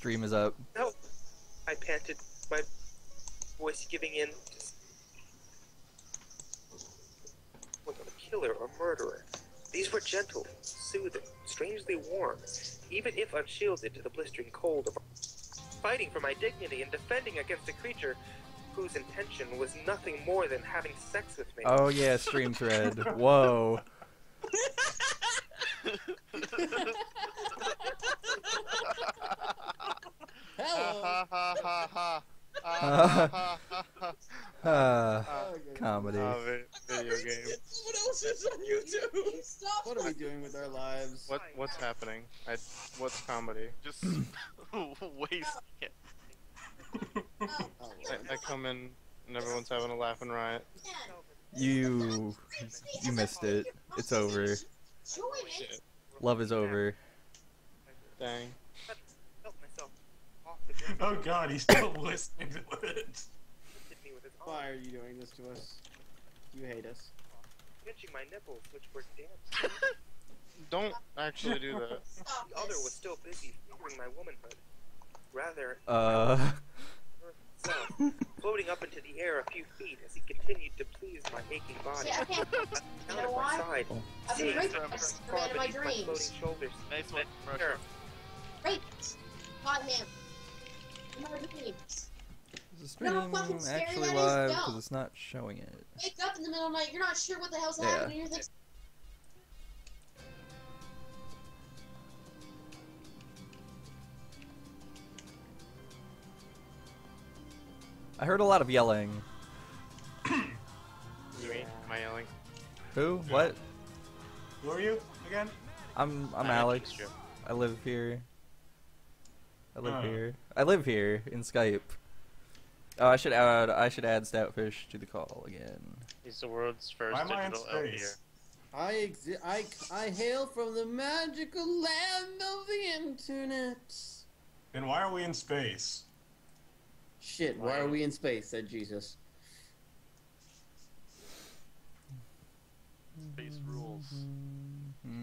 stream is up. No, I panted, my voice giving in. Look, I'm a killer or murderer. These were gentle, soothing, strangely warm, even if unshielded to the blistering cold of fighting for my dignity and defending against a creature whose intention was nothing more than having sex with me. Oh yeah, stream thread. Whoa. Comedy. Video game. What else is on YouTube? Stop. What are we doing with our lives? What's happening? What's comedy? Just waste it. I come in and everyone's having a laughing riot. You missed it. It's over. Shit. Love is over. Dang. Oh god, he's still listening to it. Why are you doing this to us? You hate us. Pinching my nipples, which were damp. Don't actually do that. The other was still busy figuring my womanhood. Rather, floating up into the air a few feet as he continued to please my aching body. You know what? I've been raped in my dreams. Nice one. Raped. Caught him. Is the stream actually live? Because it's not showing it. Wake up in the middle of the night, you're not sure what the hell's happening. You're like... I heard a lot of yelling. Am I yelling? Who? Yeah. What? Who are you again? I'm Alex. I live here. I live here in Skype. Oh, I should add Stoutfish to the call again. He's the world's first digital elder. I hail from the magical land of the internet. Then why are we in space? Shit, why are we in space? Said Jesus. Space rules.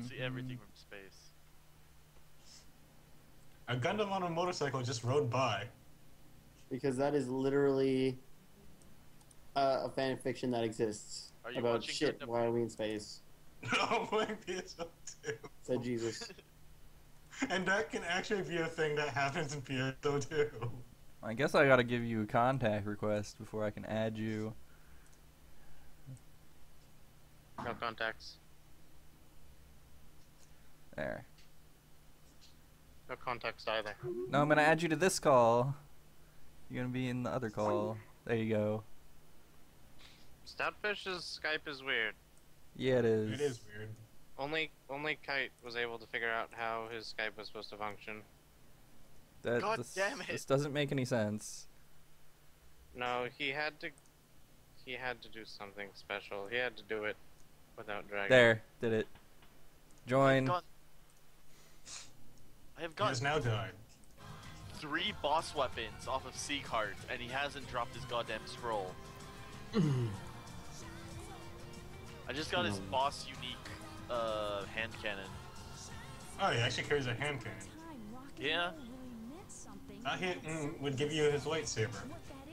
See everything from space. A Gundam on a motorcycle just rode by. Because that is literally a fan fiction that exists about shit. Gundam? Why are we in space? Oh, my PSO2. Said Jesus. And that can actually be a thing that happens in PSO2. I guess I gotta give you a contact request before I can add you. No contacts. There. No context either. No, I'm gonna add you to this call. You're gonna be in the other call. There you go. Stoutfish's Skype is weird. Yeah, it is. It is weird. Only Kite was able to figure out how his Skype was supposed to function. God damn it! This doesn't make any sense. No, he had to do something special. He had to do it without dragging. There, did it. Join. I have gotten now died. 3 boss weapons off of C cards, and he hasn't dropped his goddamn scroll. I just got his boss unique hand cannon. Oh, he actually carries a hand cannon. Yeah. That hit would give you his lightsaber.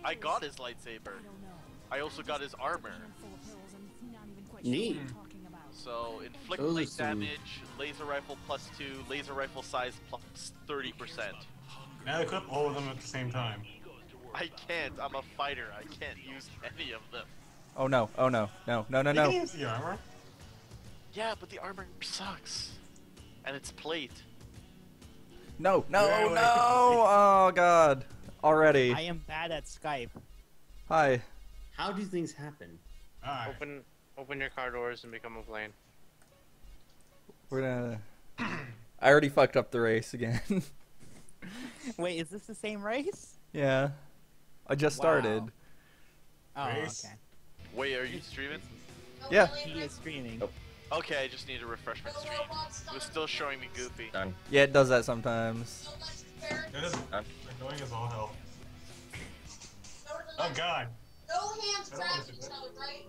I got his lightsaber. I also got his armor. Neat. So, inflict light damage, laser rifle +2, laser rifle size +30%. Now equip all of them at the same time. I can't, I'm a fighter, I can't use any of them. Oh no, oh no, no, no, no, no. You can use the armor. Yeah, but the armor sucks. And it's plate. No, no, no, oh god. Already. I am bad at Skype. Hi. How do things happen? Hi. Open your car doors and become a plane. We're gonna... I already fucked up the race again. Wait, is this the same race? Yeah. I just started. Oh, race? Okay. Wait, are you streaming? Yeah. He is streaming. Oh. Okay, I just need to refresh my stream. It was still showing me Goofy. Yeah, it does that sometimes. It is annoying as all hell. Oh god. No hands grab each other, right?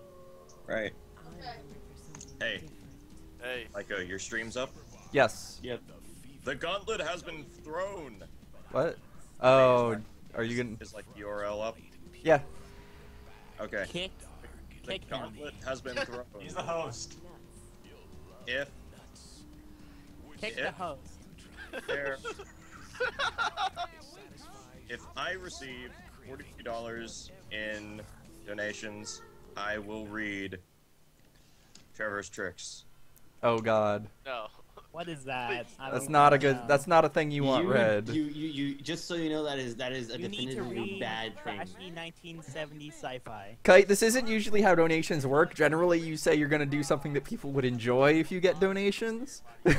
Right. Okay. Hey. Like, your stream's up? Yes. Yep. The gauntlet has been thrown. What? Oh, are you gonna? Is like the URL up? Yeah. Okay. The gauntlet has been thrown. He's the host. If. Kick the host. If I receive $42 in donations, I will read Trevor's Tricks. Oh God. No. What is that? That's not a good. That's not a thing you want read. You just so you know, that is a definitively bad thing. 1970 sci-fi. Kite, this isn't usually how donations work. Generally, you say you're gonna do something that people would enjoy if you get donations. Hey,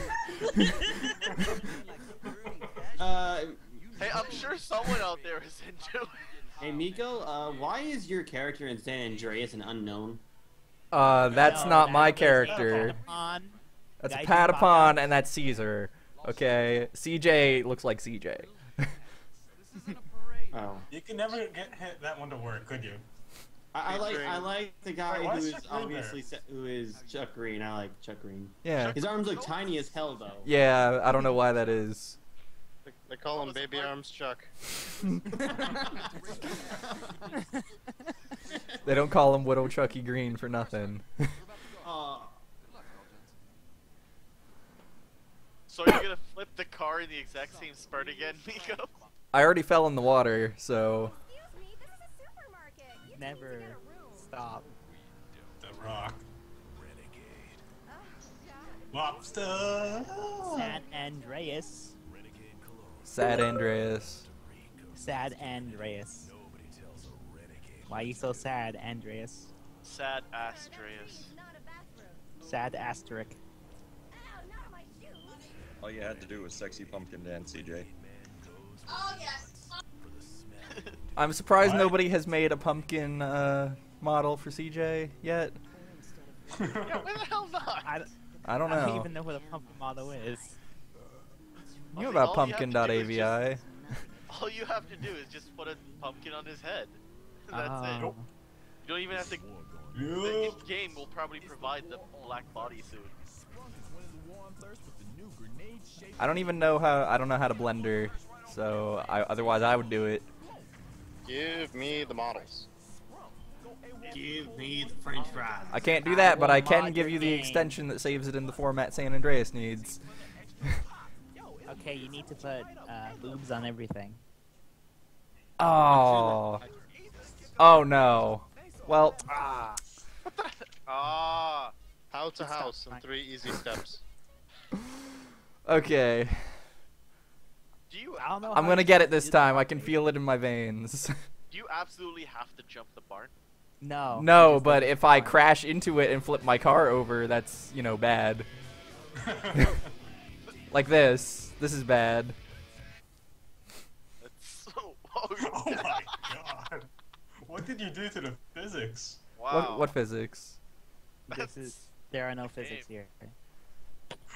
I'm sure someone out there is into it. Hey, Miko, why is your character in San Andreas an unknown? That's not my character. That's a Patapon, and that's Caesar. Okay, CJ looks like CJ. Oh. You can never get that one to work, could you? I like the guy who is obviously who is Chuck Green. I like Chuck Green. Yeah. His arms look tiny as hell, though. Yeah, I don't know why that is. They call him Baby Arms Chuck. They don't call him Widow Chucky Green for nothing. So are you gonna flip the car in the exact same spurt again, Miko? I already fell in the water, so. Excuse me, this is a supermarket. You never stop. The Rock. Renegade. Oh, Lobster. San Andreas. Renegade Cologne. Sad Andreas. Sad Andreas. Nobody tells a renegade. Why are you so sad, Andreas? Sad Andreas. Sad asterisk. All you had to do was sexy pumpkin dance, CJ. Oh, yes. I'm surprised nobody has made a pumpkin model for CJ yet. Yeah, where the hell not? I don't know. I don't even know where the pumpkin model is. You know about pumpkin.avi. All you have to do is just put a pumpkin on his head. That's it. You don't even have to. The game will probably provide the black bodysuit. I don't even know how. I don't know how to blender, so otherwise I would do it. Give me the models. Give me the French fries. I can't do that, but I can give you the extension that saves it in the format San Andreas needs. Okay, you need to put boobs on everything. Oh. Oh no. Well. How to house in 3 easy steps. Okay. I'm gonna get it this time. I can feel it in my veins. Do you absolutely have to jump the barn? No. No, but if I crash into it and flip my car over, that's, you know, bad. Like this. This is bad. That's so. Oh my God. What did you do to the physics? Wow. What physics? There are no physics here.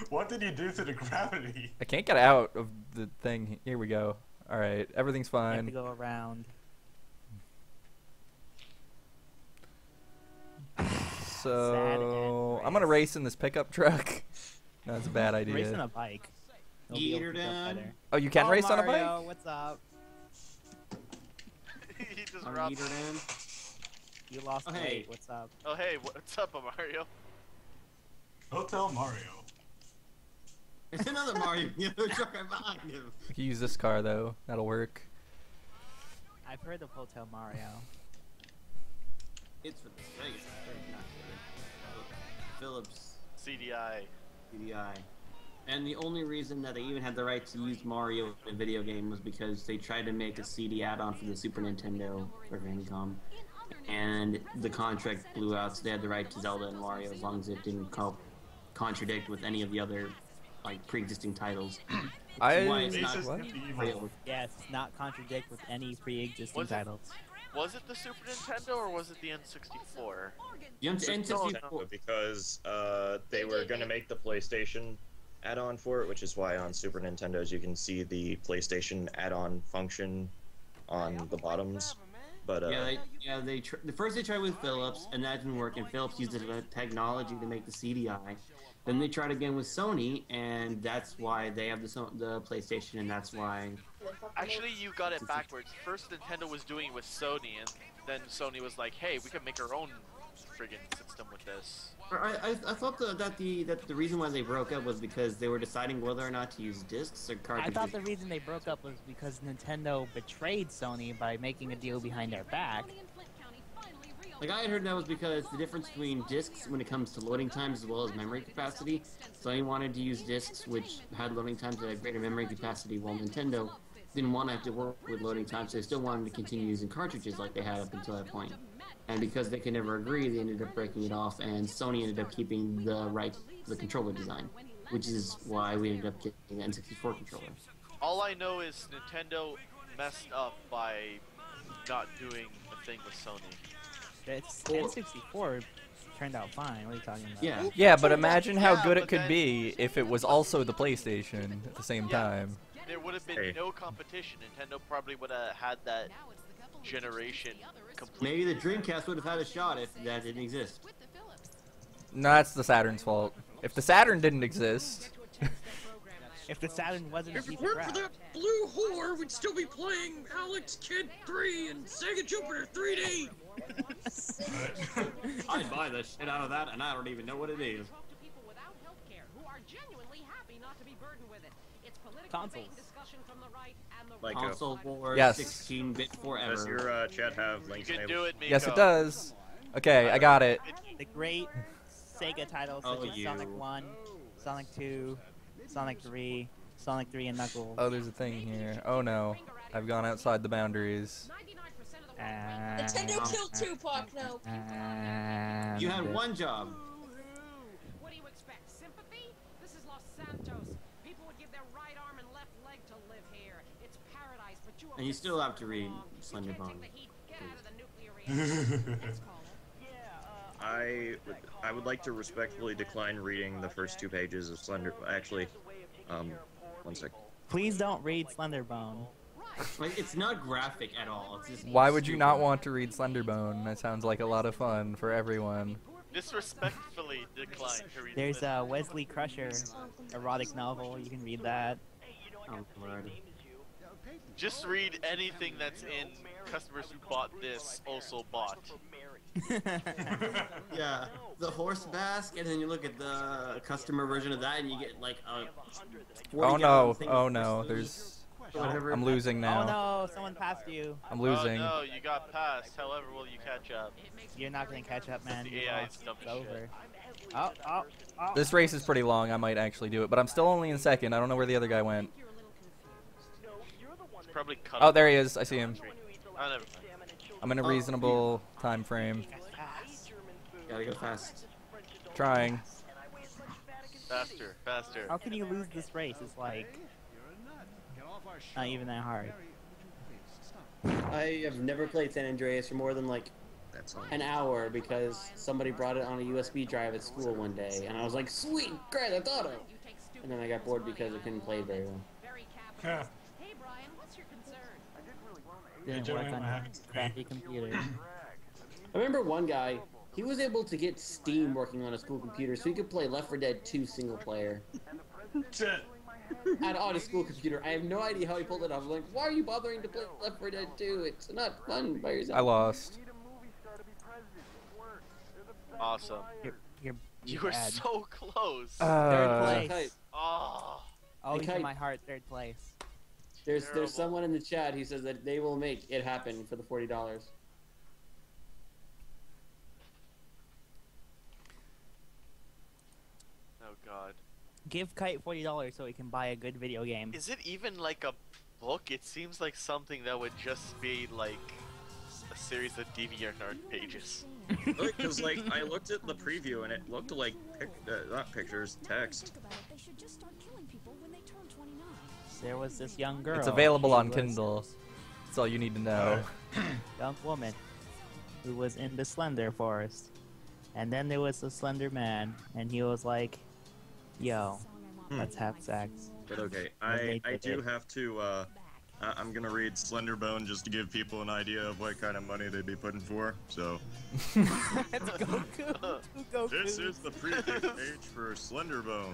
What did you do to the gravity? I can't get out of the thing. Here we go. All right, everything's fine. I have to go around. So I'm gonna race in this pickup truck. That's a bad idea. Race on a bike. Oh, you can race Mario, on a bike. What's up? He just robbed it in. You lost. Oh, hey, what's up? Oh hey, what's up, Mario? Hotel Mario. There's another Mario truck behind him. You can use this car though. That'll work. I've heard of Hotel Mario. It's for the space. Phillips CDI. And the only reason that they even had the right to use Mario in a video game was because they tried to make a CD add-on for the Super Nintendo or Famicom, and the contract blew out, so they had the right to Zelda and Mario as long as it didn't contradict with any of the other like pre-existing titles. It's not contradict with any pre-existing titles. Was it the Super Nintendo or was it the N64? The N64, because they were going to make the PlayStation add-on for it, which is why on Super Nintendos you can see the PlayStation add-on function on the bottoms. But first they tried with Philips and that didn't work, and Philips used the technology to make the CDI. Then they tried again with Sony, and that's why they have the PlayStation, and that's why Actually, you got it backwards. First Nintendo was doing it with Sony, and then Sony was like, hey, we can make our own friggin' system with this. I thought that the reason why they broke up was because they were deciding whether or not to use discs or cartridges. I thought the reason they broke up was because Nintendo betrayed Sony by making a deal behind their back. Like, I had heard that was because the difference between discs when it comes to loading times as well as memory capacity. Sony wanted to use discs which had loading times that had greater memory capacity, while Nintendo didn't want to have to work with loading times, so they still wanted to continue using cartridges like they had up until that point. And because they could never agree, they ended up breaking it off, and Sony ended up keeping the right to the controller design, which is why we ended up getting the N64 controller. All I know is Nintendo messed up by not doing a thing with Sony. It's N64 turned out fine. What are you talking about? Yeah, yeah, but imagine how good it could be if it was also the PlayStation at the same time. There would have been no competition. Nintendo probably would have had that generation complete. Maybe the Dreamcast would have had a shot if that didn't exist. No, that's the Saturn's fault. If the Saturn didn't exist... If the Saturn wasn't if it weren't for that blue whore, we'd still be playing Alex Kidd 3 and Sega Jupiter 3D! I'd buy the shit out of that, and I don't even know what it is. Consoles. Like console war, yes. 16-bit forever. Does your chat have links enabled? Yes, it does. Okay, I got it. The great Sega titles such as Sonic 1, Sonic 2, Sonic 3, Sonic 3 and Knuckles. Oh, there's a thing here. Oh no, I've gone outside the boundaries. Nintendo killed Tupac, no. You had one job. What do you expect? Sympathy? This is Los Santos. People would give their right arm and left leg to live here. It's paradise, but you and you still have to read Slenderman. I would like to respectfully decline reading the first two pages of Slender. Actually, one sec. Please don't read Slenderbone. Like, it's not graphic at all. It's just why would you not want to read Slenderbone? That sounds like a lot of fun for everyone. Disrespectfully decline to read. There's a Wesley Crusher erotic novel. You can read that. Oh, Lord. Just read anything that's in customers who bought this also bought. Yeah, the horse basque, and then you look at the customer version of that, and you get like a. Oh no! Oh no! There's. Whatever. I'm losing now. Oh no! Someone passed you. I'm losing. Oh no! You got passed. However, will you catch up? You're not gonna catch up, man. Yeah, it's over. Oh, oh, oh. This race is pretty long. I might actually do it, but I'm still only in second. I don't know where the other guy went. Probably cut. Oh, there he is. I see him. I'm in a reasonable time frame. Gotta go fast. Trying. Faster, faster. How can you lose this race? It's like not even that hard. I have never played San Andreas for more than like an hour because somebody brought it on a USB drive at school one day, and I was like, "Sweet, Grand Theft Auto!" And then I got bored because I couldn't play it very well. Yeah. Didn't work on a crappy computer. I remember one guy, he was able to get Steam working on a school computer so he could play Left 4 Dead 2 single player. On a school computer. I have no idea how he pulled it off. I'm like, why are you bothering to play Left 4 Dead 2? It's not fun by yourself. I lost. Awesome. You were so close. Third place. Oh, in my heart, third place. There's someone in the chat who says that they will make it happen for the $40. Oh God. Give Kite $40 so he can buy a good video game. Is it even like a book? It seems like something that would just be like a series of DeviantArt pages. Because like I looked at the preview and it looked like not pictures, text. There was this young girl. It's available on Kindle. That's all you need to know. Young woman who was in the Slender Forest. And then there was the Slender Man, and he was like, yo, let's have sex. But okay, I do have to, I'm gonna read Slenderbone just to give people an idea of what kind of money they'd be putting for, so. It's Goku. Goku. This is the preview page for Slenderbone.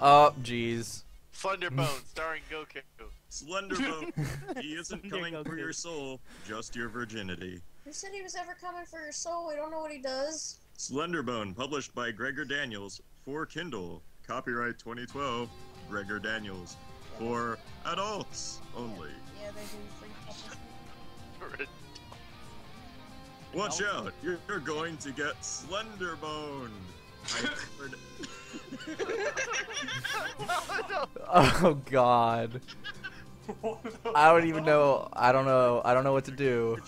Oh, jeez. Slenderbone, starring Goku. Slenderman, he isn't coming for your soul, just your virginity. Who said he was ever coming for your soul? We don't know what he does. Slenderbone, published by Gregor Daniels for Kindle. Copyright 2012, Gregor Daniels. For adults only. Yeah, they do free publishing. Watch out, you're going to get Slenderboned. Oh God. I don't even know. I don't know what to do.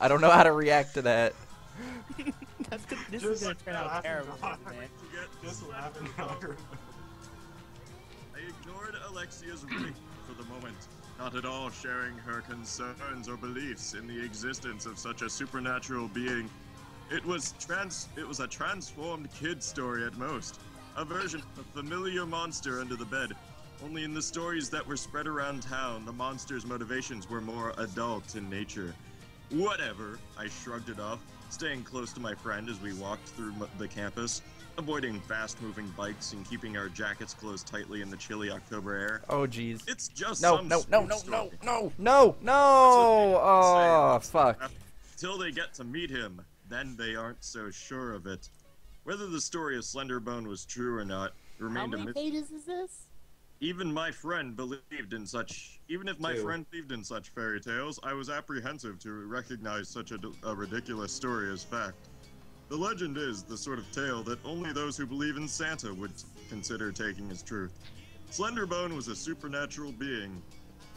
I don't know how to react to that. That's good. This is gonna turn out terrible, man. Just laughing. I ignored Alexia's ring for the moment, not at all sharing her concerns or beliefs in the existence of such a supernatural being. It was a transformed kid story at most, a version of a familiar monster under the bed. Only in the stories that were spread around town, the monster's motivations were more adult in nature. Whatever, I shrugged it off, staying close to my friend as we walked through the campus, avoiding fast-moving bikes and keeping our jackets closed tightly in the chilly October air. Oh, jeez. It's just no, oh, fuck. Till they get to meet him, then they aren't so sure of it. Whether the story of Slenderbone was true or not remained a mystery. How many pages is this? Even my friend believed in such. Even if my friend believed in such fairy tales, I was apprehensive to recognize such a ridiculous story as fact. The legend is the sort of tale that only those who believe in Santa would consider taking as truth. Slenderbone was a supernatural being,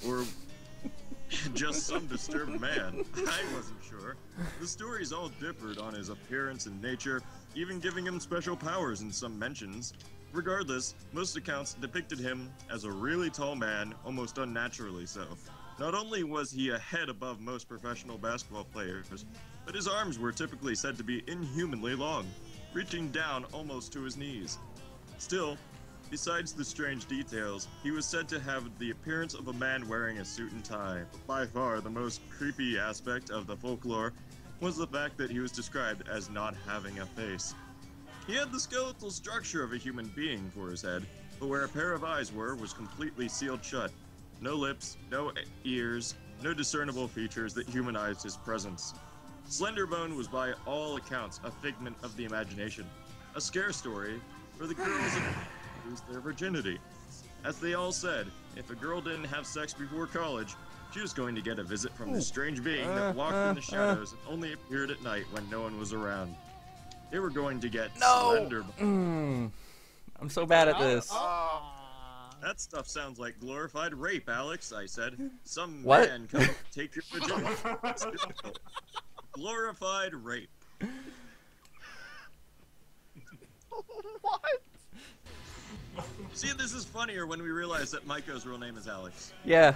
or just some disturbed man. I wasn't sure. The stories all differed on his appearance and nature, even giving him special powers in some mentions. Regardless, most accounts depicted him as a really tall man, almost unnaturally so. Not only was he a head above most professional basketball players, but his arms were typically said to be inhumanly long, reaching down almost to his knees. Still, besides the strange details, he was said to have the appearance of a man wearing a suit and tie. But by far the most creepy aspect of the folklore was the fact that he was described as not having a face. He had the skeletal structure of a human being for his head, but where a pair of eyes were was completely sealed shut. No lips, no ears, no discernible features that humanized his presence. Slenderbone was by all accounts a figment of the imagination, a scare story for the girls who lose their virginity. As they all said, if a girl didn't have sex before college, she was going to get a visit from the strange being that walked in the shadows and only appeared at night when no one was around. They were going to get Slenderbone. I'm so bad at this. That stuff sounds like glorified rape, Alex, I said. Some man come take your virginity. Glorified rape. What? See, this is funnier when we realize that Maiko's real name is Alex. Yeah.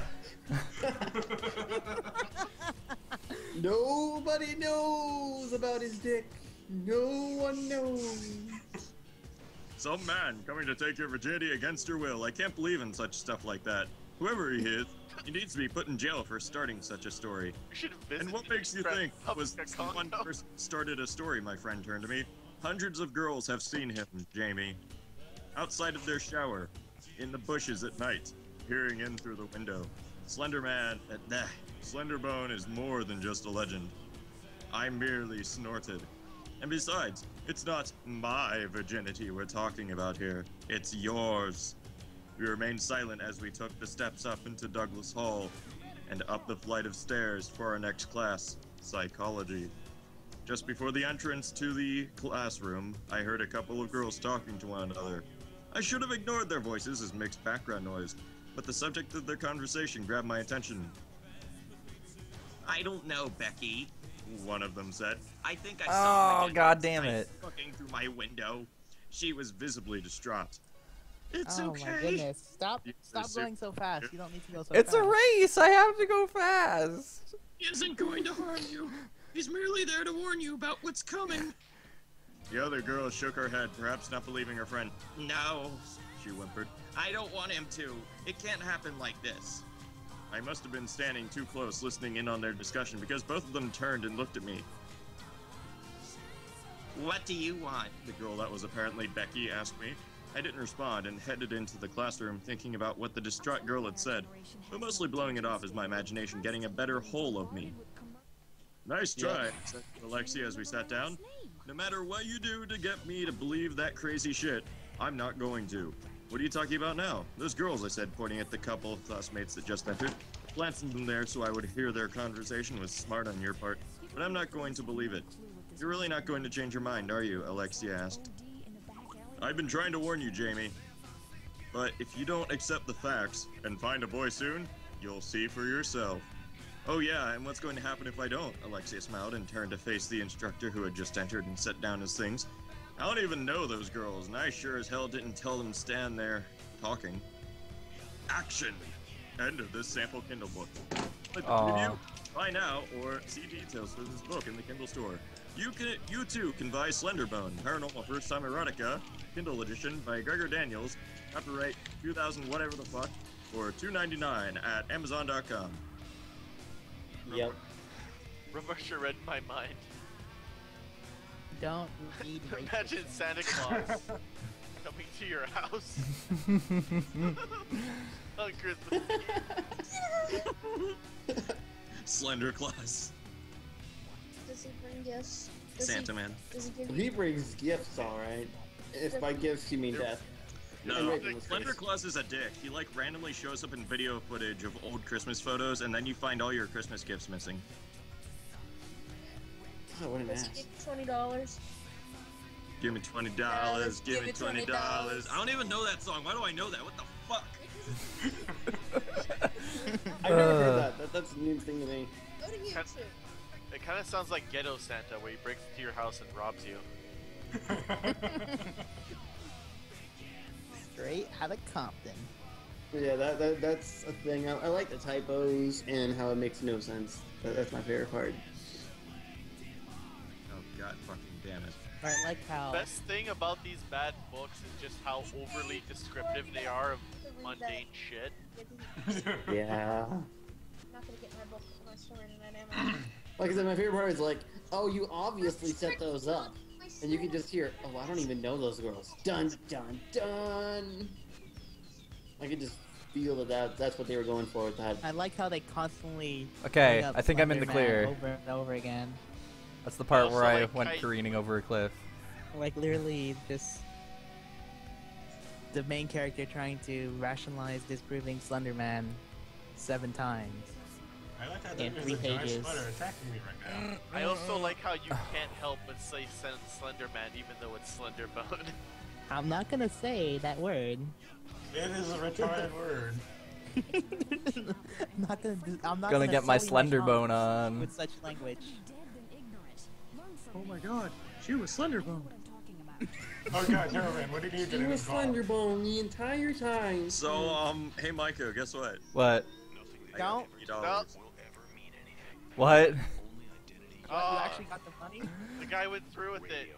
Nobody knows about his dick. No one knows. Some man coming to take your virginity against your will. I can't believe in such stuff like that. Whoever he is, he needs to be put in jail for starting such a story. And what makes you think was one person started a story, my friend turned to me. Hundreds of girls have seen him, Jamie. Outside of their shower, in the bushes at night, peering in through the window. Slenderbone is more than just a legend. I merely snorted. And besides, it's not my virginity we're talking about here. It's yours. We remained silent as we took the steps up into Douglas Hall and up the flight of stairs for our next class, psychology. Just before the entrance to the classroom, I heard a couple of girls talking to one another. I should have ignored their voices as mixed background noise, but the subject of their conversation grabbed my attention. "I don't know, Becky," one of them said. "I think I saw her." Oh, God damn it. Looking through my window. She was visibly distraught. It's okay. Oh, my goodness. Stop going so fast. You don't need to go so fast. It's a race. I have to go fast. He isn't going to harm you. He's merely there to warn you about what's coming. The other girl shook her head, perhaps not believing her friend. "No," she whimpered. "I don't want him to. It can't happen like this." I must have been standing too close, listening in on their discussion, because both of them turned and looked at me. "What do you want?" the girl that was apparently Becky asked me. I didn't respond and headed into the classroom thinking about what the distraught girl had said, but mostly blowing it off as my imagination getting a better hold of me. Nice try, said Alexia as we sat down. No matter what you do to get me to believe that crazy shit, I'm not going to. What are you talking about now? Those girls, I said, pointing at the couple of classmates that just entered. Glancing them there so I would hear their conversation was smart on your part, but I'm not going to believe it. You're really not going to change your mind, are you? Alexia asked. I've been trying to warn you, Jamie. But if you don't accept the facts and find a boy soon, you'll see for yourself. Oh yeah, and what's going to happen if I don't? Alexia smiled and turned to face the instructor who had just entered and set down his things. I don't even know those girls, and I sure as hell didn't tell them to stand there talking. Action! End of this sample Kindle book. Click the review, buy now, or see details for this book in the Kindle store. You too can buy Slenderbone, Paranormal First Time Erotica, Kindle edition by Gregor Daniels, copyright 2000 whatever the fuck, for $2.99 at Amazon.com. Yep. Reversha read my mind. Don't read. Imagine Santa Claus coming to your house on Christmas. Slender Claus. Does he bring gifts? Santa Man. He brings gifts, all right. If by gifts you mean death. No, Slender Claus is a dick. He like randomly shows up in video footage of old Christmas photos, and then you find all your Christmas gifts missing. Oh, what an ass. $20. Give me $20. Give me $20. I don't even know that song. Why do I know that? What the fuck? I've never heard that. That's a new thing to me. It kind of sounds like Ghetto Santa, where he breaks into your house and robs you. Straight out of Compton. Yeah, that's a thing. I like the typos and how it makes no sense. That's my favorite part. Oh god fucking damn it. I like how... Best thing about these bad books is just how overly descriptive they are of mundane shit. Yeah. I'm not gonna get my book unless you're in an MMO. Like I said, my favorite part is like, oh, you obviously set those up. And you can just hear, oh, I don't even know those girls. Dun, dun, dun. I could just feel that's what they were going for with that. I like how they constantly... Okay, I think I'm in the clear. Over and over again. That's the part where I went careening over a cliff. Like, literally, just... The main character trying to rationalize disproving Slenderman 7 times. I like how there's a giant spider attacking me right now. I also like how you can't help but say Slenderman even though it's Slenderbone. I'm not gonna say that word. It is a retarded word. I'm not gonna get my Slenderbone on. With such language. Oh my god, she was Slenderbone. Oh god, Taren, what did you do? She was Slenderbone the entire time. So, hey Micah, guess what? What? Don't. Nope. What? You actually got the money? The guy went through with it.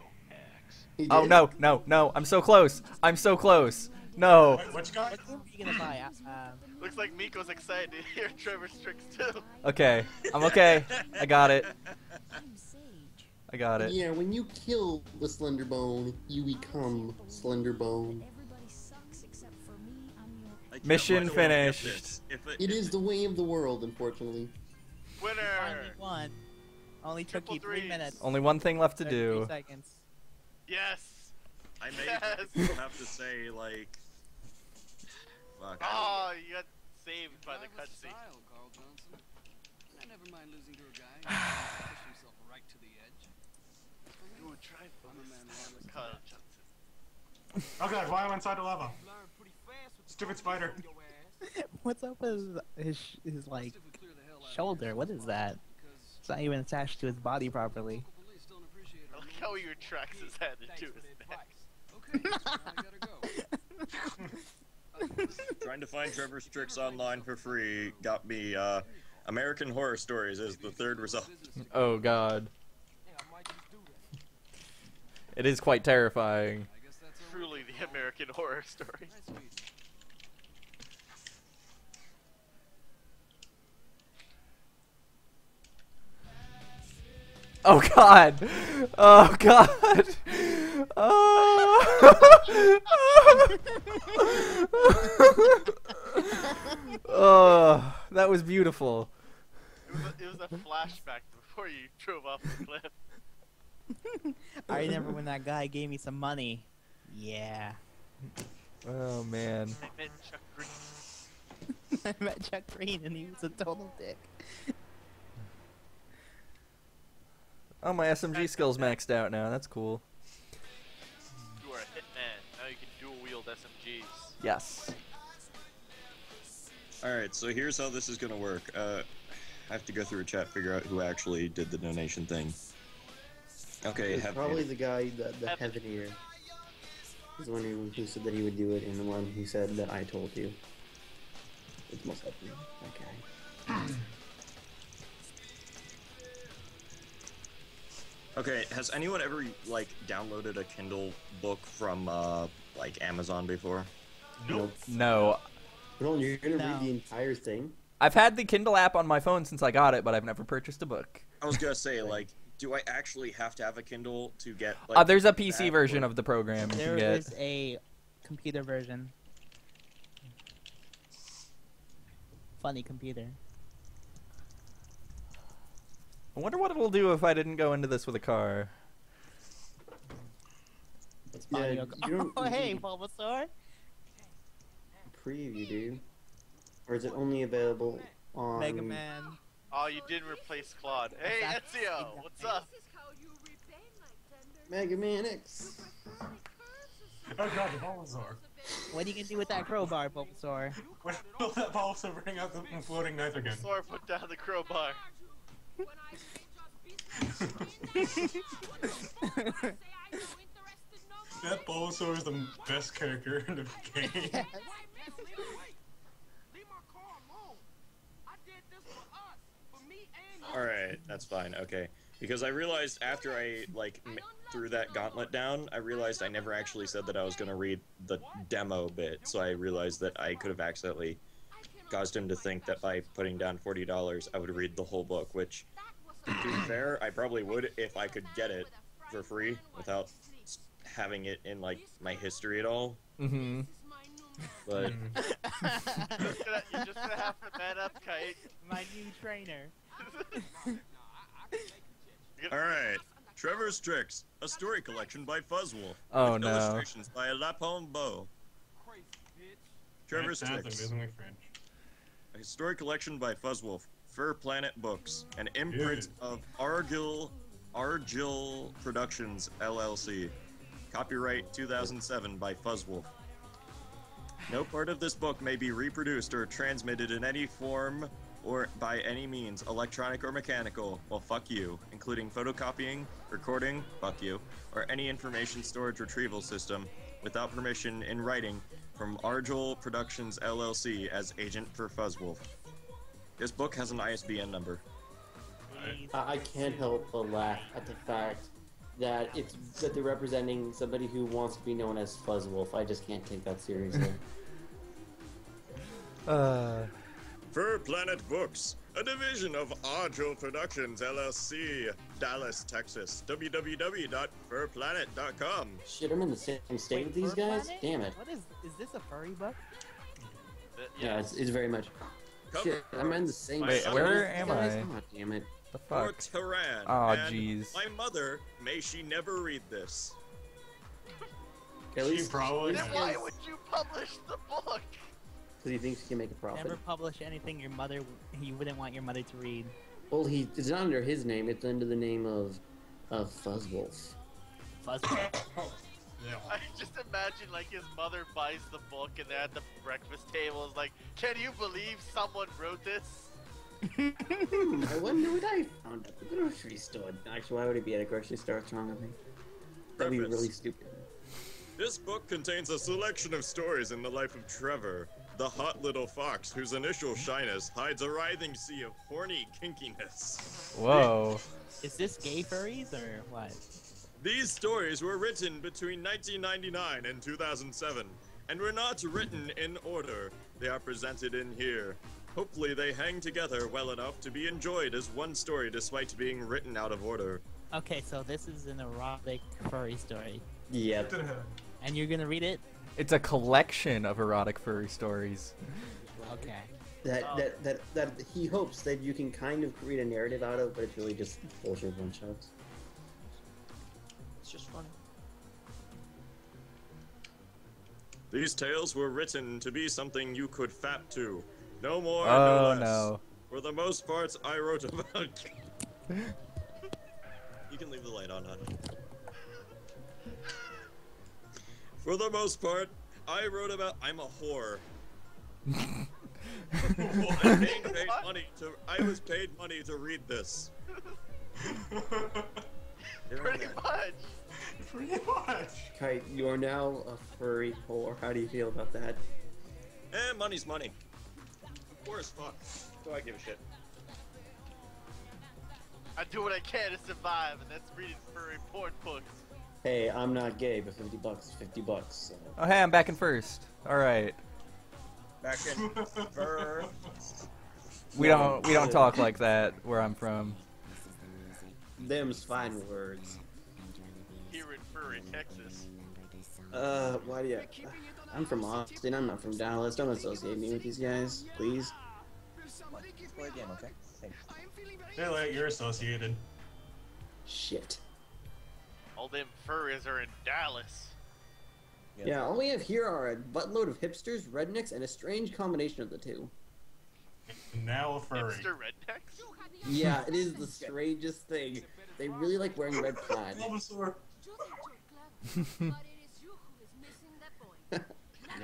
Oh no, no, no! I'm so close! I'm so close! No. Wait, what you got? What are you gonna buy? Looks like Miko's excited to hear Trevor's Tricks too. Okay, I'm okay. I got it. I got it. Yeah, when you kill the Slenderbone, you become Slenderbone. Mission finished. It is the way of the world, unfortunately. Winner! Finally won. Only took you 3 minutes. Only one thing left to do. 3 seconds. Yes! I may have to say, like... Fuck. Oh, you got saved by the cutscene. Never mind losing to a guy. Push himself right to the edge. You would try Bubble Man. Oh god, why am I inside the lava? Stupid spider. What's up with his like shoulder? What is that? It's not even attached to his body properly. I like how he retracts his head into his neck. Trying to find Trevor's Tricks online for free got me American Horror Stories as the third result. Oh god. It is quite terrifying. Truly the American Horror Story. Oh god! Oh god! Oh, that was beautiful. It was a flashback before you drove off the cliff. I remember when that guy gave me some money. Yeah. Oh man. I met Chuck Green. I met Chuck Green and he was a total dick. Oh, my SMG skill's maxed out now. That's cool. You are a hit man. Now you can dual wield SMGs. Yes. Alright, so here's how this is gonna work. I have to go through a chat, figure out who actually did the donation thing. Okay, probably the guy, the Heaven Ear. He's the one who said that he would do it, and the one who said that I told you. It must help you. Okay. Okay, has anyone ever, like, downloaded a Kindle book from, like, Amazon before? Nope. No. Well, you're gonna read the entire thing? I've had the Kindle app on my phone since I got it, but I've never purchased a book. I was gonna say, like, do I actually have to have a Kindle to get, like... there's a PC version of the program you can get. There is a computer version. Funny computer. I wonder what it'll do if I didn't go into this with a car. It's Mario. Oh, hey, Bulbasaur! Preview, dude. Or is it only available on... Mega Man. Oh, you didn't replace Claude. Hey, Ezio! What's up? Mega Man X. Oh god, the Bulbasaur. What are you gonna do with that crowbar, Bulbasaur? What will that Bulbasaur bring out the floating knife again? Bulbasaur put down the crowbar. That Bulbasaur is the best character in the game. Yes. Alright, that's fine, okay. Because I realized after I, like, threw that gauntlet down, I realized I never actually said that I was gonna read the demo bit, so I realized that I could have accidentally caused him to think that by putting down $40 I would read the whole book, which, to be fair, I probably would if I could get it for free without having it in, like, my history at all. Mm-hmm. But... You're just gonna have to man up, Kite. My new trainer. Alright, Trevor's Tricks, a story collection by Fuzzwolf. Oh, with illustrations by Lapombeau. Trevor's Tricks. A story collection by Fuzzwolf, Fur Planet Books, an imprint of Argyle Productions, LLC. Copyright 2007 by Fuzzwolf. No part of this book may be reproduced or transmitted in any form or by any means, electronic or mechanical, well, fuck you, including photocopying, recording, fuck you, or any information storage retrieval system without permission in writing from Argyle Productions, LLC, as agent for Fuzzwolf. This book has an ISBN number. I can't help but laugh at the fact that they're representing somebody who wants to be known as Fuzzwolf. I just can't take that seriously. Fur Planet Books, a division of Argyle Productions, LLC, Dallas, Texas, www.furplanet.com. Shit, I'm in the same state with these guys? Planet? Damn it. What is this a furry book? Yeah, it's very much. Shit, I'm in the same state. Where am I? Oh, damn it. The fuck? Or Taren. Oh, jeez. My mother, may she never read this. She probably... Then why would you publish the book? Because he thinks he can make a profit. Never publish anything your mother, you wouldn't want your mother to read. Well, it's not under his name, it's under the name of Fuzzwolf. Fuzzwolf? Yeah. I just imagine, like, his mother buys the book and they're at the breakfast table and is like, can you believe someone wrote this? I wonder what I found at the grocery store. Actually, why would it be at a grocery store? What's wrong with me? That'd be really stupid. This book contains a selection of stories in the life of Trevor, the hot little fox whose initial shyness hides a writhing sea of horny kinkiness. Whoa. Is this gay furries or what? These stories were written between 1999 and 2007 and were not written in order. They are presented in here. Hopefully they hang together well enough to be enjoyed as one story despite being written out of order. Okay, so this is an erotic furry story. Yep. And you're gonna read it? It's a collection of erotic furry stories. Okay. That he hopes that you can kind of read a narrative out of, but it's really just bullshit one-shots. It's just funny. These tales were written to be something you could fap to. No more, oh, no less. No. For the most part, I wrote about... You can leave the light on, honey. For the most part, I wrote about... I'm a whore. I was paid money to read this. Pretty much. Kite, you are now a furry whore. How do you feel about that? Eh, money's money. Poor as fuck. So I give a shit. I do what I can to survive, and that's reading furry porn books. Hey, I'm not gay, but 50 bucks is 50 bucks. So. Oh, hey, I'm back in first. Alright. Back in first. We don't talk like that where I'm from. Them's fine words. Here in furry Texas. Why do you... I'm from Austin, I'm not from Dallas. Don't associate me with these guys, please. Play again, okay? Thanks. They're like, you're associated. Shit. All them furries are in Dallas. Yep. Yeah, all we have here are a buttload of hipsters, rednecks, and a strange combination of the two. Now a furry. Hipster rednecks? Yeah, it is the strangest thing. They really like wearing red plaid.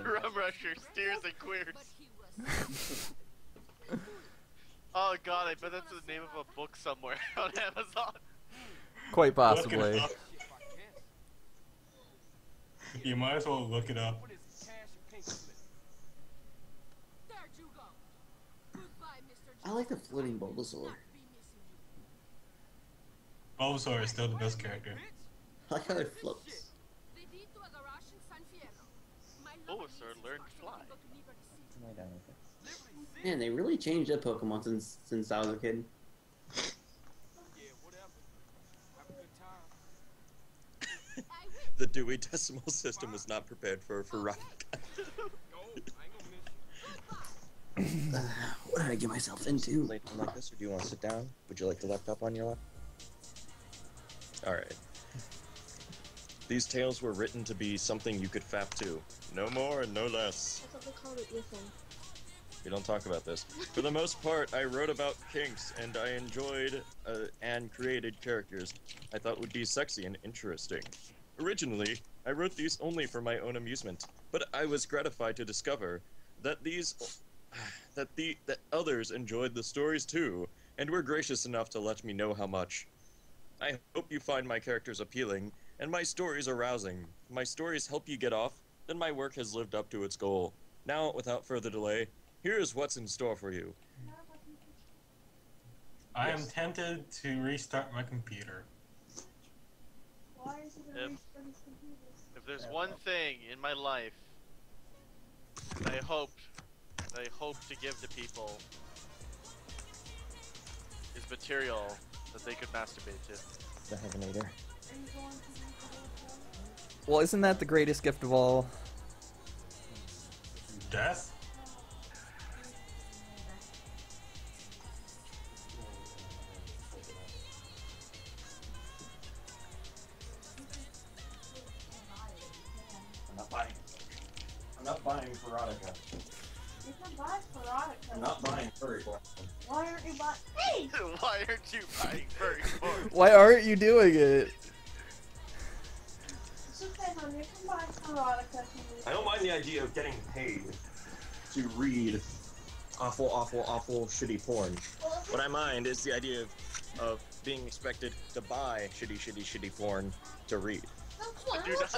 Rum Rusher steers and queers. Oh god, I bet that's the name of a book somewhere on Amazon. Quite possibly. You might as well look it up. I like the floating Bulbasaur. Bulbasaur is still the best character. I like how it floats. Bulbasaur learned to fly. Man, they really changed up Pokemon since I was a kid. The Dewey Decimal System was not prepared for rock. What did I get myself into? Like this, or do you want to sit down? Would you like the laptop on your lap? All right. These tales were written to be something you could fap to. No more and no less. I thought they called it Ethan. We don't talk about this. For the most part, I wrote about kinks, and I enjoyed and created characters I thought would be sexy and interesting. Originally, I wrote these only for my own amusement, but I was gratified to discover that that others enjoyed the stories too, and were gracious enough to let me know how much. I hope you find my characters appealing, and my stories arousing. My stories help you get off, then my work has lived up to its goal. Now, without further delay, here is what's in store for you. I am tempted to restart my computer. Why is it a restart his computer? If there's one thing in my life that I hope to give to people is material that they could masturbate to. The Heavenator. Well, isn't that the greatest gift of all? Death? I'm not buying Veronica. You can buy Veronica. I'm not buying furry porn. Why aren't you buying? Hey! Why aren't you buying furry porn? Why aren't you doing it? She said, "Honey, you can buy Veronica." I don't mind the idea of getting paid to read awful shitty porn. What I mind is the idea of being expected to buy shitty porn to read. I do not.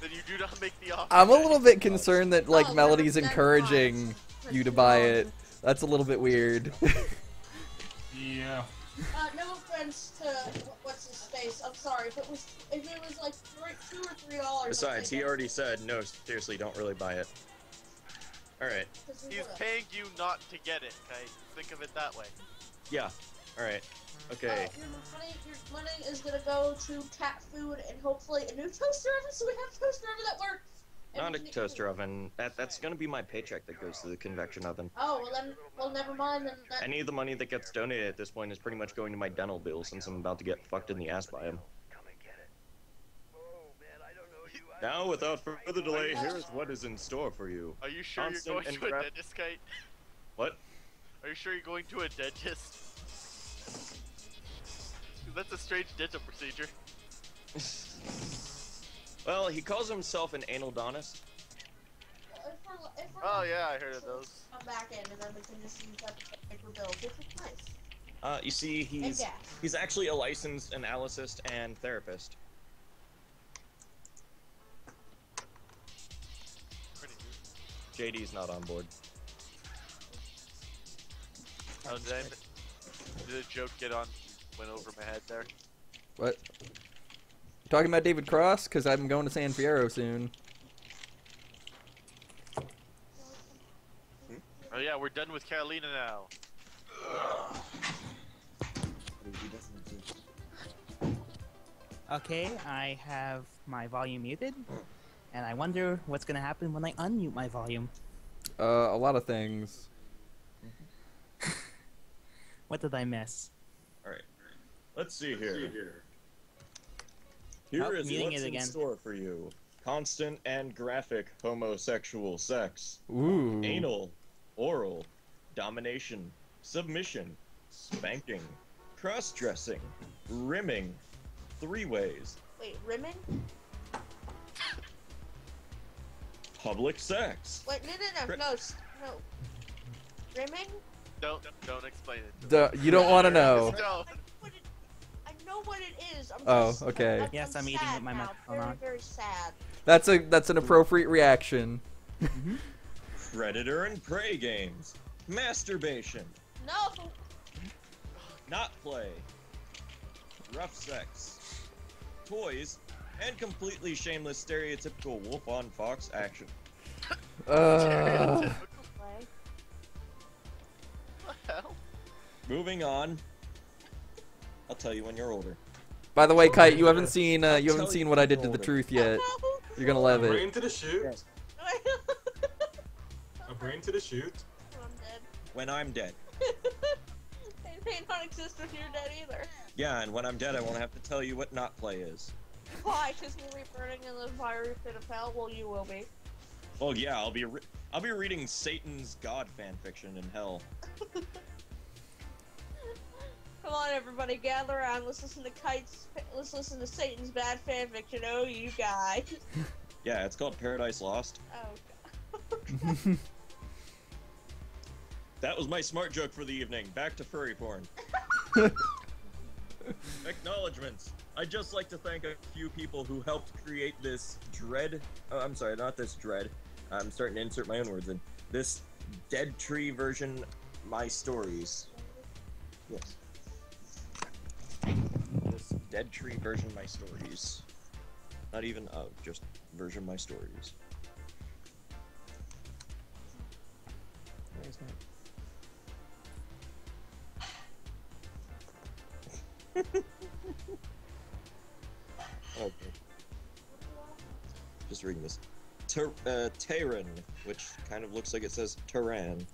That you do not make the offer. I'm a little bit concerned that like Melody's encouraging you to buy it. That's a little bit weird. Yeah. No offense to what's his face. I'm sorry, but if it was like $2 or $3. Besides, he already said no. Seriously, don't really buy it. All right. He's paying you not to get it. Okay, think of it that way. Yeah. Alright. Okay. Your money is gonna go to cat food and hopefully a new toaster oven, so we have a toaster oven that works. Not a toaster oven. That's gonna be my paycheck that goes to the convection oven. Oh, well then, well never mind then. Any of the money that gets donated at this point is pretty much going to my dental bill since I'm about to get fucked in the ass by him. Now, without further delay, here's what is in store for you. Are you sure you're going to a dentist, Kate? What? Are you sure you're going to a dentist? That's a strange dental procedure. Well, he calls himself an analdonist. Oh yeah, I heard of those. Come back in and then we can just use that paper bill. Different price. You see, he's actually a licensed analyst and therapist. JD's not on board. Oh, did a joke get on? Went over my head there. What? You talking about David Cross? Because I'm going to San Fierro soon. Oh yeah, we're done with Catalina now. Okay, I have my volume muted. And I wonder what's going to happen when I unmute my volume. A lot of things. What did I miss? Alright. Let's see here. Here is what's in store for you. Constant and graphic homosexual sex. Ooh. Anal. Oral. Domination. Submission. Spanking. Cross-dressing. Rimming. Three ways. Wait, rimming? Public sex. Wait, no. Rimming? Don't explain it. You don't want to know. I know what it is. Okay. I'm eating with my mouth. Very sad. That's an appropriate reaction. Predator and prey games. Masturbation. No. Not play. Rough sex. Toys. And completely shameless, stereotypical wolf on fox action. What the hell? Moving on. I'll tell you when you're older. By the way, Kite, you haven't seen what I did to the truth yet. You're gonna love it. A brain to the shoot. A brain to the shoot. When I'm dead. They may not exist when you're dead either. Yeah, and when I'm dead, I won't have to tell you what not play is. Why? Because we'll be burning in the fiery pit of hell? Well, you will be. Well, yeah, I'll be reading Satan's God fanfiction in hell. Come on, everybody, gather around. Let's listen to Let's listen to Satan's bad fanfiction. Oh, you guys. Yeah, it's called Paradise Lost. Oh. God. That was my smart joke for the evening. Back to furry porn. Acknowledgements. I'd just like to thank a few people who helped create this this Dead Tree version, my stories. Yes. This Dead Tree version, my stories. Not even of, just version, my stories. Where's my... Okay. Just reading this. Taren, which kind of looks like it says Taran.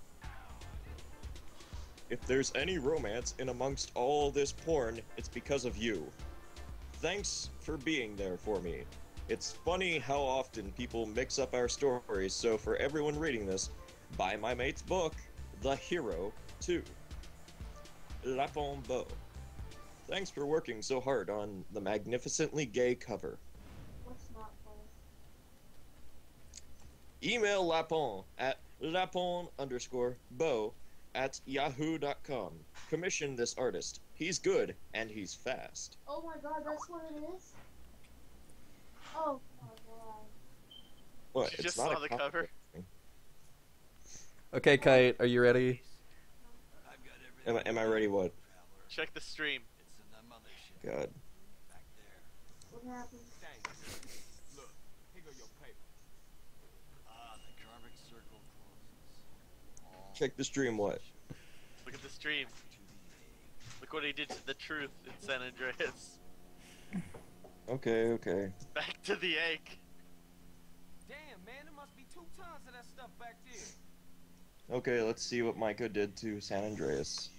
If there's any romance in amongst all this porn, it's because of you. Thanks for being there for me. It's funny how often people mix up our stories, so for everyone reading this, buy my mate's book, The Hero 2. Lapombeau. Thanks for working so hard on the magnificently gay cover. What's not funny? Email Lapon at lapon_beau@yahoo.com. Commission this artist. He's good and he's fast. Oh my god, that's what it is? Oh my god. What? She just saw the cover. Okay, Kite, are you ready? Am I ready? What? Check the stream. God. What happened? Look, here go your paper. The karmic circle closes. Check the stream. What? Look at the stream. Look what he did to the truth in San Andreas. Okay, okay. Back to the egg. Damn, man, there must be 2 tons of that stuff back there. Okay, let's see what Micah did to San Andreas.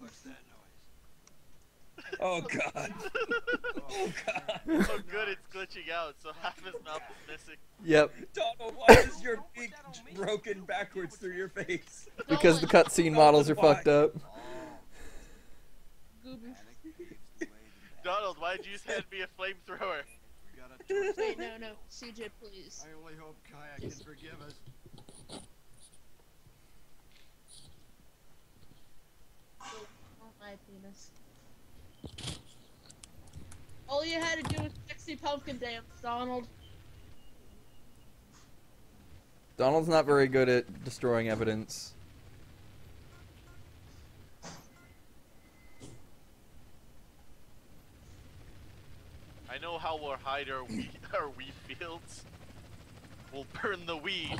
What's that noise? Oh god. Oh god. Oh good, it's glitching out, so half his mouth is missing. Yep. Donald, why is your beak broken backwards through your face? Because the cutscene models are fucked up. Donald, why'd you hand me a flamethrower? Wait, no, no. CJ, please. I only hope Kayak can forgive us. Penis. All you had to do was sexy pumpkin dance, Donald. Donald's not very good at destroying evidence. I know how we'll hide our weed fields. We'll burn the weed,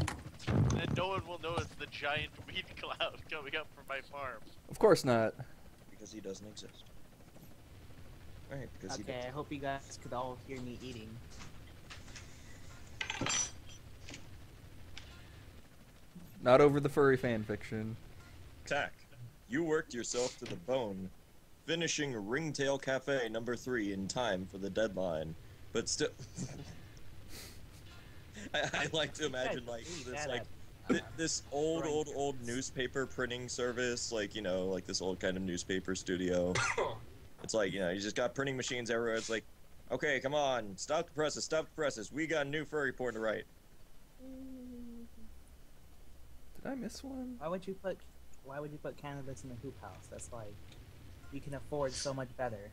and no one will notice the giant weed cloud coming up from my farm. Of course not. Because he doesn't exist. Right, because okay, I hope you guys could all hear me eating. Not over the furry fanfiction. Tack, you worked yourself to the bone, finishing Ringtail Cafe #3 in time for the deadline. But still... I like to imagine, like, this, like... This old newspaper printing service, like, you know, like this old kind of newspaper studio. It's like, you know, you just got printing machines everywhere. It's like, okay, come on, stop the presses, stop the presses. We got a new furry porn to write. Did I miss one? Why would you put cannabis in the hoop house? That's like, you can afford so much better.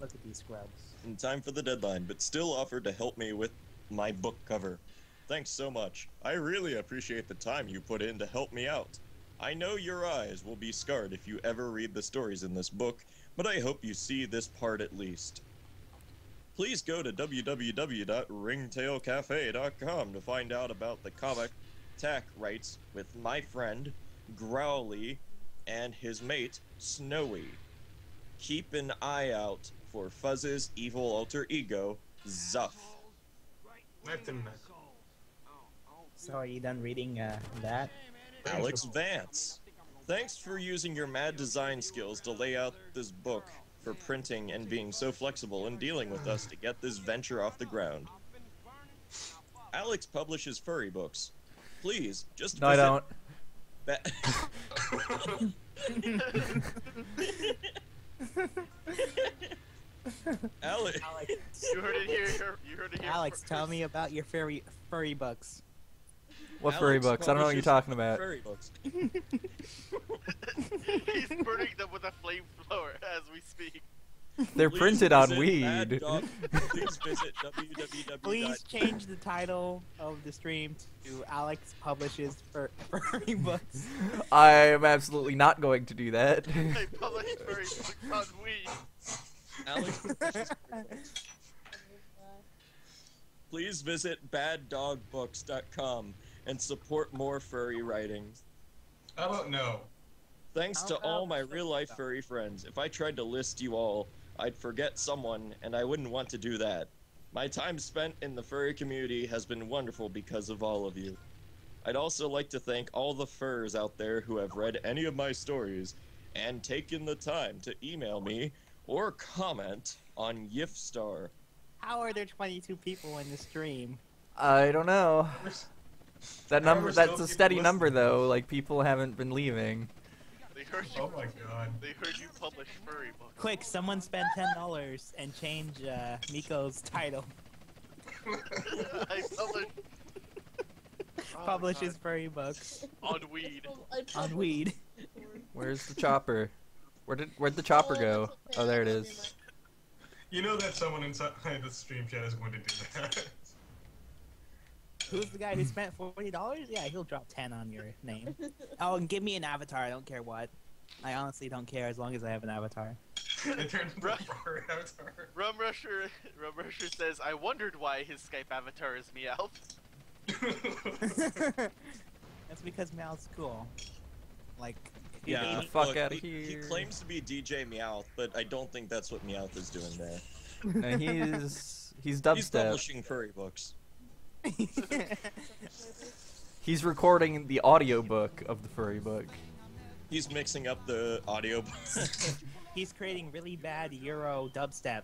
Look at these scrubs. In time for the deadline, but still offered to help me with my book cover. Thanks so much. I really appreciate the time you put in to help me out. I know your eyes will be scarred if you ever read the stories in this book, but I hope you see this part at least. Please go to www.ringtailcafe.com to find out about the comic Tack writes with my friend Growly and his mate Snowy. Keep an eye out for Fuzz's evil alter ego, Zuff. So are you done reading that? Alex Vance, thanks for using your mad design skills to lay out this book for printing and being so flexible in dealing with us to get this venture off the ground. Alex publishes furry books. Please, just no, I don't. Alex, you heard it here. You heard it here. Alex, first. Tell me about your furry books. What furry books? I don't know what you're talking about. Furry books. He's burning them with a flamethrower as we speak. They're printed on weed. Please visit www. Please change the title of the stream to Alex Publishes Furry Books. I am absolutely not going to do that. They publish furry books on weed. Alex Publishes Furry Books. Please visit baddogbooks.com. and support more furry writings. I don't know. Thanks to all my real-life furry friends. If I tried to list you all, I'd forget someone, and I wouldn't want to do that. My time spent in the furry community has been wonderful because of all of you. I'd also like to thank all the furs out there who have read any of my stories and taken the time to email me or comment on Yiffstar. How are there 22 people in the stream? I don't know. That number, that's a steady number though, like people haven't been leaving. They heard you, oh my god. They heard you publish furry books. Quick, someone spend $10 and change Nico's title. I publish... oh, publishes furry books. On weed. On weed. Where's the chopper? Where'd the chopper go? Oh, there it is. You know that someone inside the stream chat is going to do that. Who's the guy who spent $40? Yeah, he'll drop 10 on your name. Oh, and give me an avatar. I don't care what. I honestly don't care as long as I have an avatar. It turns Rum avatar. Rum Rusher says, I wondered why his Skype avatar is Meowth. That's because Meowth's cool. Like, yeah, get the fuck out of here. He claims to be DJ Meowth, but I don't think that's what Meowth is doing there. No, he's dubstep. He's publishing furry books. He's recording the audiobook of the furry book. He's mixing up the audio. He's creating really bad Euro dubstep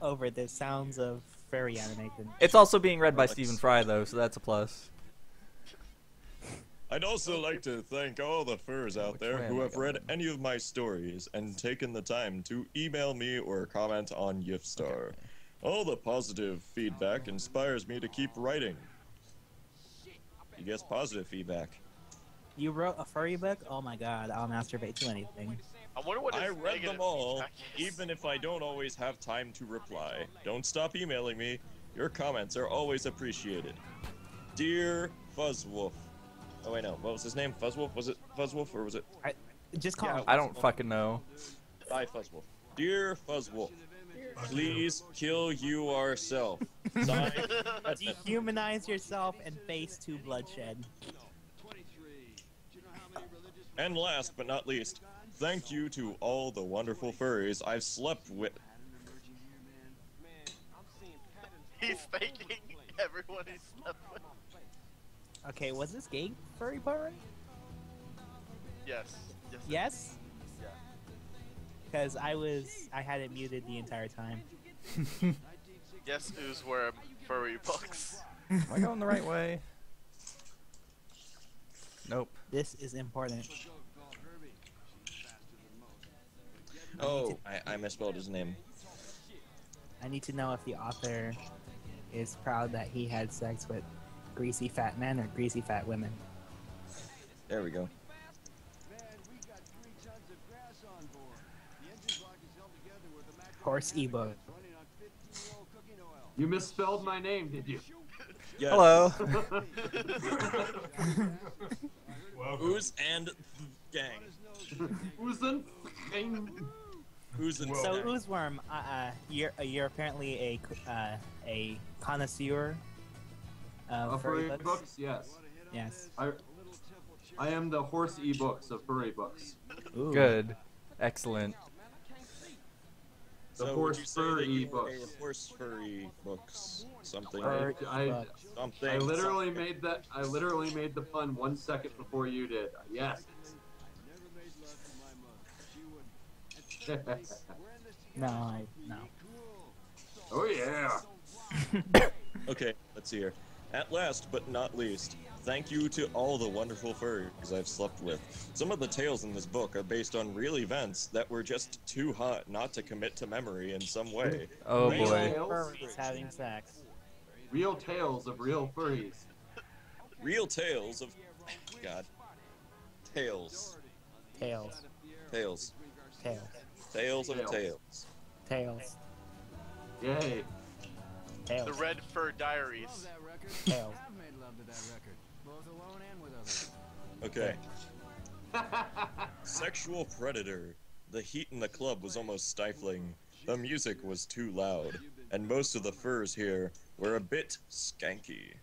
over the sounds of furry animation. It's also being read by Stephen Fry, though, so that's a plus. I'd also like to thank all the furs out there who have read any of my stories and taken the time to email me or comment on Yiffstar. Okay. All the positive feedback inspires me to keep writing. You guess positive feedback. You wrote a furry book? Oh my god, I'll masturbate to anything. I wonder what I read them all, even if I don't always have time to reply. Don't stop emailing me. Your comments are always appreciated. Dear Fuzzwolf. Oh wait, no. What was his name? Fuzzwolf? Was it Fuzzwolf or was it? Just call him. I don't fucking know. Bye, Fuzzwolf. Dear Fuzzwolf, please kill you yourself. Dehumanize yourself and face to bloodshed. And last but not least, thank you to all the wonderful furries I've slept with. He's thanking everyone he's slept with. Okay, was this gay furry part right? Yes. Yes? Yes? Yeah. Because I had it muted the entire time. Yes, ooze were furry books. Am I going the right way? Nope. This is important. Oh, I misspelled his name. I need to know if the author is proud that he had sex with greasy fat men or greasy fat women. There we go. Horse ebook. You misspelled my name, did you? Yes. Hello. Who's and gang? Who's and gang? Who's and so Oozworm, you're apparently a connoisseur of furry books. Yes. Yes. I am the horse ebooks of furry books. Ooh. Good, excellent. The so horse furry books. Horse furry books. Something. I literally made the pun 1 second before you did. Yes. No. Oh yeah. Okay, let's see here. At last, but not least, thank you to all the wonderful furries I've slept with. Some of the tales in this book are based on real events that were just too hot not to commit to memory in some way. Oh boy. Real furries having sex. Real tales of real furries. Real tales of... God. Tales. Tales. Tales. Tales. Tales of tales. Tales. Yay. Tales. The Red Fur Diaries. Tales. Okay. Sexual predator. The heat in the club was almost stifling. The music was too loud, and most of the furs here were a bit skanky.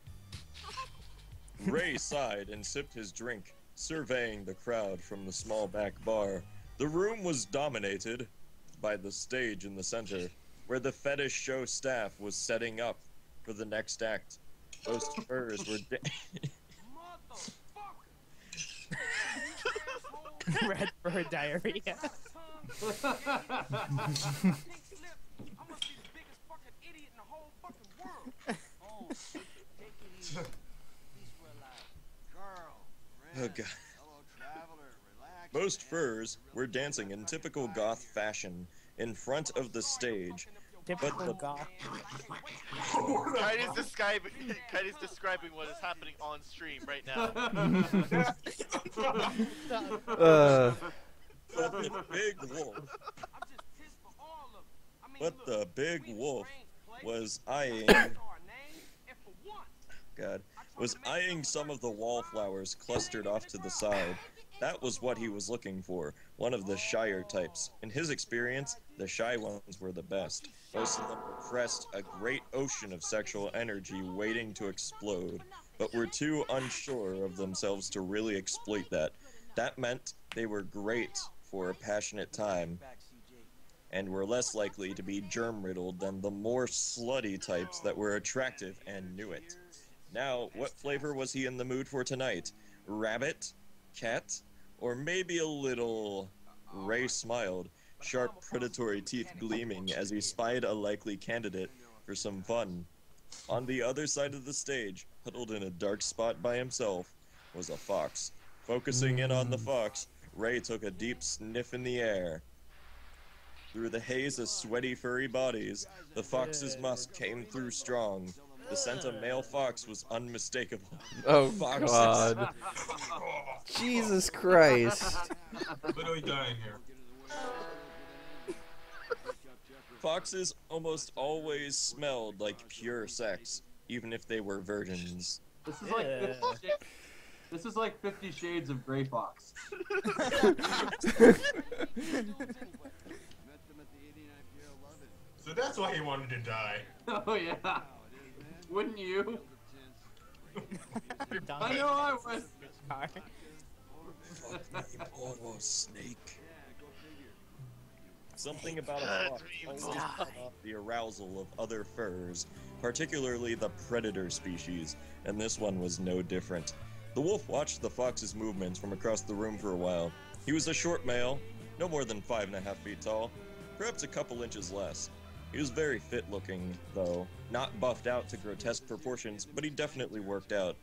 Ray sighed and sipped his drink, surveying the crowd from the small back bar. The room was dominated by the stage in the center, where the fetish show staff was setting up for the next act. Most furs were Red Fur Diarrhea. Oh god. Most furs were dancing in typical goth fashion in front of the stage. But the goth. Kite is describing what is happening on stream right now. But the big wolf was eyeing. God, was eyeing some of the wallflowers clustered off to the side. That was what he was looking for, one of the shyer types. In his experience, the shy ones were the best. Most of them repressed a great ocean of sexual energy waiting to explode, but were too unsure of themselves to really exploit that. That meant They were great for a passionate time and were less likely to be germ-riddled than the more slutty types that were attractive and knew it. Now, what flavor was he in the mood for tonight? Rabbit? Cat? Or maybe a little... Ray smiled, sharp predatory teeth gleaming as he spied a likely candidate for some fun. On the other side of the stage, huddled in a dark spot by himself, was a fox. Focusing in on the fox, Ray took a deep sniff in the air. Through the haze of sweaty furry bodies, the fox's musk came through strong. The scent of male fox was unmistakable. Oh, foxes. God. Jesus Christ. What are we doing here? Foxes almost always smelled like pure sex, even if they were virgins. This is like 50 Shades, this is like 50 Shades of Grey Fox. So that's why he wanted to die. Oh yeah. Wouldn't you? I know I was. Fuck me, poor snake. Something about a fox always cut off the arousal of other furs, particularly the predator species, and this one was no different. The wolf watched the fox's movements from across the room for a while. He was a short male, no more than 5.5 feet tall, perhaps a couple inches less. He was very fit-looking, though, not buffed out to grotesque proportions, but he definitely worked out.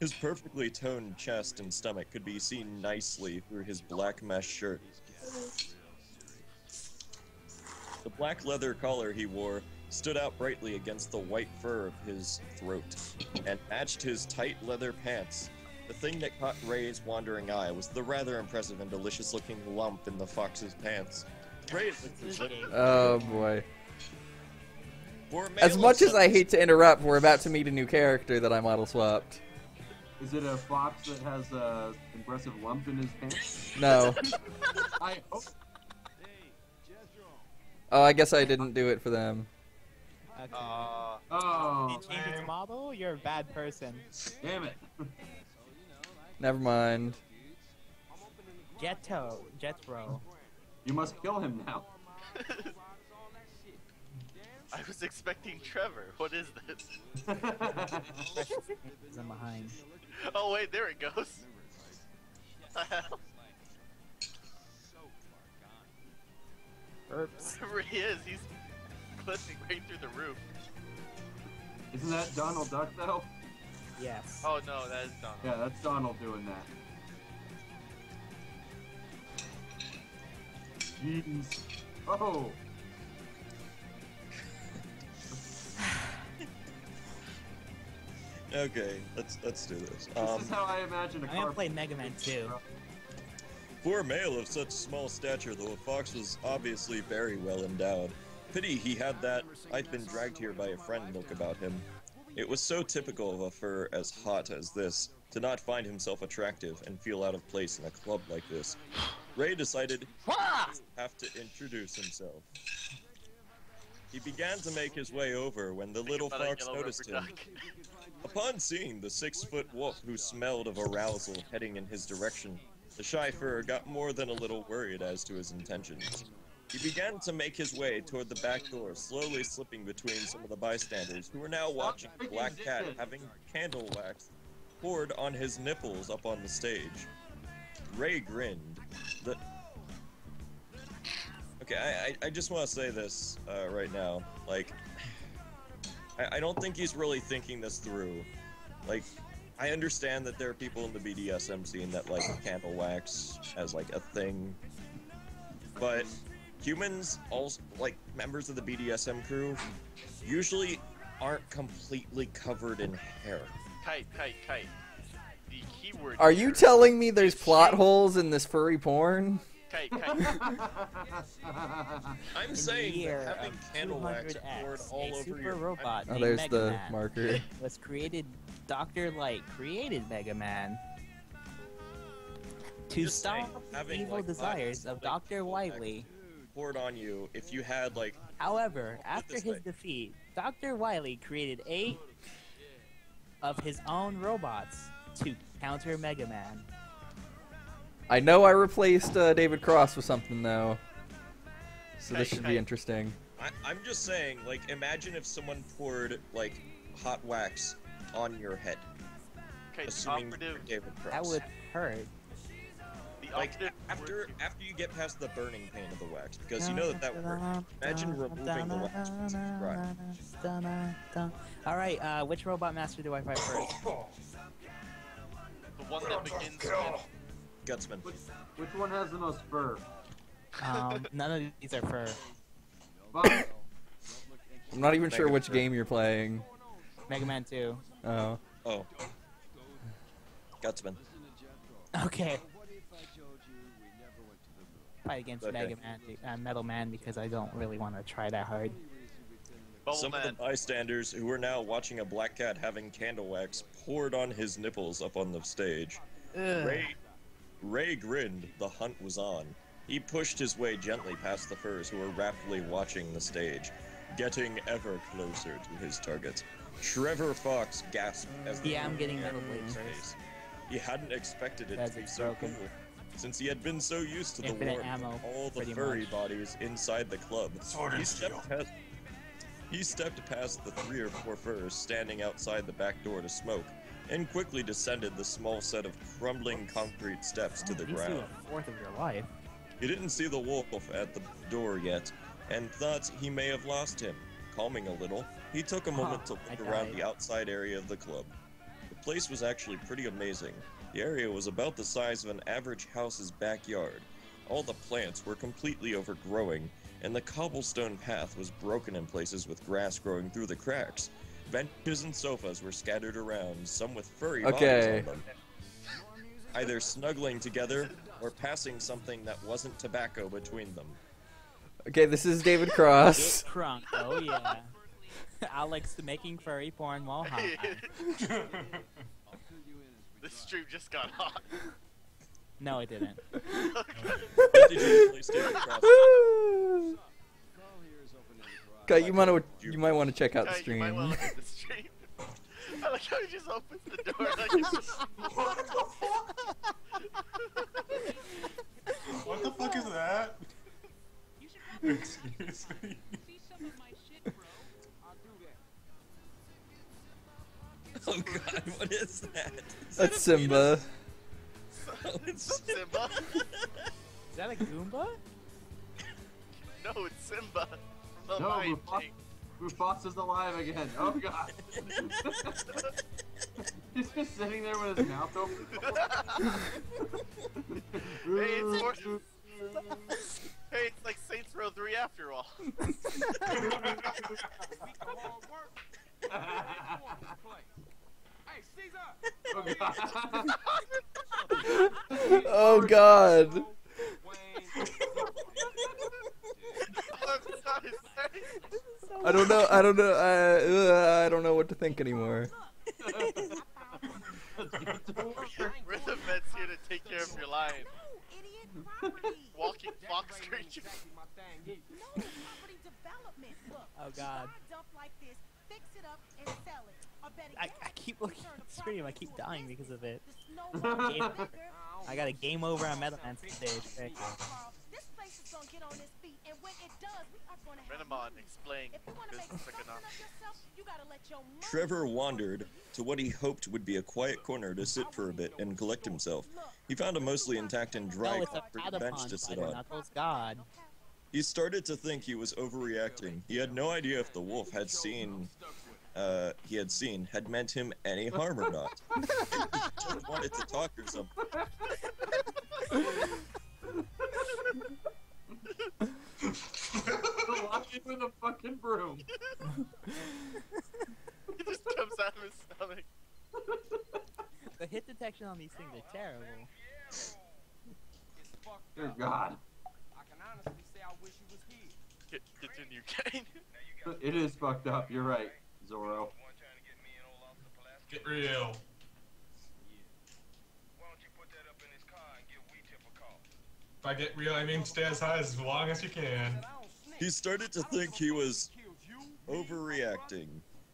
His perfectly toned chest and stomach could be seen nicely through his black mesh shirt. The black leather collar he wore stood out brightly against the white fur of his throat, and matched his tight leather pants. The thing that caught Ray's wandering eye was the rather impressive and delicious-looking lump in the fox's pants. Oh boy. As much as I hate to interrupt, we're about to meet a new character that I model swapped. Is it a fox that has an impressive lump in his pants? No. I hope. Oh, I guess I didn't do it for them. Okay. Oh. You changed its model? You're a bad person. Damn it. Never mind. Jethro. You must kill him now. I was expecting Trevor. What is this? I'm behind. Oh wait, there it goes. Oops. Whatever he is, he's clipping right through the roof. Isn't that Donald Duck though? Yes. Oh no, that is Donald. Yeah, that's Donald doing that. Jeez. Oh. Okay, let's do this. This is how I imagine a car. I'm gonna play Mega Man 2. For a male of such small stature, the fox was obviously very well endowed. Pity he had that "I've been dragged here by a friend" look about him. It was so typical of a fur as hot as this to not find himself attractive and feel out of place in a club like this. Ray decided he would have to introduce himself. He began to make his way over when the little fox noticed him. Upon seeing the 6-foot wolf who smelled of arousal heading in his direction, the shy fur got more than a little worried as to his intentions. He began to make his way toward the back door, slowly slipping between some of the bystanders who were now watching the black cat having candle wax poured on his nipples up on the stage. Ray grinned. Okay, I just want to say this right now. Like, I don't think he's really thinking this through. Like, I understand that there are people in the BDSM scene that like candle wax as like a thing, but humans, also like members of the BDSM crew, usually aren't completely covered in hair. Kite. The keyword. Are you telling me there's plot holes in this furry porn? I'm saying that having candle wax poured all over your robot. Oh, there's the marker. Was created. Dr. Light created Mega Man to stop the evil desires of Dr. Wily. Poured on you if you had like. However, after his defeat, Dr. Wily created 8 of his own robots to counter Mega Man. I know I replaced David Cross with something, though. So this should be interesting. I'm just saying, like, imagine if someone poured, like, hot wax on your head. Okay, assuming David Cross. That would hurt. Like, after you get past the burning pain of the wax, because you know that that would hurt. Imagine removing the wax once it's dry. Alright, which Robot Master do I fight first? The one that begins with... Gutsman. Which one has the most fur? None of these are fur. I'm not even sure which game you're playing. Mega Man 2. Oh. Oh. Gutsman. Okay. Fight against Mega Man, Metal Man, because I don't really want to try that hard. Some of the bystanders who were now watching a black cat having candle wax poured on his nipples up on the stage. Ray grinned. The hunt was on. He pushed his way gently past the furs who were rapidly watching the stage, getting ever closer to his target. Trevor Fox gasped as the I'm getting metal blades. He hadn't expected it to be so cool, since he had been so used to the warmth of all the furry bodies inside the club. He stepped past the 3 or 4 furs standing outside the back door to smoke, and quickly descended the small set of crumbling concrete steps to the ground. Fourth of your life. He didn't see the wolf at the door yet, and thought he may have lost him. Calming a little, he took a moment to look around the outside area of the club. The place was actually pretty amazing. The area was about the size of an average house's backyard. All the plants were completely overgrowing, and the cobblestone path was broken in places with grass growing through the cracks. Benches and sofas were scattered around, some with furry bodies on them. Either snuggling together, or passing something that wasn't tobacco between them. Okay, this is David Cross. Crunk, oh yeah. Alex making furry porn while hot. This stream just got hot. No, it didn't. Okay, you might want to check out the stream. I like how he just opens the door like what the fuck? What the fuck is that? Excuse me. Oh god, what is that? That's Simba. It's Simba? Is that a Goomba? No, it's Simba. No, Mufasa is alive again. Oh god. He's just sitting there with his mouth open. Hey, it's hey, it's like Saints Row 3 after all. Oh god. I don't know what to think anymore. We're the vets here to take care of your lion. Walking fox creature. Oh god. I keep looking at the screen, I keep dying because of it. I got a game over on Metal Man today. Trevor wandered to what he hoped would be a quiet corner to sit for a bit and collect himself. He found a mostly intact and dry concrete bench to sit on. God. He started to think he was overreacting. He had no idea if the wolf had seen... had meant him any harm or not. He just wanted to talk or something. The lion with a fucking broom. It just comes out of his stomach. The hit detection on these things are terrible. Dear God. I can honestly say I wish you was here. Continue, Kane. It is fucked up, you're right. Zorro. Get real. If I get real, I mean stay as high as long as you can. He started to think he was overreacting.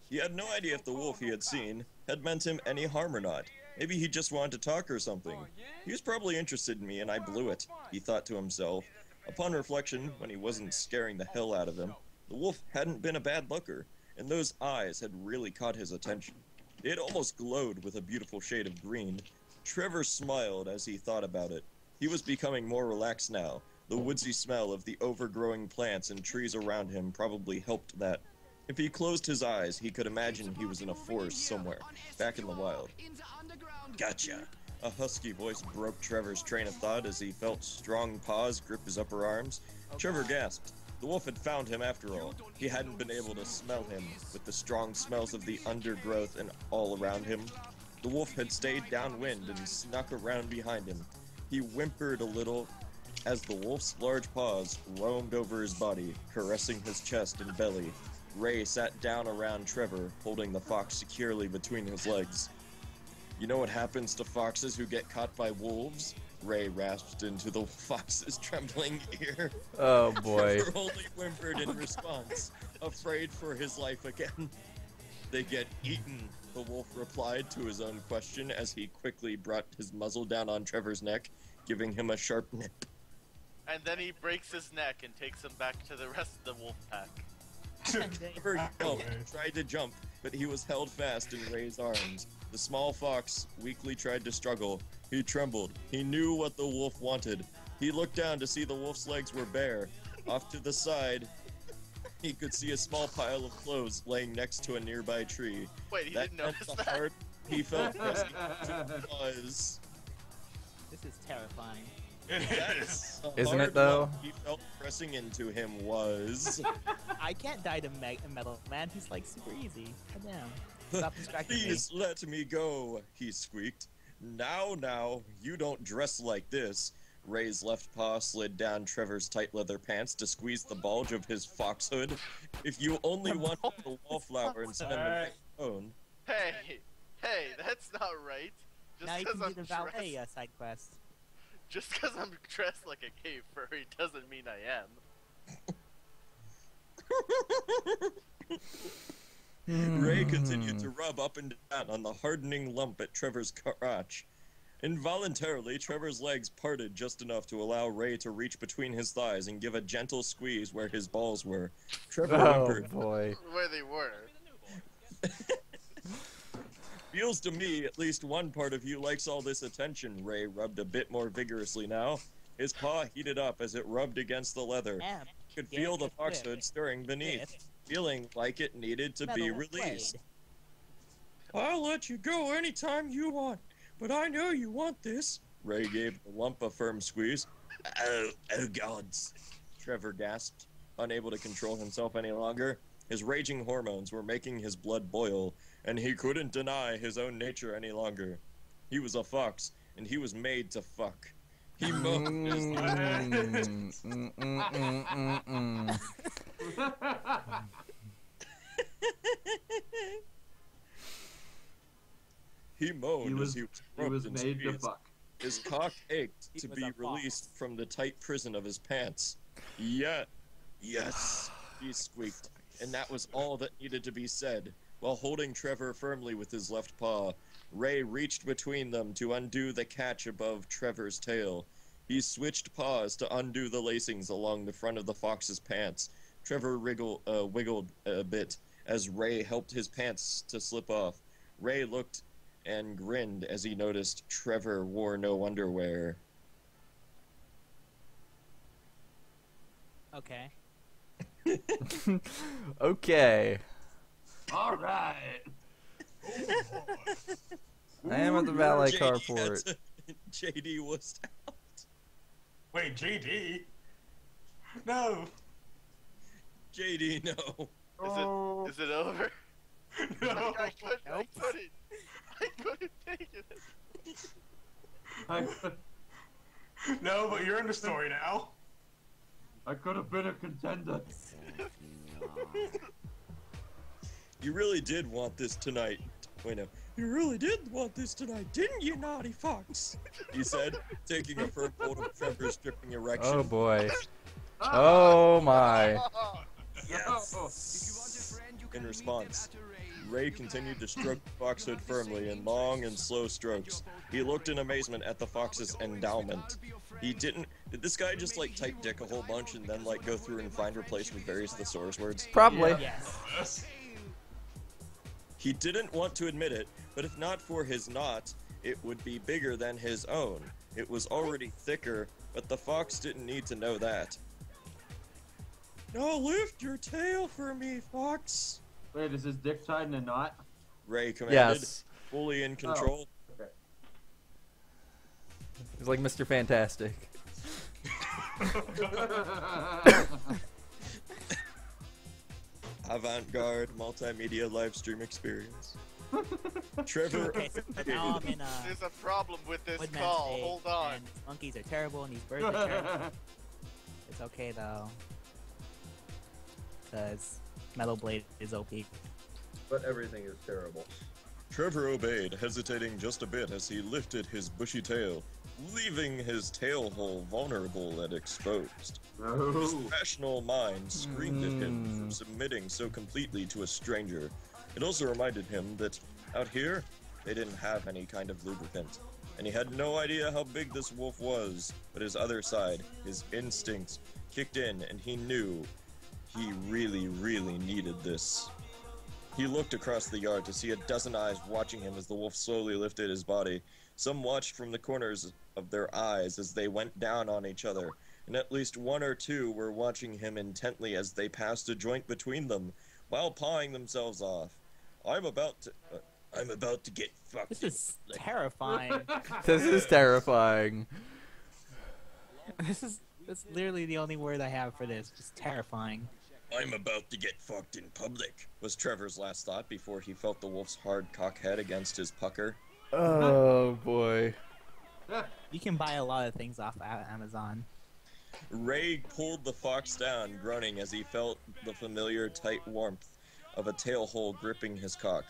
He had no idea if the wolf he had seen had meant him any harm or not. Maybe he just wanted to talk or something. He was probably interested in me and I blew it, he thought to himself. Upon reflection, when he wasn't scaring the hell out of him, the wolf hadn't been a bad looker, and those eyes had really caught his attention. It almost glowed with a beautiful shade of green. Trevor smiled as he thought about it. He was becoming more relaxed now. The woodsy smell of the overgrowing plants and trees around him probably helped that. If he closed his eyes, he could imagine he was in a forest somewhere, back in the wild. Gotcha! A husky voice broke Trevor's train of thought as he felt strong paws grip his upper arms. Trevor gasped. The wolf had found him after all. He hadn't been able to smell him, with the strong smells of the undergrowth and all around him. The wolf had stayed downwind and snuck around behind him. He whimpered a little as the wolf's large paws roamed over his body, caressing his chest and belly. Ray sat down around Trevor, holding the fox securely between his legs. You know what happens to foxes who get caught by wolves? Ray rasped into the fox's trembling ear. Oh boy. Trevor only whimpered in response, afraid for his life again. They get eaten, the wolf replied to his own question as he quickly brought his muzzle down on Trevor's neck, giving him a sharp nip. And then he breaks his neck and takes him back to the rest of the wolf pack. Trevor tried to jump, but he was held fast in Ray's arms. The small fox weakly tried to struggle. He trembled. He knew what the wolf wanted. He looked down to see the wolf's legs were bare. Off to the side, he could see a small pile of clothes laying next to a nearby tree. Wait, he didn't notice that? Heart he felt pressing to pause. This is terrifying. It is. Isn't it though? He felt pressing into him was. I can't die to Metal Man. He's like super easy. Come down. Stop distracting me. Please let me go. He squeaked. Now, you don't dress like this. Ray's left paw slid down Trevor's tight leather pants to squeeze the bulge of his fox hood. If you only want the wallflower instead of the phone. Hey, that's not right. Just now you can do the valet side quest. Just because I'm dressed like a cave furry doesn't mean I am. Ray continued to rub up and down on the hardening lump at Trevor's crotch. Involuntarily, Trevor's legs parted just enough to allow Ray to reach between his thighs and give a gentle squeeze where his balls were. Trevor whimpered. Boy. Where they were. Feels to me at least one part of you likes all this attention. Ray rubbed a bit more vigorously now. His paw heated up as it rubbed against the leather. He could feel the fox hood stirring beneath, feeling like it needed to be released. I'll let you go anytime you want, but I know you want this. Ray gave the lump a firm squeeze. Oh gods. Trevor gasped, unable to control himself any longer. His raging hormones were making his blood boil, and he couldn't deny his own nature any longer. He was a fox, and he was made to fuck. He moaned as he was made to fuck. His cock ached to be released from the tight prison of his pants. Yes, he squeaked. And that was all that needed to be said. While holding Trevor firmly with his left paw, Ray reached between them to undo the catch above Trevor's tail. He switched paws to undo the lacings along the front of the fox's pants. Trevor wiggled a bit as Ray helped his pants to slip off. Ray looked and grinned as he noticed Trevor wore no underwear. Okay. Okay. All right. I am at the valet carport. JD was out. Wait, JD? No. JD, no. Oh. Is it over? No. I couldn't take it. No, but you're in the story now. I could have been a contender. You really did want this tonight. Wait, no. You really did want this tonight, didn't you, naughty fox? He said, taking a firm hold of Trevor's dripping erection. Oh boy. Oh my. Yes. In response, Ray continued to stroke the foxhood firmly in long and slow strokes. He looked in amazement at the fox's endowment. He didn't... Did this guy just, like, type dick a whole bunch and then, like, go through and find replacement various thesaurus words? Probably. Yeah. Yes. He didn't want to admit it, but if not for his knot, it would be bigger than his own. It was already thicker, but the fox didn't need to know that. No, lift your tail for me, fox. Wait, is his dick tied in a knot? Ray commanded, yes. Fully in control. Oh, okay. He's like Mr. Fantastic. Avant-garde multimedia livestream experience. Trevor, okay, so there's a problem with this call. Hold on. Monkeys are terrible, and these birds are terrible. It's okay though, because Metal Blade is OP. But everything is terrible. Trevor obeyed, hesitating just a bit as he lifted his bushy tail, leaving his tail hole vulnerable and exposed. Oh. His rational mind screamed at him for submitting so completely to a stranger. It also reminded him that out here, they didn't have any kind of lubricant, and he had no idea how big this wolf was, but his other side, his instincts, kicked in, and he knew he really, really needed this. He looked across the yard to see a dozen eyes watching him as the wolf slowly lifted his body. Some watched from the corners of their eyes as they went down on each other, and at least one or two were watching him intently as they passed a joint between them, while pawing themselves off. I'm about to get fucked. This is terrifying. This is terrifying. That's literally the only word I have for this. Just terrifying. I'm about to get fucked in public, was Trevor's last thought before he felt the wolf's hard cock head against his pucker. Oh, boy. You can buy a lot of things off Amazon. Ray pulled the fox down, groaning as he felt the familiar tight warmth of a tail hole gripping his cock.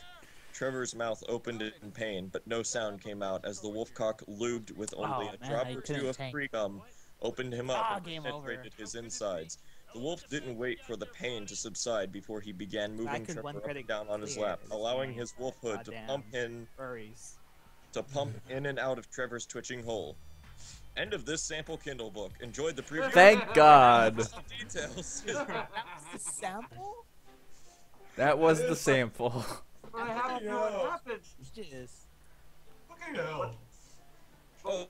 Trevor's mouth opened in pain, but no sound came out as the wolf cock lubed with only a drop or two of free gum, opened him up and penetrated his insides. The wolf didn't wait for the pain to subside before he began moving Trevor up and down on his lap, allowing his wolfhood to pump in and out of Trevor's twitching hole. End of this sample Kindle book. Enjoyed the preview. Thank God. Details. That was the sample? That was the sample. I haven't known what happens. Fucking hell.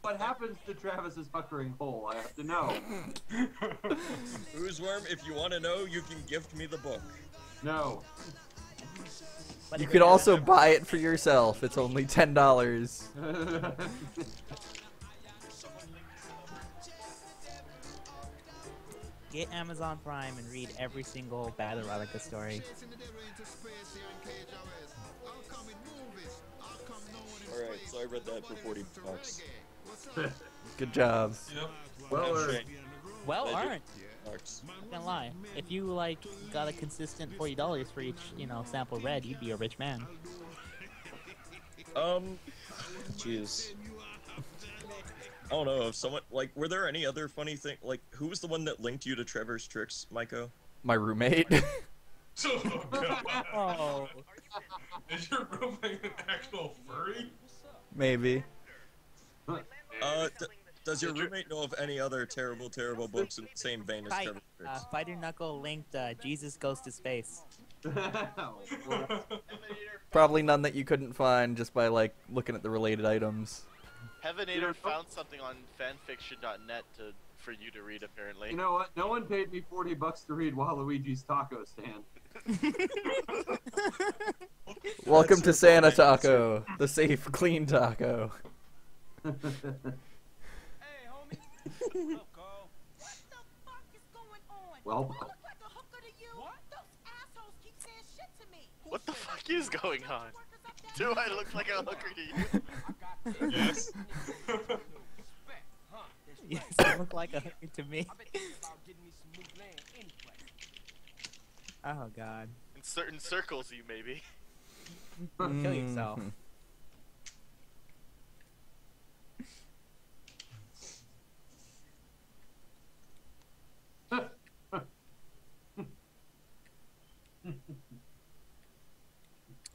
What happens to Travis's puckering hole? I have to know. Oozeworm, if you want to know, you can gift me the book. No. You could also buy it for yourself. It's only $10. Get Amazon Prime and read every single bad erotica story. Alright, so I read that for 40 bucks. Good job. Yep. Well earned. Well earned. I'm not gonna lie. If you, like, got a consistent $40 for each, you know, sample read, you'd be a rich man. Jeez. I don't know if someone, like, were there any other funny thing? Like, who was the one that linked you to Trevor's Tricks, Myko? My roommate. Oh, God. Oh. Is your roommate an actual furry? Maybe. Does your roommate know of any other terrible, terrible books in the same vein as Trevor's Tricks? Fighter Knuckle linked Jesus Goes to Space. Probably none that you couldn't find just by, like, looking at the related items. Heavenator found something on fanfiction.net for you to read, apparently. You know what? No one paid me 40 bucks to read Waluigi's Taco Stand. Welcome to Santa Taco, the safe, clean taco. Hey, homie. What the fuck is going on? Well, I look like a hooker to you. What? Those assholes keep saying shit to me. What the fuck is going on? Do I look like a hooker to you? Yes. Yes, you look like a hooker to me. Oh God. In certain circles, you maybe. Kill yourself.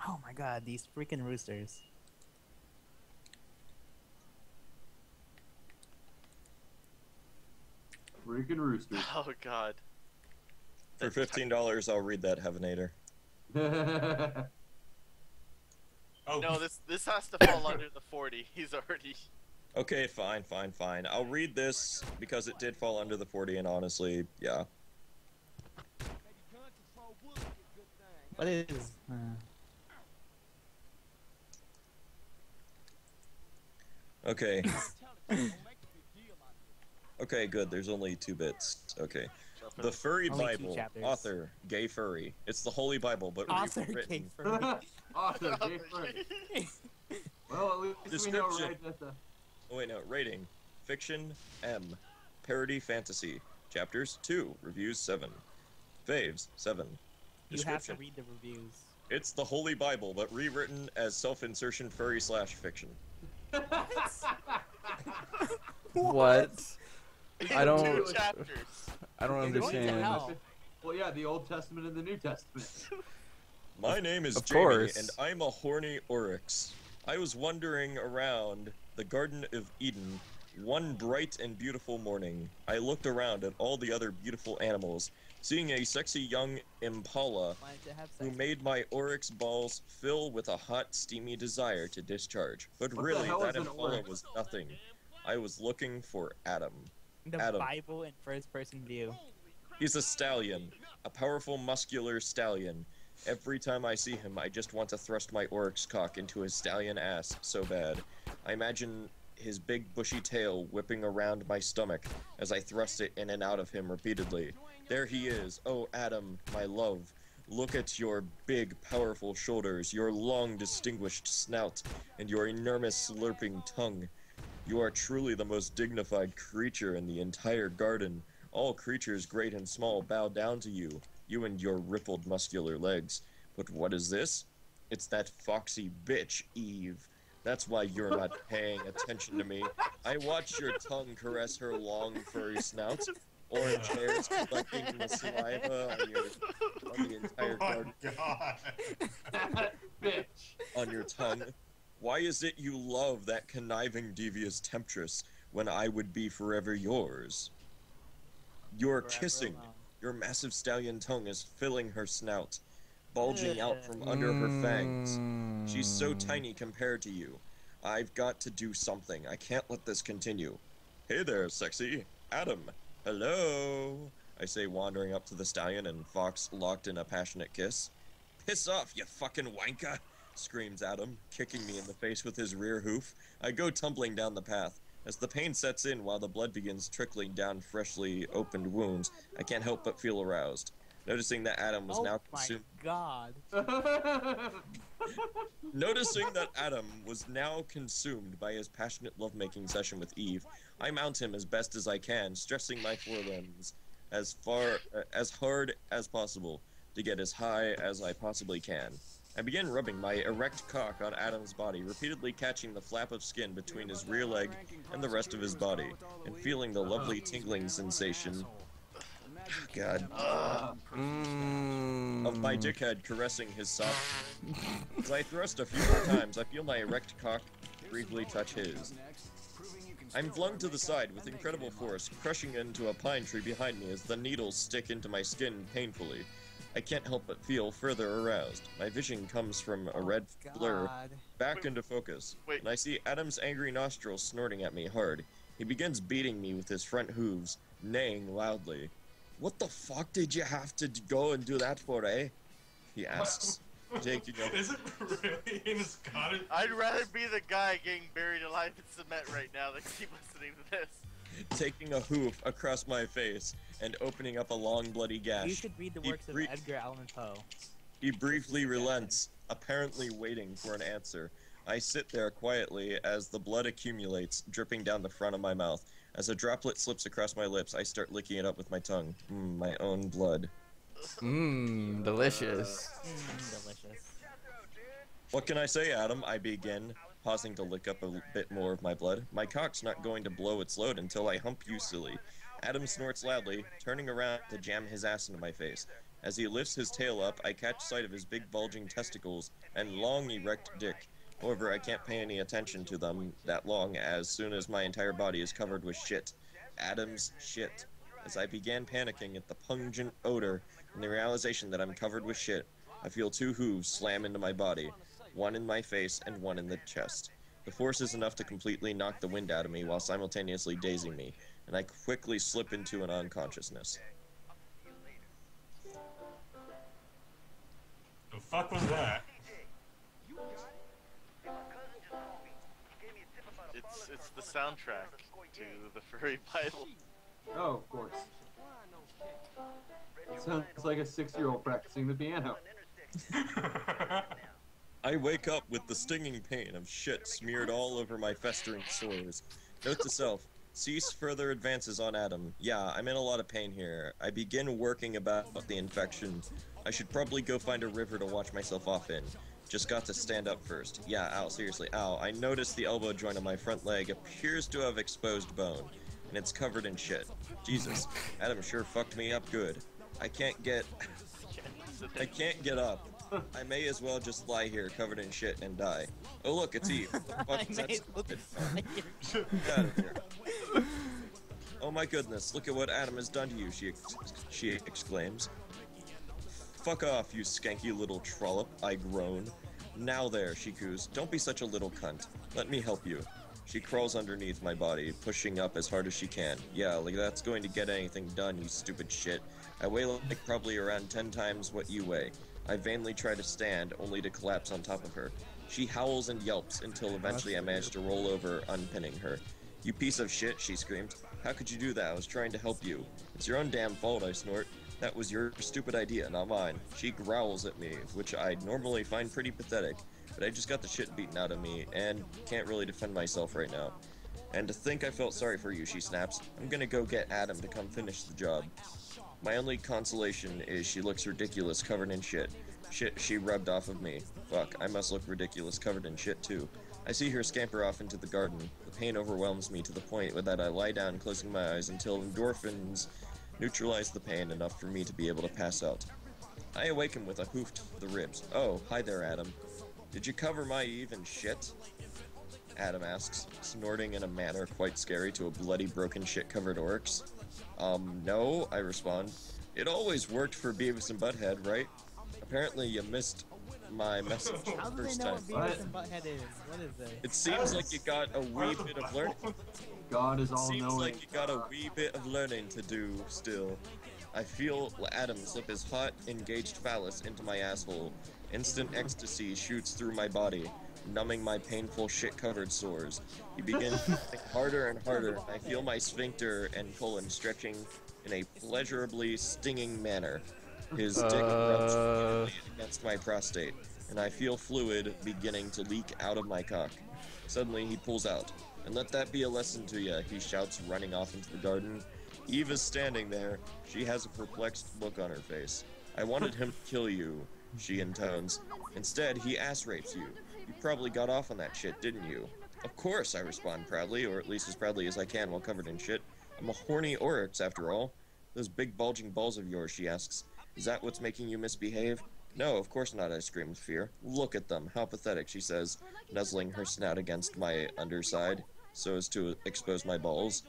Oh God, these freaking roosters. Freaking roosters. Oh, God. For $15, I'll read that, Heavenator. Oh. No, this has to fall under the 40. He's already... Okay, fine, fine, fine. I'll read this because it did fall under the 40, and honestly, yeah. But it is... Okay. Okay, good. There's only 2 bits. Okay. The Furry Bible. Author, Gay Furry. It's the Holy Bible, but rewritten. Author, Gay Furry. Well, at least description. We know right that the... Oh, wait, no. Rating. Fiction, M. Parody, Fantasy. Chapters, 2. Reviews, 7. Faves, 7. You have to read the reviews. It's the Holy Bible, but rewritten as self-insertion furry / fiction. What? What? I don't understand. Well, yeah, the Old Testament and the New Testament. My name is Jamie, and I'm a horny oryx. I was wandering around the Garden of Eden one bright and beautiful morning. I looked around at all the other beautiful animals, seeing a sexy young impala who made my oryx balls fill with a hot, steamy desire to discharge. But really, that impala was nothing. I was looking for Adam. The Bible in first-person view. He's a stallion, a powerful, muscular stallion. Every time I see him, I just want to thrust my oryx cock into his stallion ass so bad. I imagine his big, bushy tail whipping around my stomach as I thrust it in and out of him repeatedly. There he is. Oh, Adam, my love. Look at your big, powerful shoulders, your long, distinguished snout, and your enormous, slurping tongue. You are truly the most dignified creature in the entire garden. All creatures, great and small, bow down to you, you and your rippled muscular legs. But what is this? It's that foxy bitch, Eve. That's why you're not paying attention to me. I watch your tongue caress her long, furry snout. Orange hairs collecting the saliva on the entire garden. Oh, God. That bitch. On your tongue. Why is it you love that conniving, devious temptress when I would be forever yours? You're forever kissing. Alone. Your massive stallion tongue is filling her snout, bulging out from under her fangs. She's so tiny compared to you. I've got to do something. I can't let this continue. Hey there, sexy. Adam. Hello. I say, wandering up to the stallion and fox locked in a passionate kiss. Piss off, you fucking wanker. Screams Adam, kicking me in the face with his rear hoof. I go tumbling down the path. As the pain sets in while the blood begins trickling down freshly opened wounds, I can't help but feel aroused. Noticing that Adam was now consumed... Oh my God. Noticing that Adam was now consumed by his passionate lovemaking session with Eve, I mount him as best as I can, stressing my forelimbs as hard as possible to get as high as I possibly can. I begin rubbing my erect cock on Adam's body, repeatedly catching the flap of skin between his rear leg and the rest of his body, and feeling the lovely tingling sensation of my dickhead caressing his soft. As I thrust a few more times, I feel my erect cock briefly touch his. I'm flung to the side with incredible force, crushing into a pine tree behind me as the needles stick into my skin painfully. I can't help but feel further aroused. My vision comes from a red blur back into focus, and I see Adam's angry nostrils snorting at me hard. He begins beating me with his front hooves, neighing loudly. What the fuck did you have to go and do that for, eh? He asks. Taking up. Is it really in his cottage? I'd rather be the guy getting buried alive in cement right now than keep listening to this. Taking a hoof across my face and opening up a long bloody gash. You should read the works of Edgar Allan Poe. He briefly relents, apparently waiting for an answer. I sit there quietly as the blood accumulates, dripping down the front of my mouth. As a droplet slips across my lips, I start licking it up with my tongue. My own blood. Delicious. Delicious. What can I say, Adam? I begin, pausing to lick up a bit more of my blood. My cock's not going to blow its load until I hump you, silly. Adam snorts loudly, turning around to jam his ass into my face. As he lifts his tail up, I catch sight of his big bulging testicles and long erect dick. However, I can't pay any attention to them that long as soon as my entire body is covered with shit. Adam's shit. As I began panicking at the pungent odor and the realization that I'm covered with shit, I feel two hooves slam into my body, one in my face and one in the chest. The force is enough to completely knock the wind out of me while simultaneously dazing me, and I quickly slip into an unconsciousness. The fuck was that? It's the soundtrack to the Furry Bible. Oh, of course. It sounds like a 6-year-old practicing the piano. I wake up with the stinging pain of shit smeared all over my festering sores. Note to self, cease further advances on Adam. Yeah, I'm in a lot of pain here. I begin working about the infection. I should probably go find a river to wash myself off in. Just got to stand up first. Yeah, ow, seriously, ow. I notice the elbow joint of my front leg appears to have exposed bone, and it's covered in shit. Jesus, Adam sure fucked me up good. I can't get up. I may as well just lie here covered in shit and die. Oh look, it's Eve. What the fuck is that? Get out of here. Oh my goodness, look at what Adam has done to you, she exclaims. Fuck off, you skanky little trollop, I groan. Now there, she coos, don't be such a little cunt. Let me help you. She crawls underneath my body, pushing up as hard as she can. Yeah, like that's going to get anything done, you stupid shit. I weigh like probably around 10 times what you weigh. I vainly try to stand, only to collapse on top of her. She howls and yelps until eventually I manage to roll over, unpinning her. You piece of shit, she screamed. How could you do that? I was trying to help you. It's your own damn fault, I snort. That was your stupid idea, not mine. She growls at me, which I'd normally find pretty pathetic, but I just got the shit beaten out of me and can't really defend myself right now. And to think I felt sorry for you, she snaps. I'm gonna go get Adam to come finish the job. My only consolation is she looks ridiculous covered in shit. Shit she rubbed off of me. Fuck, I must look ridiculous covered in shit too. I see her scamper off into the garden. The pain overwhelms me to the point that I lie down closing my eyes until endorphins neutralize the pain enough for me to be able to pass out. I awaken with a hoof to the ribs. Oh, hi there, Adam. Did you cover my Eve in shit? Adam asks, snorting in a manner quite scary to a bloody broken shit-covered oryx. No, I respond. It always worked for Beavis and Butthead, right? Apparently you missed my message the first time. How do they know what Beavis and Butthead is? What is it? It seems like you got a wee bit of learning. God is all knowing. Seems like you got a wee bit of learning to do still. I feel Adam slip his hot, engaged phallus into my asshole. Instant ecstasy shoots through my body, numbing my painful shit-covered sores. You begin harder and harder. I feel my sphincter and colon stretching in a pleasurably stinging manner. His dick rubs against my prostate, and I feel fluid beginning to leak out of my cock. Suddenly, he pulls out. And let that be a lesson to ya, he shouts, running off into the garden. Eve is standing there. She has a perplexed look on her face. I wanted him to kill you, she intones. Instead, he ass-rapes you. You probably got off on that shit, didn't you? Of course, I respond proudly, or at least as proudly as I can while covered in shit. I'm a horny oryx, after all. Those big bulging balls of yours, she asks. Is that what's making you misbehave? No, of course not, I scream with fear. Look at them, how pathetic, she says, nuzzling her snout against my underside so as to expose my balls.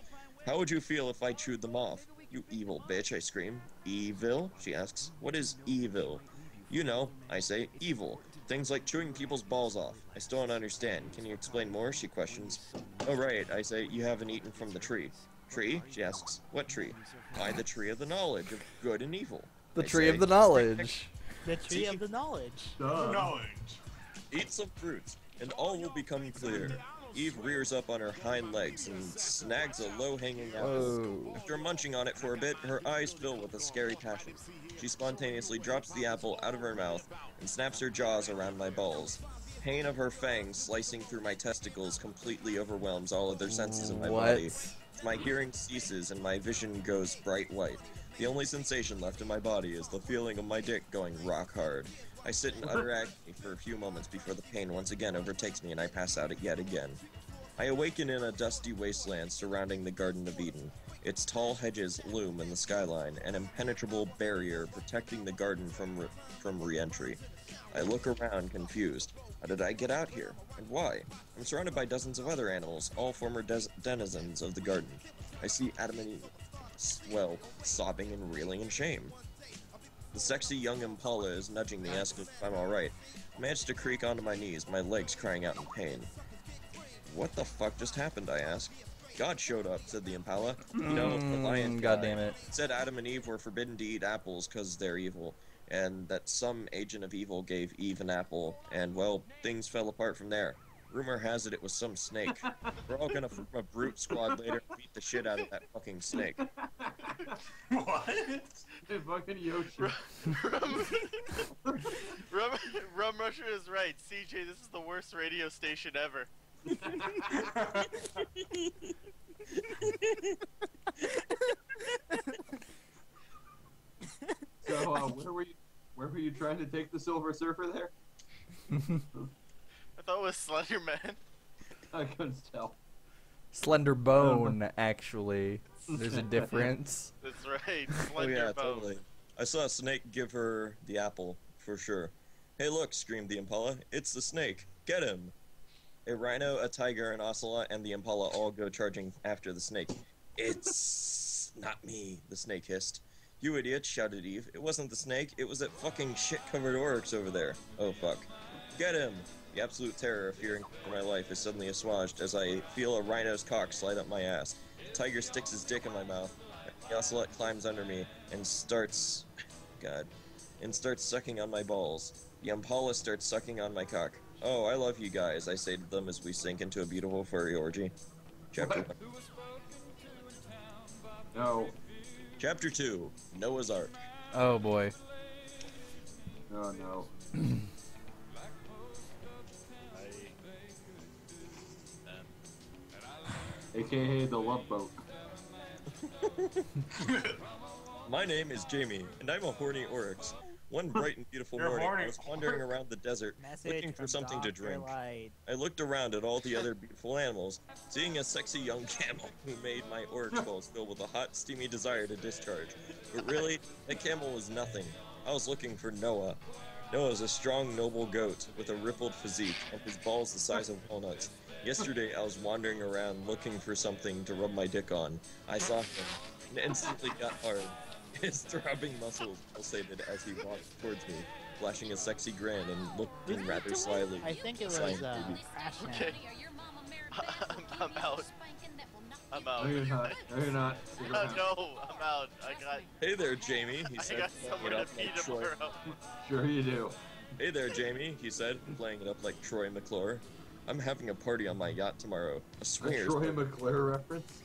How would you feel if I chewed them off? You evil bitch, I scream. Evil? She asks. What is evil? You know, I say, evil. Things like chewing people's balls off. I still don't understand. Can you explain more? She questions. Oh, right, I say, you haven't eaten from the tree. Tree? She asks. What tree? Why, the tree of the knowledge of good and evil. The tree of the knowledge. The tree of the knowledge. Eat some fruits, and all will become clear. Eve rears up on her hind legs and snags a low-hanging apple. After munching on it for a bit, her eyes fill with a scary passion. She spontaneously drops the apple out of her mouth and snaps her jaws around my balls. The pain of her fangs slicing through my testicles completely overwhelms all other senses of my body. My hearing ceases and my vision goes bright white. The only sensation left in my body is the feeling of my dick going rock hard. I sit in utter agony for a few moments before the pain once again overtakes me and I pass out yet again. I awaken in a dusty wasteland surrounding the Garden of Eden. Its tall hedges loom in the skyline, an impenetrable barrier protecting the garden from re-entry. I look around, confused. How did I get out here? And why? I'm surrounded by dozens of other animals, all former denizens of the garden. I see Adam and Eve, well, sobbing and reeling in shame. The sexy young impala is nudging me, asking if I'm alright. I managed to creak onto my knees, my legs crying out in pain. What the fuck just happened, I asked. God showed up, said the impala. No, the lion God damn it. Said Adam and Eve were forbidden to eat apples because they're evil, and that some agent of evil gave Eve an apple, and, well, things fell apart from there. Rumor has it it was some snake. We're all gonna form a brute squad later and beat the shit out of that fucking snake. What? Dude, fucking Yoshi. Rum Rusher is right. CJ, this is the worst radio station ever. So, where were you trying to take the Silver Surfer there? I thought it was Slenderman. I couldn't tell. Slenderbone, actually. There's a difference. That's right, Slenderbone. Oh, yeah, totally. I saw a snake give her the apple, for sure. Hey, look, screamed the impala. It's the snake. Get him. A rhino, a tiger, an ocelot, and the impala all go charging after the snake. It's not me, the snake hissed. You idiot, shouted Eve. It wasn't the snake, it was that fucking shit-covered oryx over there. Oh, fuck. Get him! The absolute terror of fearing for my life is suddenly assuaged as I feel a rhino's cock slide up my ass. The tiger sticks his dick in my mouth. The ocelot climbs under me and starts sucking on my balls. The impala starts sucking on my cock. Oh, I love you guys, I say to them as we sink into a beautiful furry orgy. Chapter 2, Noah's Ark. Oh boy. Oh no. AKA the Love Boat. My name is Jamie, and I'm a horny oryx. One bright and beautiful morning, I was wandering around the desert, looking for something to drink. I looked around at all the other beautiful animals, seeing a sexy young camel who made my oryx balls fill with a hot, steamy desire to discharge. But really, that camel was nothing. I was looking for Noah. Noah is a strong, noble goat with a rippled physique and his balls the size of walnuts. Yesterday, I was wandering around looking for something to rub my dick on. I saw him and instantly got hard. His throbbing muscles pulsated as he walked towards me, flashing a sexy grin and looking rather slyly. I think it was okay. I'm out. I'm out. No, you're not. No, you're not. No, I'm out. I got. Hey there, Jamie. He said, I got somewhere to be tomorrow. Sure you do. Hey there, Jamie. He said, playing it up like Troy McClure. I'm having a party on my yacht tomorrow. A swingers. A Troy McClure reference.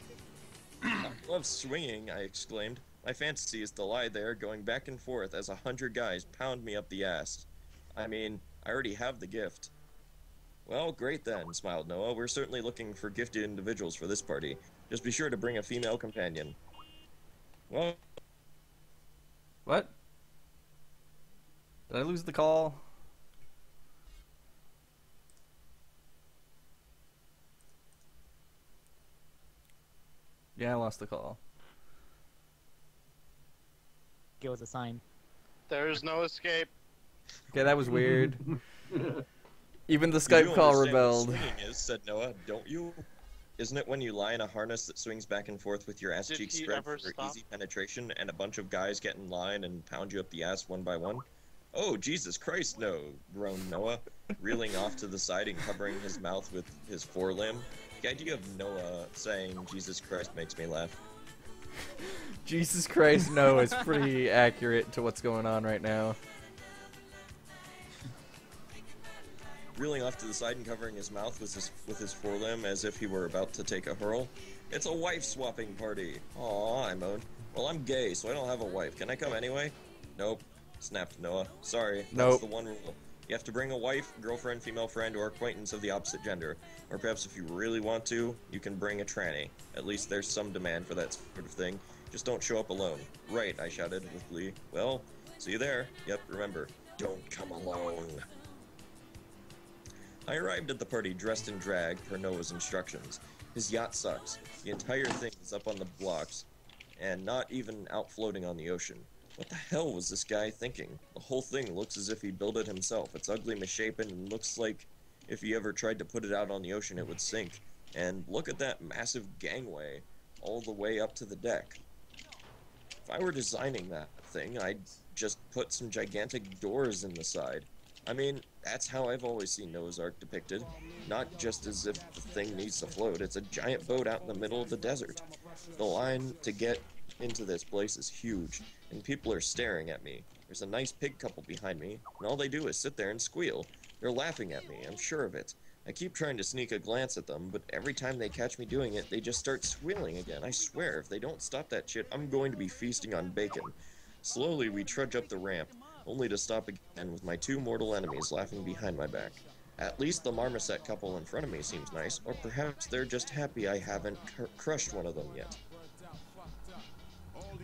I love swinging! I exclaimed. My fantasy is to lie there, going back and forth as 100 guys pound me up the ass. I mean, I already have the gift. Well, great then, smiled Noah. We're certainly looking for gifted individuals for this party. Just be sure to bring a female companion. Well... What? Did I lose the call? Yeah, I lost the call. It was a sign. There is no escape. Okay, that was weird. Even the Skype call rebelled. What swinging is, said Noah, don't you? Isn't it when you lie in a harness that swings back and forth with your ass cheeks spread for easy penetration and a bunch of guys get in line and pound you up the ass one by one? Oh, Jesus Christ, no, groaned Noah, reeling off to the side and covering his mouth with his forelimb. The idea of Noah saying Jesus Christ makes me laugh. Jesus Christ, no, is pretty accurate to what's going on right now. Reeling off to the side and covering his mouth with his forelimb as if he were about to take a hurl. It's a wife-swapping party. Aw, I moaned. Well, I'm gay, so I don't have a wife. Can I come anyway? Nope, snapped Noah. Sorry, that's the one rule. You have to bring a wife, girlfriend, female friend, or acquaintance of the opposite gender. Or perhaps if you really want to, you can bring a tranny. At least there's some demand for that sort of thing. Just don't show up alone. Right, I shouted with glee. Well, see you there. Yep, remember, don't come alone. I arrived at the party dressed in drag, per Noah's instructions. His yacht sucks. The entire thing is up on the blocks, and not even out floating on the ocean. What the hell was this guy thinking? The whole thing looks as if he built it himself. It's ugly, misshapen, and looks like if he ever tried to put it out on the ocean, it would sink. And look at that massive gangway all the way up to the deck. If I were designing that thing, I'd just put some gigantic doors in the side. I mean, that's how I've always seen Noah's Ark depicted. Not just as if the thing needs to float, it's a giant boat out in the middle of the desert. The line to get into this place is huge, and people are staring at me. There's a nice pig couple behind me, and all they do is sit there and squeal. They're laughing at me, I'm sure of it. I keep trying to sneak a glance at them, but every time they catch me doing it, they just start squealing again. I swear, if they don't stop that shit, I'm going to be feasting on bacon. Slowly, we trudge up the ramp, only to stop again with my two mortal enemies laughing behind my back. At least the marmoset couple in front of me seems nice, or perhaps they're just happy I haven't crushed one of them yet.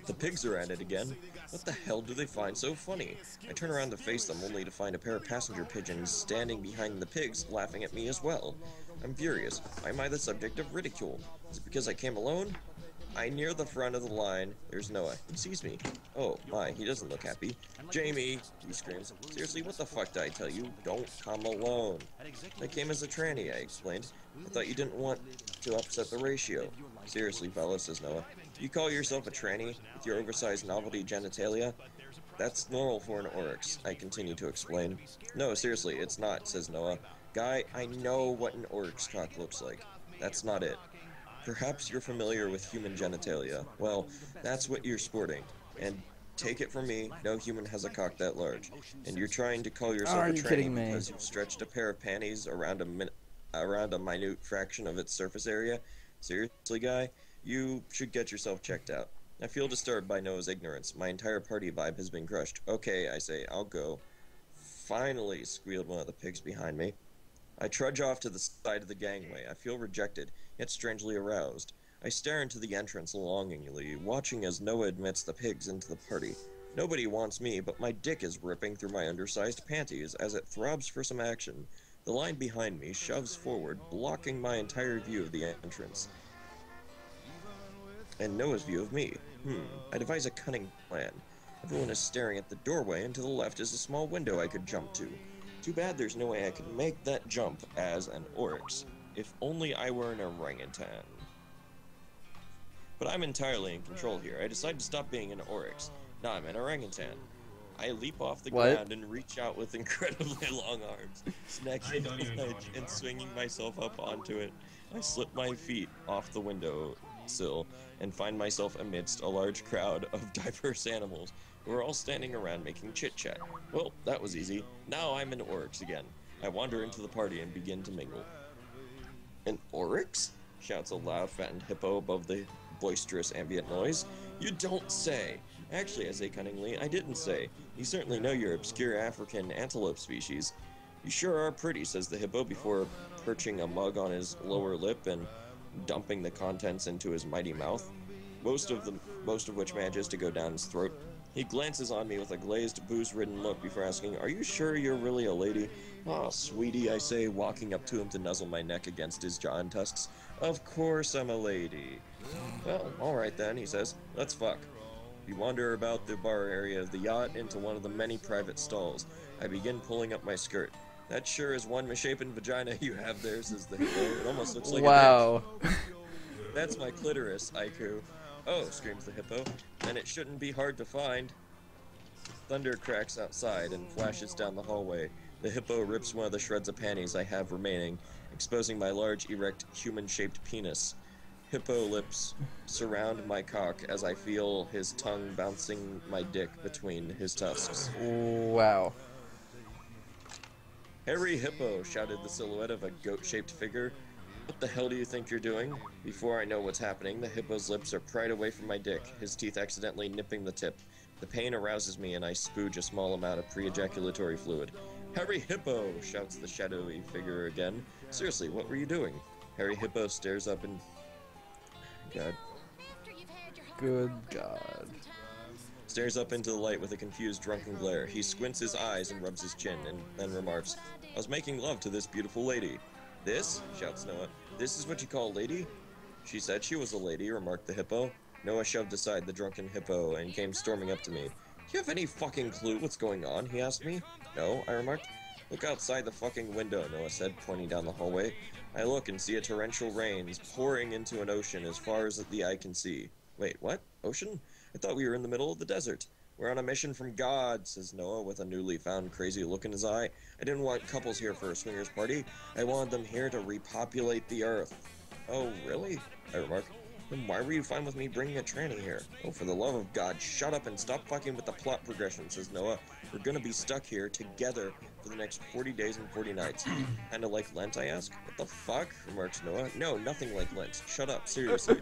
The pigs are at it again. What the hell do they find so funny? I turn around to face them, only to find a pair of passenger pigeons standing behind the pigs, laughing at me as well. I'm furious. Why am I the subject of ridicule? Is it because I came alone? I near the front of the line. There's Noah. He sees me. Oh, my. He doesn't look happy. Jamie, he screams. Seriously, what the fuck did I tell you? Don't come alone. I came as a tranny, I explained. I thought you didn't want to upset the ratio. Seriously, fella, says Noah. You call yourself a tranny with your oversized novelty genitalia? That's normal for an oryx, I continue to explain. No, seriously, it's not, says Noah. Guy, I know what an oryx cock looks like. That's not it. Perhaps you're familiar with human genitalia. Well, that's what you're sporting. And take it from me, no human has a cock that large. And you're trying to call yourself a tranny because you've stretched a pair of panties around a minute fraction of its surface area? Seriously, guy? You should get yourself checked out. I feel disturbed by Noah's ignorance. My entire party vibe has been crushed. Okay, I say, I'll go. Finally, squealed one of the pigs behind me. I trudge off to the side of the gangway. I feel rejected, yet strangely aroused. I stare into the entrance longingly, watching as Noah admits the pigs into the party. Nobody wants me, but my dick is ripping through my undersized panties as it throbs for some action. The line behind me shoves forward, blocking my entire view of the entrance, and Noah's view of me. I devise a cunning plan. Everyone is staring at the doorway, and to the left is a small window I could jump to. Too bad there's no way I could make that jump as an oryx. If only I were an orangutan. But I'm entirely in control here. I decide to stop being an oryx. Now I'm an orangutan. I leap off the ground and reach out with incredibly long arms, snacking the ledge and swinging myself up onto it. I slip my feet off the windowsill and find myself amidst a large crowd of diverse animals who are all standing around making chit-chat. Well, that was easy. Now I'm an oryx again. I wander into the party and begin to mingle. An oryx? Shouts a loud, fattened hippo above the boisterous ambient noise. You don't say! Actually, I say cunningly, I didn't say. You certainly know your obscure African antelope species. You sure are pretty, says the hippo before perching a mug on his lower lip and dumping the contents into his mighty mouth, most of which manages to go down his throat. He glances on me with a glazed, booze-ridden look before asking, are you sure you're really a lady? Aw, sweetie, I say, walking up to him to nuzzle my neck against his jaw and tusks. Of course I'm a lady. Well, alright then, he says. Let's fuck. We wander about the bar area of the yacht into one of the many private stalls. I begin pulling up my skirt. That sure is one misshapen vagina you have there, says the hippo. It almost looks like a dick. That's my clitoris, Aiku. Oh, screams the hippo. Then it shouldn't be hard to find. Thunder cracks outside and flashes down the hallway. The hippo rips one of the shreds of panties I have remaining, exposing my large, erect, human-shaped penis. Hippo lips surround my cock as I feel his tongue bouncing my dick between his tusks. Wow. Hairy hippo, shouted the silhouette of a goat-shaped figure. What the hell do you think you're doing? Before I know what's happening, the hippo's lips are pried away from my dick, his teeth accidentally nipping the tip. The pain arouses me and I spooge a small amount of pre-ejaculatory fluid. Hairy hippo, shouts the shadowy figure again. Seriously, what were you doing? Hairy hippo stares up and... God. Good God. Stares up into the light with a confused, drunken glare. He squints his eyes and rubs his chin, and then remarks, I was making love to this beautiful lady. This? Shouts Noah. This is what you call a lady? She said she was a lady, remarked the hippo. Noah shoved aside the drunken hippo and came storming up to me. Do you have any fucking clue what's going on? He asked me. No, I remarked. Look outside the fucking window, Noah said, pointing down the hallway. I look and see a torrential rain pouring into an ocean as far as the eye can see. Wait, what? Ocean? I thought we were in the middle of the desert. We're on a mission from God, says Noah with a newly found crazy look in his eye. I didn't want couples here for a swingers party. I wanted them here to repopulate the earth. Oh, really? I remarked. Then why were you fine with me bringing a tranny here? Oh, for the love of God, shut up and stop fucking with the plot progression, says Noah. We're gonna be stuck here together for the next 40 days and 40 nights. Kinda like Lent, I ask? What the fuck? Remarks Noah. No, nothing like Lent. Shut up, seriously.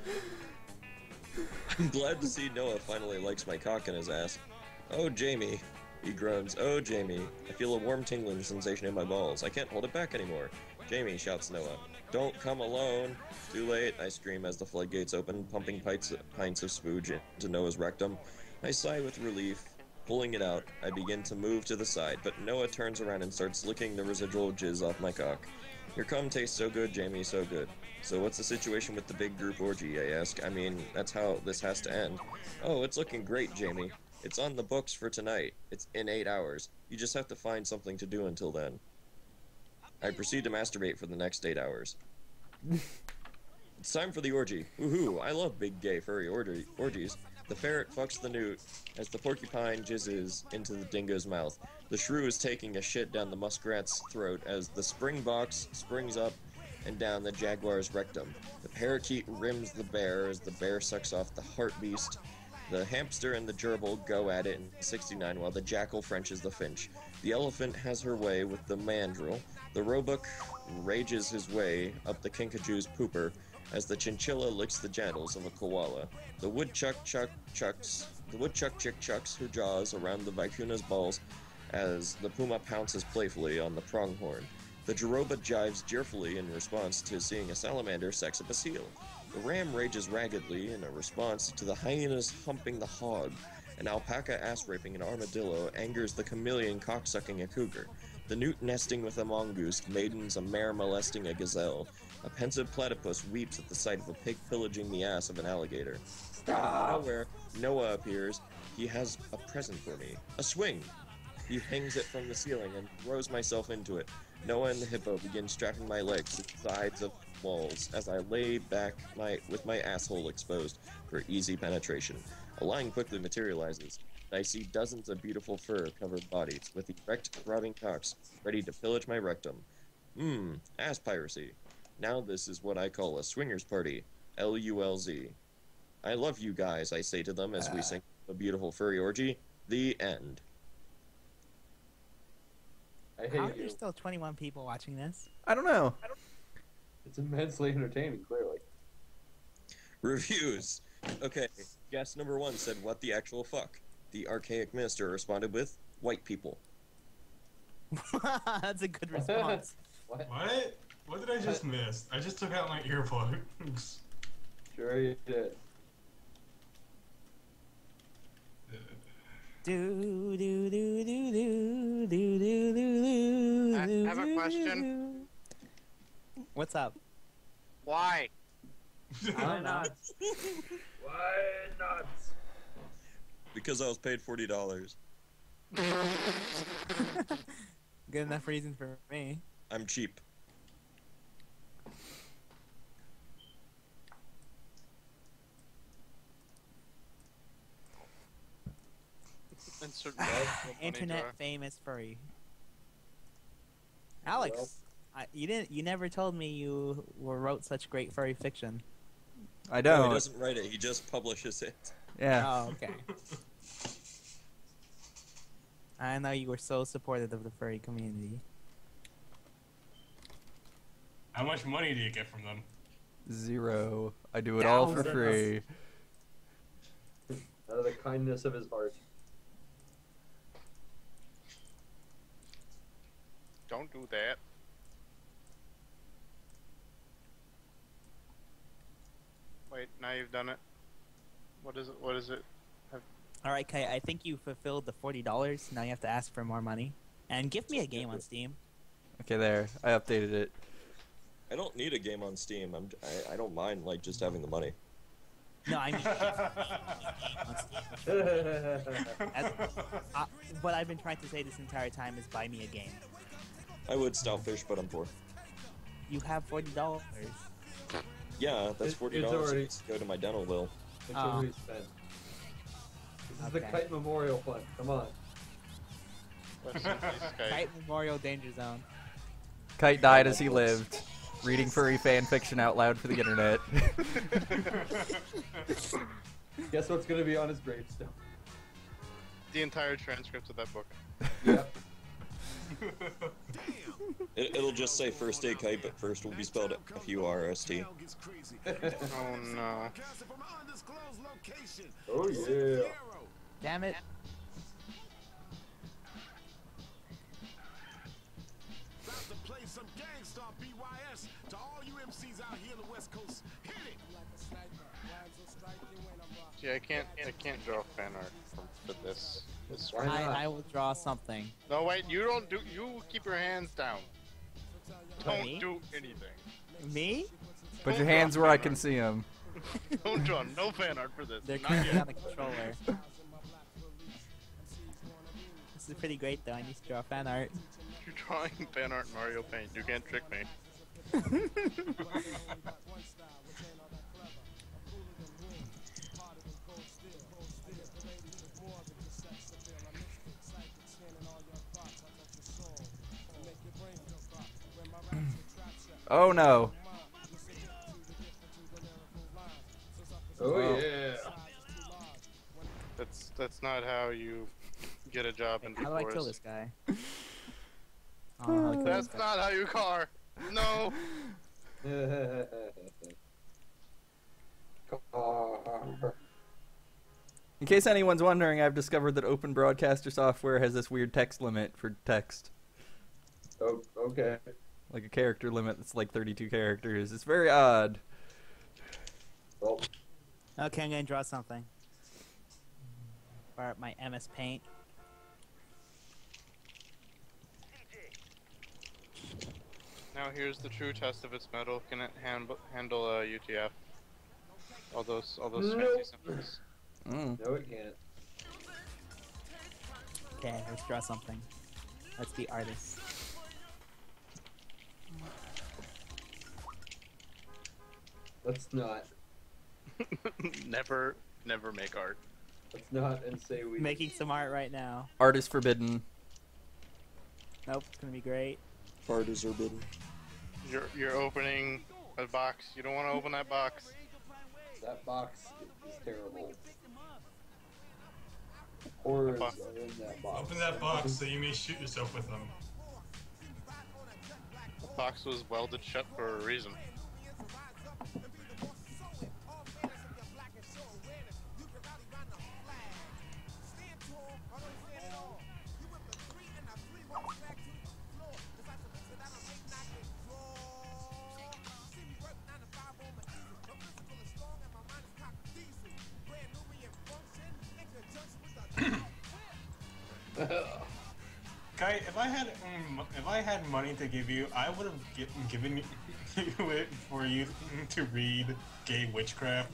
I'm glad to see Noah finally likes my cock in his ass. Oh, Jamie. He groans. Oh, Jamie. I feel a warm tingling sensation in my balls. I can't hold it back anymore. Jamie, shouts Noah. Don't come alone. Too late, I scream as the floodgates open, pumping pints of spooge into Noah's rectum. I sigh with relief. Pulling it out, I begin to move to the side, but Noah turns around and starts licking the residual jizz off my cock. Your cum tastes so good, Jamie, so good. So what's the situation with the big group orgy, I ask? I mean, that's how this has to end. Oh, it's looking great, Jamie. It's on the books for tonight. It's in 8 hours. You just have to find something to do until then. I proceed to masturbate for the next 8 hours. It's time for the orgy. Woohoo! I love big gay furry orgies. The ferret fucks the newt as the porcupine jizzes into the dingo's mouth. The shrew is taking a shit down the muskrat's throat as the springbox springs up and down the jaguar's rectum. The parakeet rims the bear as the bear sucks off the heart beast. The hamster and the gerbil go at it in 69 while the jackal Frenches the finch. The elephant has her way with the mandrill. The roebuck rages his way up the kinkajou's pooper as the chinchilla licks the genitals of a koala. The woodchuck chick chucks her jaws around the vicuna's balls as the puma pounces playfully on the pronghorn. The joroba jives cheerfully in response to seeing a salamander sex up a seal. The ram rages raggedly in a response to the hyenas humping the hog. An alpaca ass-raping an armadillo angers the chameleon cock-sucking a cougar. The newt nesting with a mongoose maidens a mare molesting a gazelle. A pensive platypus weeps at the sight of a pig pillaging the ass of an alligator. Out of nowhere, Noah appears. He has a present for me. A swing! He hangs it from the ceiling and throws myself into it. Noah and the hippo begin strapping my legs to the sides of walls as I lay back with my asshole exposed for easy penetration. A line quickly materializes, and I see dozens of beautiful fur-covered bodies with erect, throbbing cocks ready to pillage my rectum. Mmm, ass piracy. Now this is what I call a swingers party. LULZ. I love you guys, I say to them as we sing a beautiful furry orgy. The end. How are there still 21 people watching this? I don't know. It's immensely entertaining, clearly. Reviews. Okay, guest number one said, what the actual fuck? The archaic minister responded with, white people. That's a good response. What? What did I just miss? I just took out my earplugs. Sure you did. Do, do, do, do, do, do, do, do, I have a question. What's up? Why? Why not? Why not? Because I was paid $40. Good enough reason for me. I'm cheap. Internet famous furry. Alex, well, you never told me you wrote such great furry fiction. I don't. No, he doesn't write it. He just publishes it. Yeah. Oh, okay. I know you were so supportive of the furry community. How much money do you get from them? $0. I do it all for free. Out of the kindness of his heart. Don't do that. Wait, now you've done it. What is it? What is it? Alright, Kai, I think you fulfilled the $40. Now you have to ask for more money. And give me a game on Steam. Okay, there. I updated it. I don't need a game on Steam. I don't mind like just having the money. No, I mean, what I've been trying to say this entire time is buy me a game. I would Starfish, but I'm poor. You have $40. Yeah, that's $40 already... to go to my dental bill. It's already spent. This is the Kite Memorial Fund. Come on. Kite Memorial Danger Zone. Kite died as he lived, reading furry fan fiction out loud for the internet. Guess what's gonna be on his gravestone? The entire transcript of that book. Yep. It'll just say first day Kite, but first will be spelled F-U-R-S-T. Oh no. Oh yeah. Damn it. Some gangsta BYS to all you MCs out here on the West Coast. Hit it! Gee, I can't draw fan art for this. I will draw something. No wait, you don't do. You keep your hands down. Don't do anything. Me? Put your hands where I can see them. Don't draw no fan art for this. They're coming out of controller. This is pretty great though. I need to draw fan art. You're drawing fan art Mario Paint. You can't trick me. Oh no. Oh yeah. That's not how you get a job in the forest. How do I kill this guy? Oh, that's not how you car. No. In case anyone's wondering, I've discovered that Open Broadcaster software has this weird text limit for text. Oh, okay. Like a character limit that's like 32 characters. It's very odd. Oh. Okay, I'm gonna draw something. Fire up my MS Paint. Now here's the true test of its metal. Can it handle a UTF? All those fancy symbols. No, it can't. Okay, let's draw something. Let's be artists. Let's not. never make art. Let's not and say we. Making some art right now. Art is forbidden. Nope, it's gonna be great. Art is forbidden. You're opening a box. You don't want to open that box. That box is terrible. Horrors are in that box. Open that box so you may shoot yourself with them. The box was welded shut for a reason. Guy, if I had money to give you, I would have given you it for you to read gay witchcraft.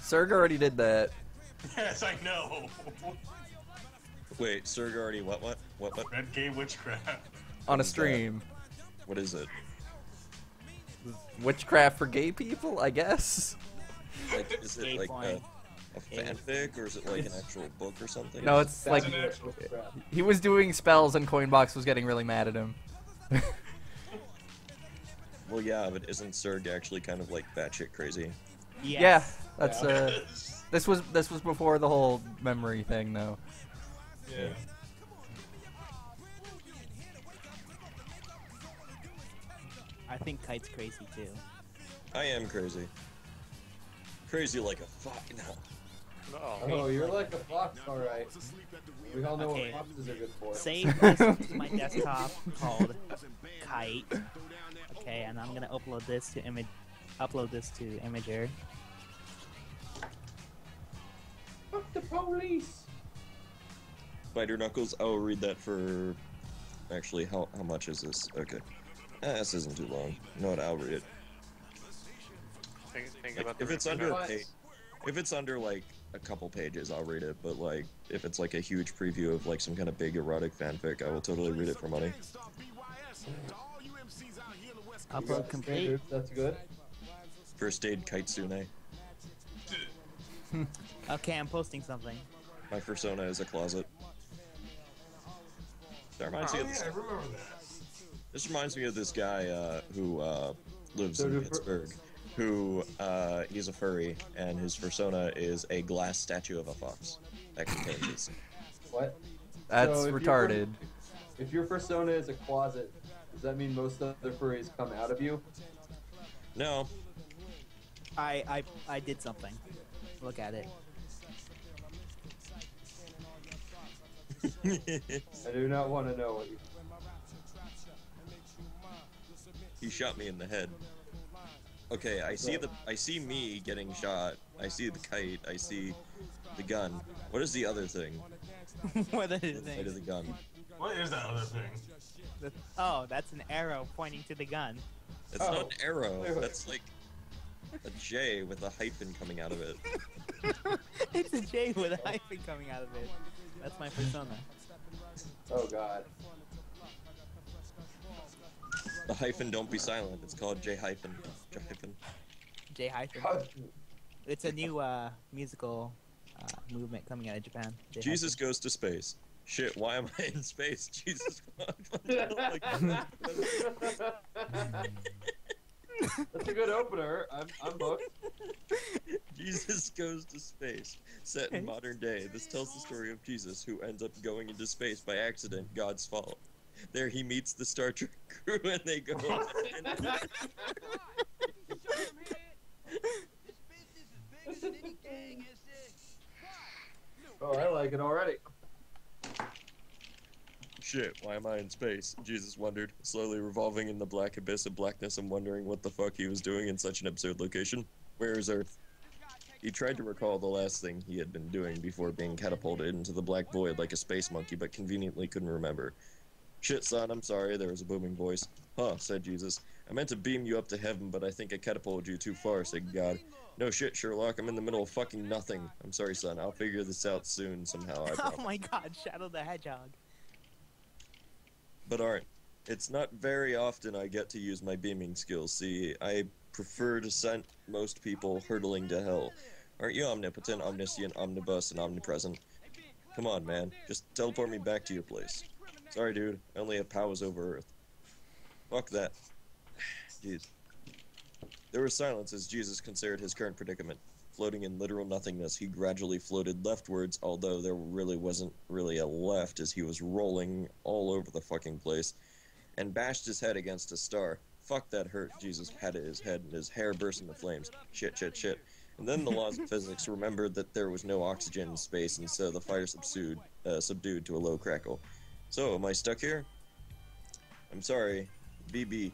Serg already did that. Yes, I know. Wait, Serg already what? Read gay witchcraft. On a stream. What is it? Witchcraft for gay people, I guess. Like, is it like a fanfic, or is it like an actual book or something? No, it's like he was doing spells and Coinbox was getting really mad at him. Well, yeah, but isn't Serg actually kind of like batshit crazy? Yes. Yeah, that's this was before the whole memory thing, though. Yeah. I think Kite's crazy too. I am crazy. Crazy like a fox now. Oh, you're like a fox, alright. We all know what foxes are good for. Save my desktop called Kite. Okay, and I'm gonna upload this to Imager. Fuck the police! Spider Knuckles. I'll read that for... Actually, how much is this? Okay. This isn't too long. You know what, I'll read it. Think about like, if it's under a page, if it's under like a couple pages, I'll read it. But like, if it's like a huge preview of like some kind of big erotic fanfic, I will totally read it for money. Upload complete. That's good. First aid kitsune. Okay, I'm posting something. My persona is a closet. That reminds me of this. I remember that. This reminds me of this guy who lives in Pittsburgh. Who, he's a furry, and his persona is a glass statue of a fox. That contains what? That's so retarded. If your persona is a closet, does that mean most other furries come out of you? No. I did something. Look at it. I do not want to know what you... He shot me in the head. Okay, I see me getting shot. I see the kite. I see the gun. What is the other thing? What is the thing? The gun. What is that other thing? Oh, that's an arrow pointing to the gun. It's not an arrow. That's like a J with a hyphen coming out of it. It's a J with a hyphen coming out of it. That's my persona. Oh God. The hyphen, don't be silent. It's called J hyphen. J hyphen. J hyphen. It's a new musical movement coming out of Japan. J Jesus hyphen. Goes to Space. Shit, why am I in space? Jesus. That's a good opener. I'm booked. Jesus Goes to Space. Set in modern day, this tells the story of Jesus who ends up going into space by accident, God's fault. There he meets the Star Trek crew and they go. Oh, I like it already. Shit, why am I in space? Jesus wondered, slowly revolving in the black abyss of blackness and wondering what the fuck he was doing in such an absurd location. Where is Earth? He tried to recall the last thing he had been doing before being catapulted into the black void like a space monkey, but conveniently couldn't remember. Shit, son, I'm sorry, there was a booming voice. Huh, said Jesus. I meant to beam you up to heaven, but I think I catapulted you too far, said God. No shit, Sherlock, I'm in the middle of fucking nothing. I'm sorry, son, I'll figure this out soon somehow. Oh my God, Shadow the Hedgehog. But alright, it's not very often I get to use my beaming skills, see, I prefer to send most people hurtling to hell. Aren't you omnipotent, omniscient, omnibus, and omnipresent? Come on, man, just teleport me back to your place. Sorry, dude. I only have powers over Earth. Fuck that. Jeez. There was silence as Jesus considered his current predicament. Floating in literal nothingness, he gradually floated leftwards, although there really wasn't really a left as he was rolling all over the fucking place, and bashed his head against a star. Fuck that hurt. Jesus patted his head, and his hair burst into flames. Shit, shit, shit. And then the laws of physics remembered that there was no oxygen in space, and so the fire subdued to a low crackle. So, am I stuck here? I'm sorry, BB.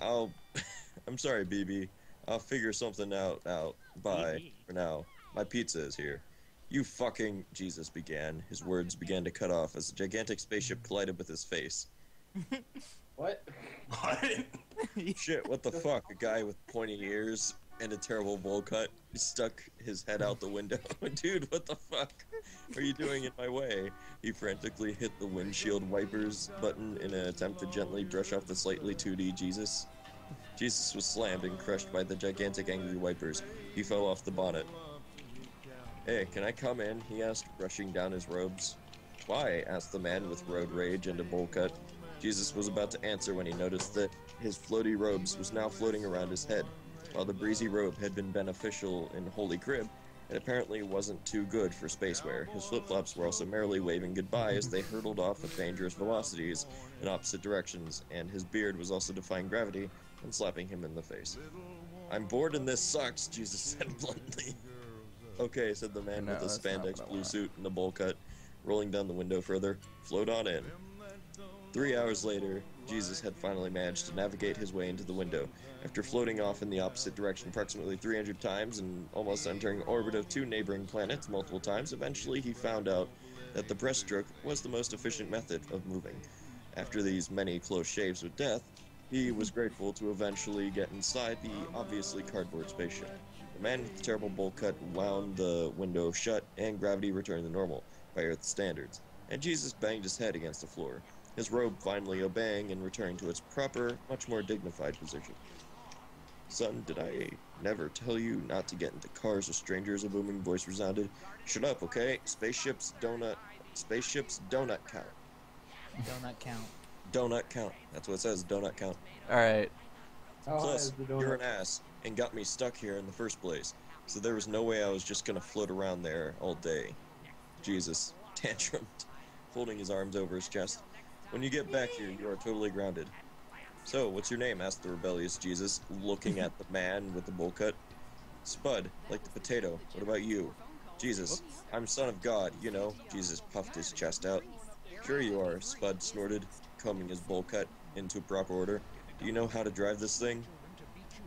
I'm sorry, BB. I'll figure something out. Bye, BB. For now. My pizza is here. You fucking... Jesus began. His words began to cut off as a gigantic spaceship collided with his face. What? What? Shit, what the fuck? A guy with pointy ears and a terrible bowl cut stuck his head out the window. Dude, what the fuck are you doing in my way? He frantically hit the windshield wipers button in an attempt to gently brush off the slightly 2D Jesus. Jesus was slammed and crushed by the gigantic angry wipers. He fell off the bonnet. Hey, can I come in? He asked, brushing down his robes. Why? Asked the man with road rage and a bowl cut. Jesus was about to answer when he noticed that his floaty robes was now floating around his head. While the breezy robe had been beneficial in Holy Crib, it apparently wasn't too good for spacewear. His flip-flops were also merrily waving goodbye as they hurtled off with dangerous velocities in opposite directions, and his beard was also defying gravity and slapping him in the face. I'm bored and this sucks, Jesus said bluntly. Okay, said the man with the spandex blue suit and the bowl cut, rolling down the window further. Float on in. 3 hours later, Jesus had finally managed to navigate his way into the window. After floating off in the opposite direction approximately 300 times and almost entering orbit of two neighboring planets multiple times, eventually he found out that the breaststroke was the most efficient method of moving. After these many close shaves with death, he was grateful to eventually get inside the obviously cardboard spaceship. The man with the terrible bowl cut wound the window shut, and gravity returned to normal, by Earth's standards, and Jesus banged his head against the floor, his robe finally obeying and returning to its proper, much more dignified position. "Son, did I never tell you not to get into cars with strangers?" a booming voice resounded. "Shut up, okay? Spaceships donut count." Donut count. Donut count. That's what it says, donut count. Alright. Plus, you're an ass, and got me stuck here in the first place, so there was no way I was just gonna float around there all day. Jesus tantrumed, folding his arms over his chest. "When you get back here, you are totally grounded." "So, what's your name?" asked the rebellious Jesus, looking at the man with the bowl cut. "Spud, like the potato. What about you?" "Jesus, I'm son of God, you know." Jesus puffed his chest out. "Sure you are," Spud snorted, combing his bowl cut into proper order. "Do you know how to drive this thing?"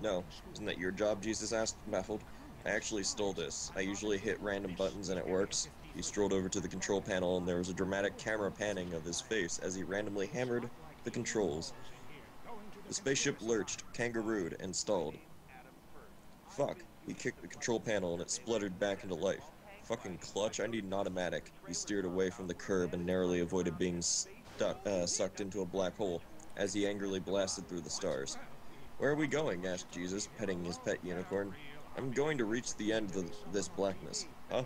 "No. Isn't that your job?" Jesus asked, baffled. "I actually stole this. I usually hit random buttons and it works." He strolled over to the control panel, and there was a dramatic camera panning of his face as he randomly hammered the controls. The spaceship lurched, kangarooed, and stalled. "Fuck." He kicked the control panel and it spluttered back into life. "Fucking clutch, I need an automatic." He steered away from the curb and narrowly avoided being sucked into a black hole as he angrily blasted through the stars. "Where are we going?" asked Jesus, petting his pet unicorn. "I'm going to reach the end of this blackness." "Huh?"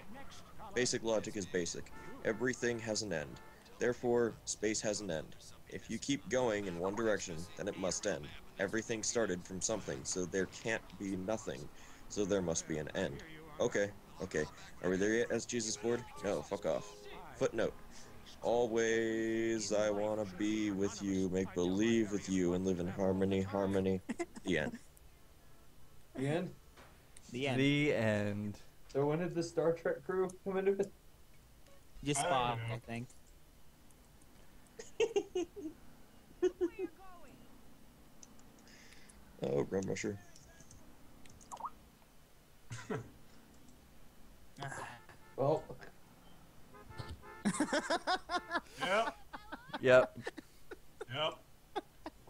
"Basic logic is basic. Everything has an end. Therefore, space has an end. If you keep going in one direction, then it must end. Everything started from something, so there can't be nothing, so there must be an end." Okay. "Are we there yet?" asked Jesus, bored. "No, fuck off." Footnote. "Always I wanna be with you, make believe with you, and live in harmony. The end." The end? The end. The end. So when did the Star Trek crew come into it? Just Spock, I think. Oh, Rum Rusher. Well. Yep.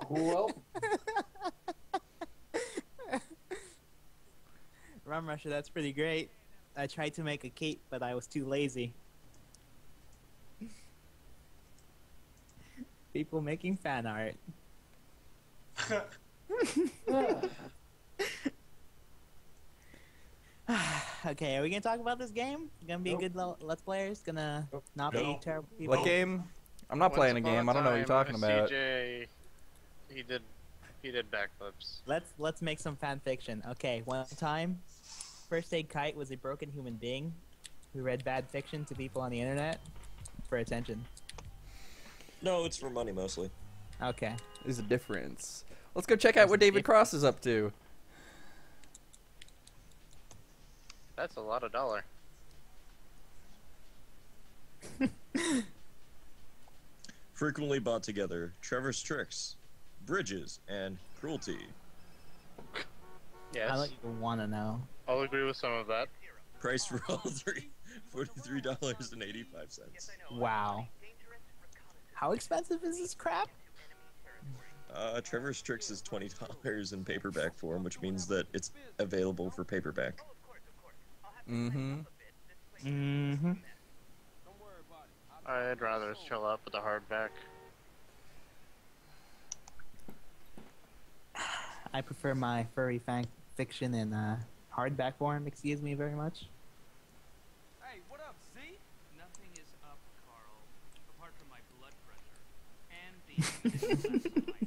Well. Rum Rusher, that's pretty great. I tried to make a cape, but I was too lazy. People making fan art. Okay, are we gonna talk about this game? You gonna be a good Let's Players? Gonna not be terrible people? What game? I'm not playing a game. I don't know what you're talking about. CJ, he did backflips. Let's make some fan fiction. Okay, one time, First Aid Kite was a broken human being who read bad fiction to people on the internet for attention. No, it's for money mostly. Okay. There's a difference. Let's go check out what David Cross is up to. That's a lot of dollar. Frequently bought together, Trevor's Tricks, Bridges, and Cruelty. Yes. I don't even want to know. I'll agree with some of that. Price for all three, $43.85. Wow. How expensive is this crap? Trevor's Tricks is $20 in paperback form, which means that it's available for paperback. Mm-hmm. I'd rather chill out with the hardback. I prefer my furry fan fiction in hardback form, excuse me very much. Hey, what up, Z? Nothing is up, Carl. Apart from my blood pressure and the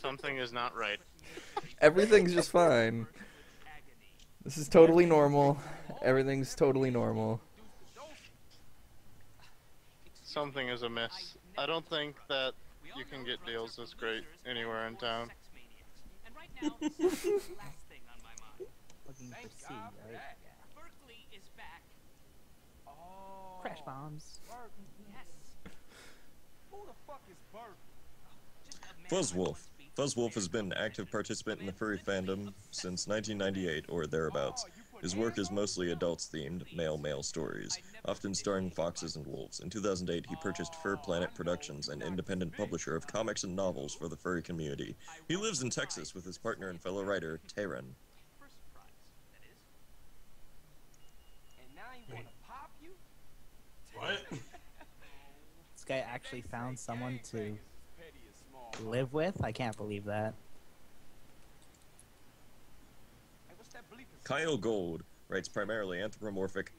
Something is not right. Everything's just fine. This is totally normal. Everything's totally normal. Something is amiss. I don't think that you can get deals this great anywhere in town. Crash bombs. Fuzzwolf, Fuzzwolf has been an active participant in the furry fandom since 1998 or thereabouts. His work is mostly adults-themed, male-male stories, often starring foxes and wolves. In 2008, he purchased Fur Planet Productions, an independent publisher of comics and novels for the furry community. He lives in Texas with his partner and fellow writer, Taren. What? This guy actually found someone to live with? I can't believe that. Kyle Gold writes primarily anthropomorphic,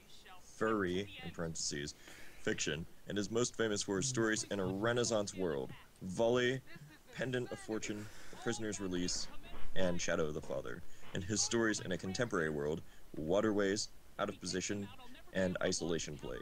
furry, in parentheses, fiction, and is most famous for his stories in a Renaissance world. Volley, Pendant of Fortune, The Prisoner's Release, and Shadow of the Father. And his stories in a contemporary world, Waterways, Out of Position, and Isolation Play.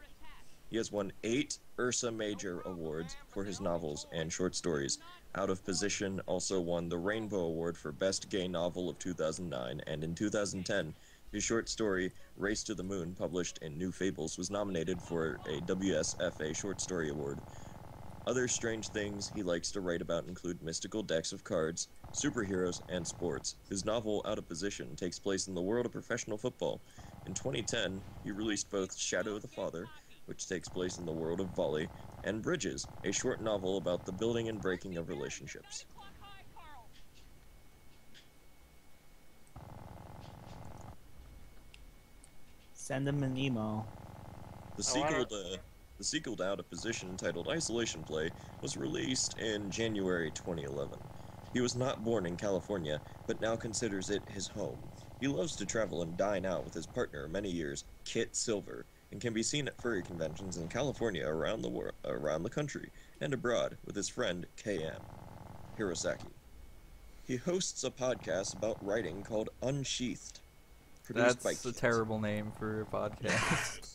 He has won 8 Ursa Major Awards for his novels and short stories. Out of Position also won the Rainbow Award for Best Gay Novel of 2009, and in 2010, his short story, Race to the Moon, published in New Fables, was nominated for a WSFA Short Story Award. Other strange things he likes to write about include mystical decks of cards, superheroes, and sports. His novel, Out of Position, takes place in the world of professional football. In 2010, he released both Shadow of the Father, which takes place in the world of Volley, and Bridges, a short novel about the building and breaking of relationships. Send him an email. The sequel to Out of Position, titled Isolation Play, was released in January 2011. He was not born in California, but now considers it his home. He loves to travel and dine out with his partner many years, Kit Silver, and can be seen at furry conventions in California, around the country, and abroad with his friend KM Hirosaki. He hosts a podcast about writing called Unsheathed. That's a terrible name for a podcast.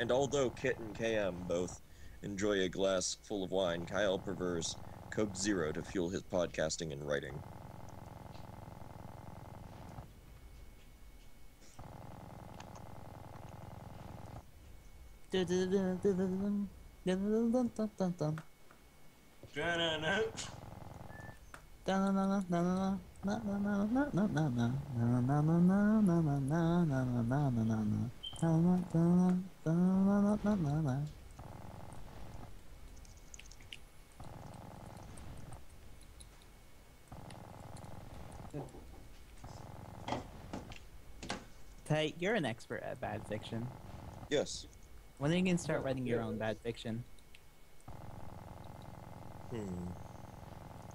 and although Kit and KM both enjoy a glass full of wine, Kyle prefers Coke Zero to fuel his podcasting and writing. Hey, you're an expert at bad fiction. Yes. When are you going to start writing your own bad fiction?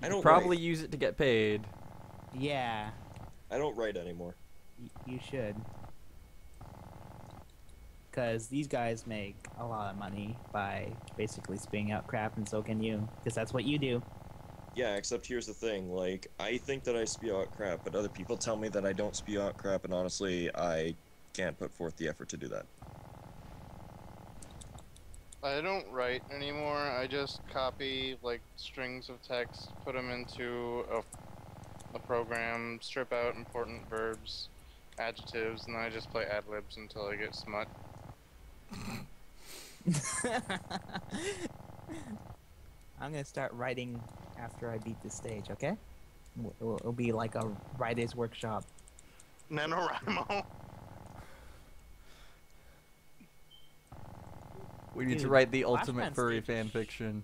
I don't probably write. Use it to get paid. Yeah. I don't write anymore. You should. Because these guys make a lot of money by basically spewing out crap, and so can you. Because that's what you do. Yeah, except here's the thing. Like, I think that I spew out crap, but other people tell me that I don't spew out crap, and honestly, I can't put forth the effort to do that. I don't write anymore. I just copy like strings of text, put them into a program, strip out important verbs, adjectives, and then I just play ad libs until I get smut. I'm gonna start writing after I beat this stage. Okay? It'll be like a writer's workshop. NaNoWriMo. We need to write the ultimate furry fanfiction.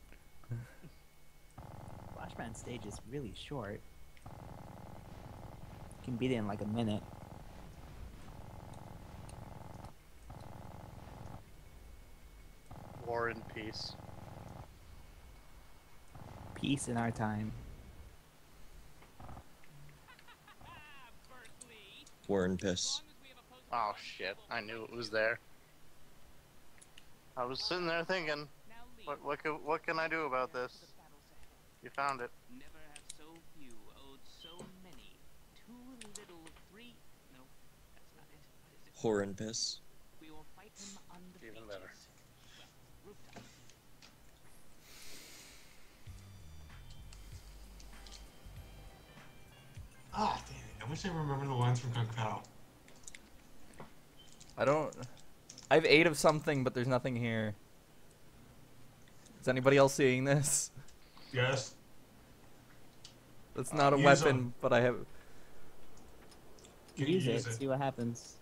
Flashman stage is really short. You can beat it in like a minute. War and peace. Peace in our time. War and piss. Oh shit, I knew it was there. I was sitting there thinking, what can I do about this? You found it. Never have so few owed so many. Too little, free. No, that's not it. Whore and piss. We will fight him on the even better. Well, rooftop. Ah, damn it! I wish I remembered the lines from Kung Pao. I don't. I have 8 of something, but there's nothing here. Is anybody else seeing this? Yes. That's not a weapon, but I have. Use it. See what happens.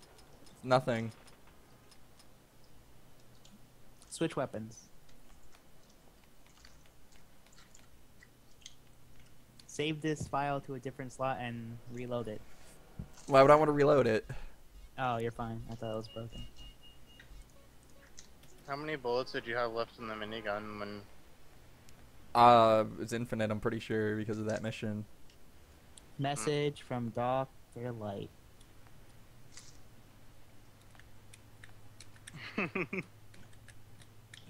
Nothing. Switch weapons. Save this file to a different slot and reload it. Why would I want to reload it? Oh, you're fine. I thought it was broken. How many bullets did you have left in the minigun when... it's infinite, I'm pretty sure, because of that mission. Message from Dr. Light.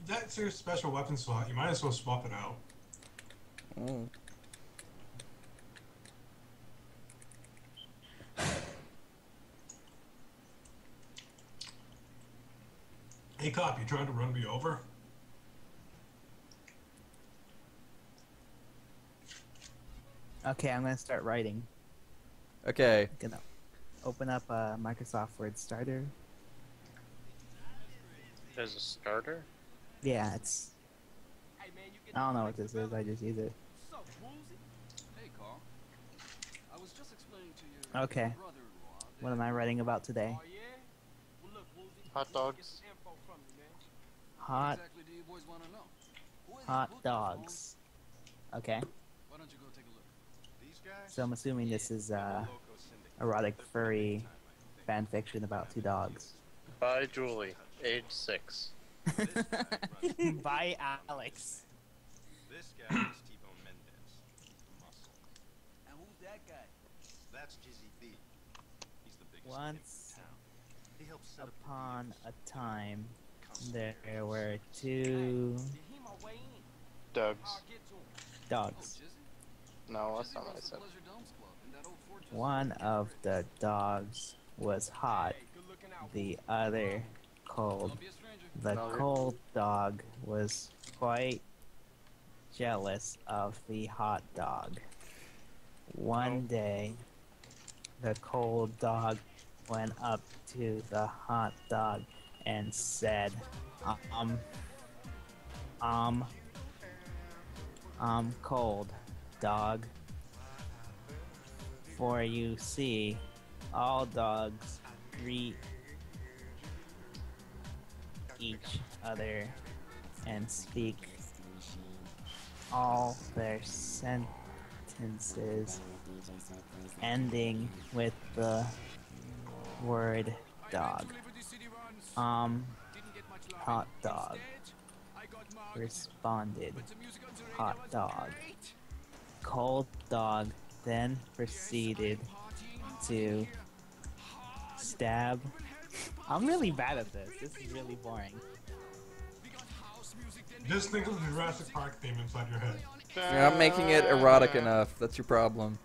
That's your special weapon slot. You might as well swap it out. Mm. Hey cop, you trying to run me over? Okay, I'm gonna start writing. Okay. I'm gonna open up a Microsoft Word starter. There's a starter? Yeah, it's... I don't know what this is, I just use it. Okay. What am I writing about today? Hot dogs. Hot dogs. Okay. So I'm assuming this is erotic furry fan fiction about two dogs. By Julie, age 6. By Alex. This guy is T-Bone Mendez, muscle. And who's that guy? That's Jizzy B. He's the biggest. Once upon a time, there were two dogs. No, that's not what I said. One of the dogs was hot, the other cold. The cold dog was quite jealous of the hot dog. One day, the cold dog went up to the hot dog and said, cold dog. For you see, all dogs greet each other and speak all their sentences ending with the word dog. Hot dog responded, hot dog. Cold dog then proceeded to stab. I'm really bad at this. This is really boring. Just think of the Jurassic Park theme inside your head. You're not making it erotic enough. That's your problem.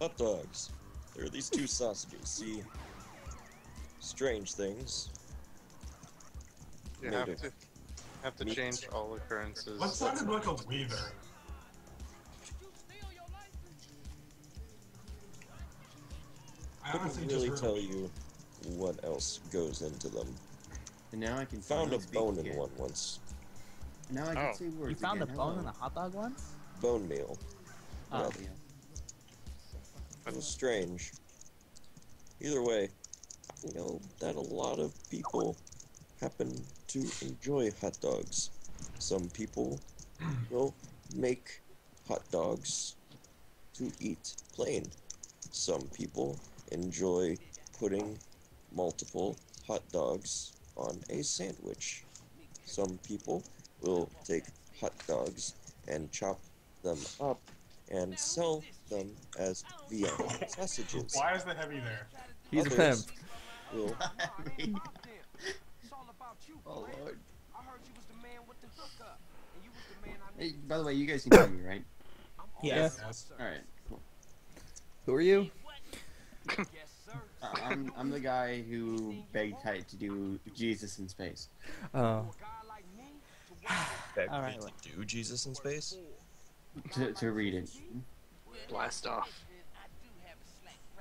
Hot dogs. There are these two sausages. See strange things. You have to change all occurrences. What sounded like a weaver? I couldn't really tell you what else goes into them. And now I can found a bone in one once. Now I can see words. You found a bone in a hot dog once? Bone meal. Oh, well, yeah. It was strange. Either way, I know that a lot of people happen to enjoy hot dogs. Some people will make hot dogs to eat plain. Some people enjoy putting multiple hot dogs on a sandwich. Some people will take hot dogs and chop them up and sell them as Vienna sausages. Why is the heavy there? He's others a pimp. Will... Oh Lord. Hey, by the way, you guys can hear me, right? Yes. Alright, cool. Who are you? I'm the guy who begged Tight to do Jesus in Space. Oh. Begged me to do Jesus in Space? To read it. Blast off.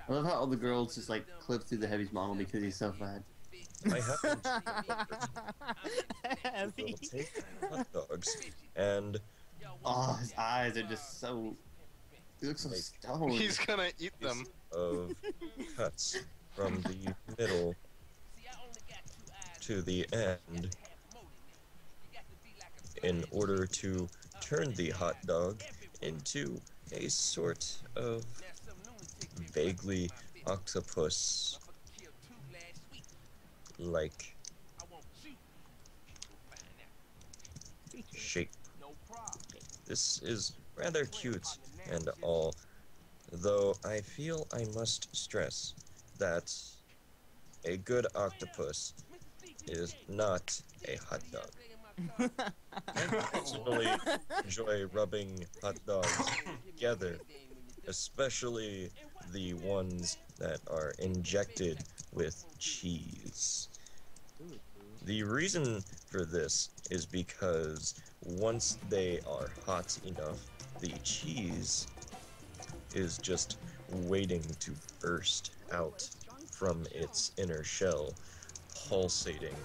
I love how all the girls just like clip through the Heavy's model because he's so fat. I happened to take hot dogs and Oh, his eyes are just so... He looks so stoned. He's gonna eat them. Of cuts from the middle to the end in order to turn the hot dog into a sort of vaguely octopus-like shape. This is rather cute and all, though I feel I must stress that a good octopus is not a hot dog. I personally enjoy rubbing hot dogs together, especially the ones that are injected with cheese. The reason for this is because once they are hot enough, the cheese is just waiting to burst out from its inner shell, pulsating,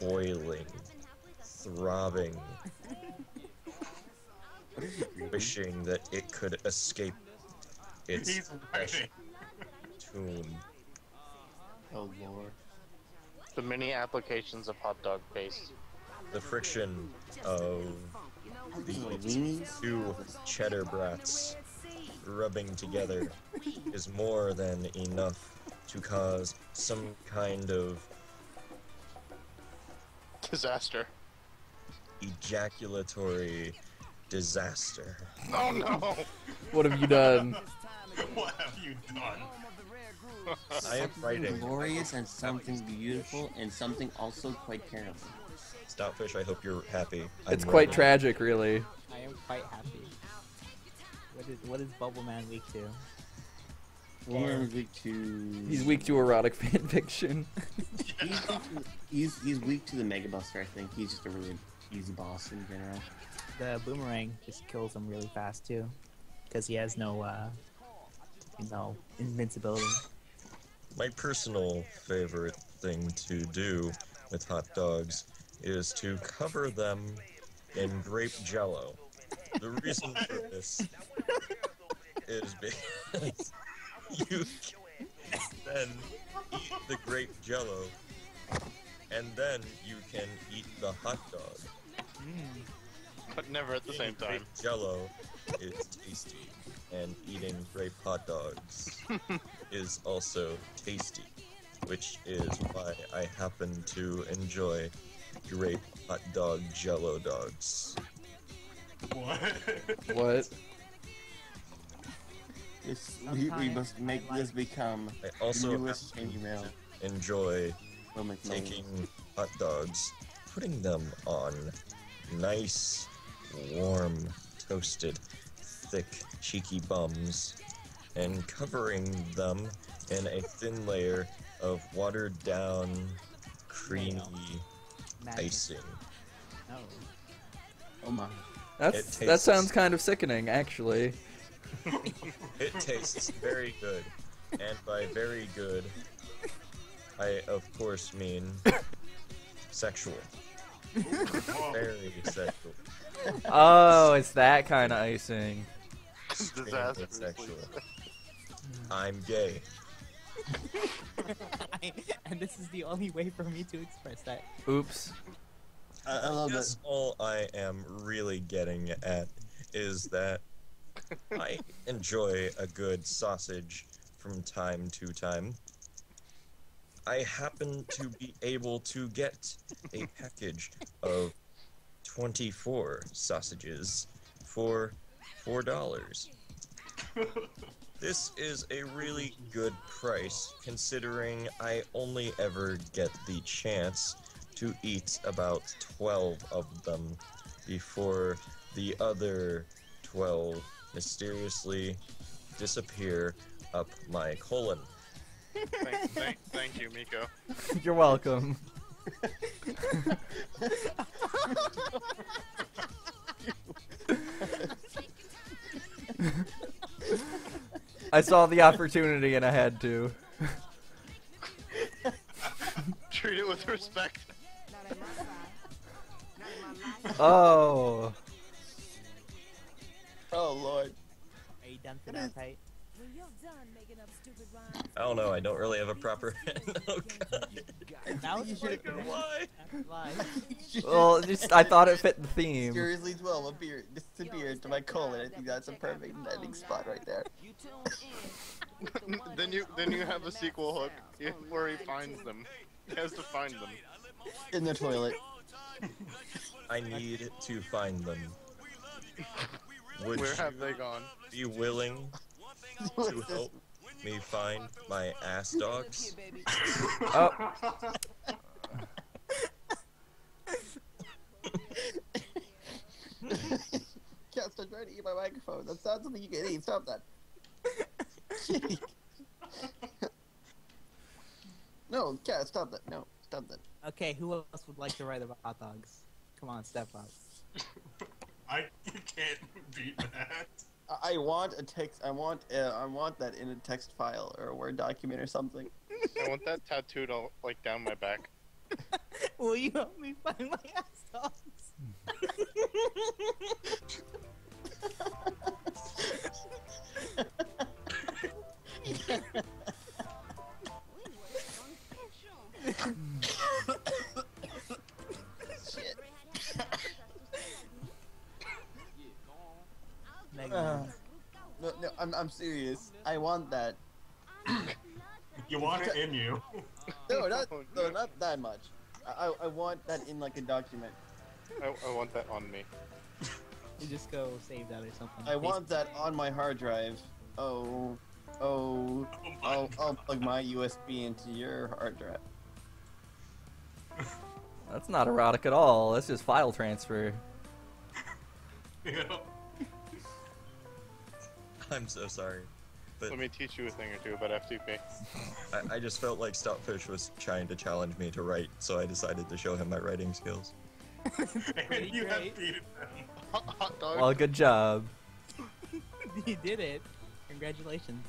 boiling, throbbing, wishing that it could escape its fresh tomb. Oh lord. The many applications of hot dog paste. The friction of the two cheddar brats rubbing together is more than enough to cause some kind of disaster. Ejaculatory disaster. Oh no! What have you done? What have you done? I am writing. Glorious and something beautiful and something also quite terrible. Stoutfish, I hope you're happy. It's quite tragic, really. I am quite happy. What is Bubble Man weak to? He's weak to erotic fanfiction. he's weak to the Mega Buster, I think. He's just a really easy boss in general. The boomerang just kills him really fast too, because he has no, invincibility. My personal favorite thing to do with hot dogs is to cover them in grape jello. The reason for this is because you can then eat the grape jello, and then you can eat the hot dog. But never at the same time. Grape jello is tasty, and eating grape hot dogs is also tasty, which is why I happen to enjoy grape hot dog jello dogs. What? What? We must make this become I also newest email. Enjoy taking hot dogs, putting them on nice, warm, toasted, thick, cheeky bums, and covering them in a thin layer of watered-down, creamy icing. Oh. Oh my. That sounds kind of sickening, actually. It tastes very good, and by very good, I of course mean sexual. Very sexual. Oh, it's that kind of icing. Disaster. Sexual. I'm gay. And this is the only way for me to express that. Oops. I love this. All I am really getting at is that I enjoy a good sausage from time to time. I happen to be able to get a package of 24 sausages for $4. This is a really good price, considering I only ever get the chance to eat about 12 of them before the other 12 mysteriously disappear up my colon. Thank you, Miko. You're welcome. I saw the opportunity and I had to. Treat it with respect. Oh. Oh Lord. Are you done for now, Tate? I don't know. I don't really have a proper. Oh God. Now you should go. Why? Well, just I thought it fit the theme. Seriously, as well, a beard. This is a beard to my colon. I think that's a perfect ending spot right there. then you have a sequel hook where he finds them. He has to find them. In the toilet. I need to find them. Where have they gone? Be willing to help me find my ass dogs. Oh. Cats are trying to eat my microphone. That's not something you can eat. Stop that. No, Cat, stop that. No, stop that. Okay, who else would like to write about hot dogs? Come on, step up. You can't beat that. I want a text. I want that in a text file or a Word document or something. I want that tattooed all like down my back. Will you help me find my ass dogs? Shit. No, I'm serious. I want that. You want it in you? No, not that much. I want that in like a document. I want that on me. You just go save that or something. I want that on my hard drive. Oh. I'll plug my USB into your hard drive. That's not erotic at all. That's just file transfer. Yeah. I'm so sorry. But let me teach you a thing or two about FTP. I just felt like Stopfish was trying to challenge me to write, so I decided to show him my writing skills. And you have beaten them. Hot dog. Well, good job. You did it. Congratulations.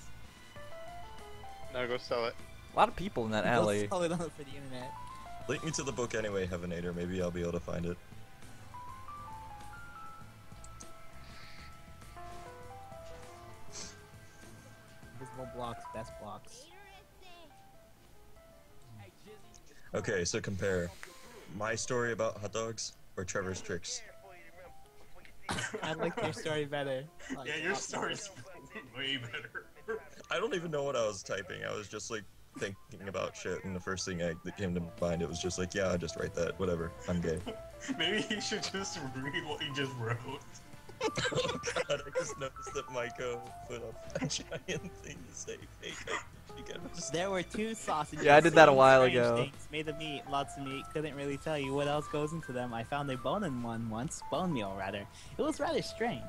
Now go sell it. A lot of people in that alley. Go sell it on for the internet. Link me to the book anyway, Heavenator. Maybe I'll be able to find it. Blocks, best blocks. Okay, so compare my story about hot dogs or Trevor's Tricks. I like your story better. Like, yeah, your story's way better. I don't even know what I was typing. I was just like thinking about shit, and the first thing that came to mind, it was just like, yeah, I'll just write that. Whatever. I'm gay. Maybe you should just read what you just wrote. Oh God, I just noticed that Michael put up a giant thing to say fake. There were two sausages. Yeah, I did that a while ago. Things. Made of meat, lots of meat, couldn't really tell you what else goes into them. I found a bone in one once, bone meal rather. It was rather strange.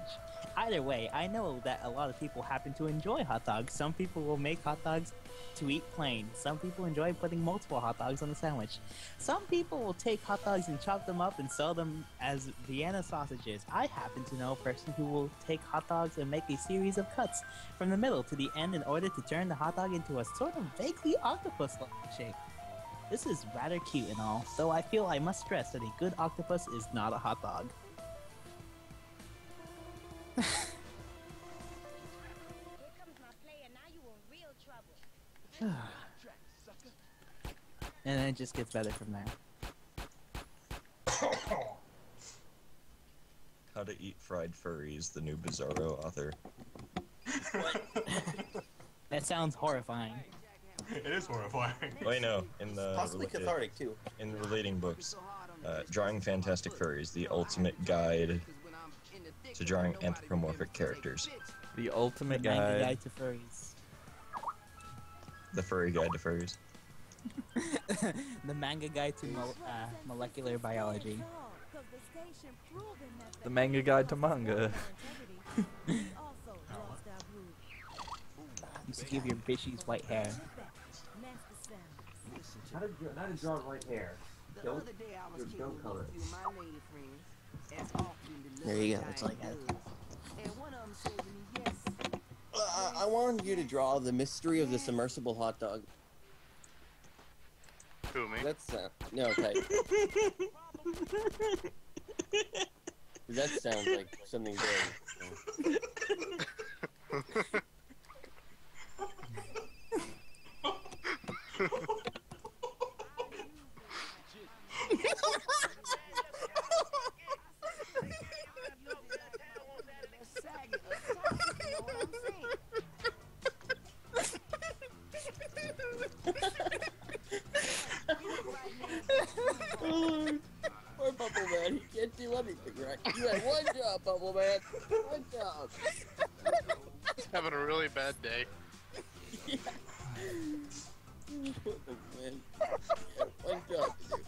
Either way, I know that a lot of people happen to enjoy hot dogs. Some people will make hot dogs to eat plain. Some people enjoy putting multiple hot dogs on a sandwich. Some people will take hot dogs and chop them up and sell them as Vienna sausages. I happen to know a person who will take hot dogs and make a series of cuts from the middle to the end in order to turn the hot dog into a sort of vaguely octopus-like shape. This is rather cute and all, though I feel I must stress that a good octopus is not a hot dog. Here comes my player, now you in real trouble. And then it just gets better from there. How to Eat Fried Furries, the new Bizarro author. That sounds horrifying. It is horrifying. Well, I know. In the possibly cathartic too. In the relating books, Drawing Fantastic Furries, the ultimate guide to drawing anthropomorphic characters. The ultimate guide to furries. The furry guide to furries. The manga guide to molecular biology. The manga guide to manga. I'm just give your bitchies white hair. How to draw white hair. Don't, your don't color. There you go, it's like that. I want you to draw the mystery of the submersible hot dog. Who, me? That's, no, okay. That sounds like something good. Poor Bubble Man, he can't do anything right. You had one job, Bubble Man. One job. He's having a really bad day. Yeah. Bubble Man. Yeah, one job to do.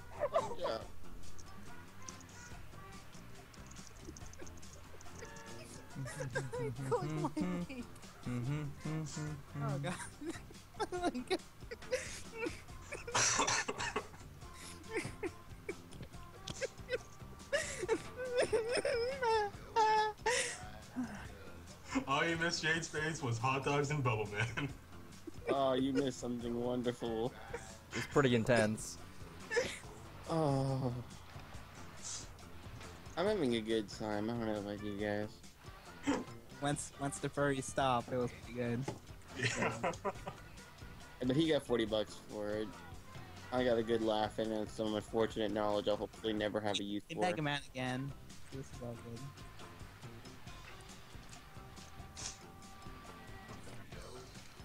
One job. Oh god. Oh my god. All you missed, Jade's face, was hot dogs and Bubble Man. Oh, you missed something wonderful. It's pretty intense. Oh, I'm having a good time. I don't know about you guys. Once the furry stopped, it was pretty good. Yeah. But he got $40 for it. I got a good laugh in it and some unfortunate knowledge I'll hopefully never have a use for. Take him out again. This is all good.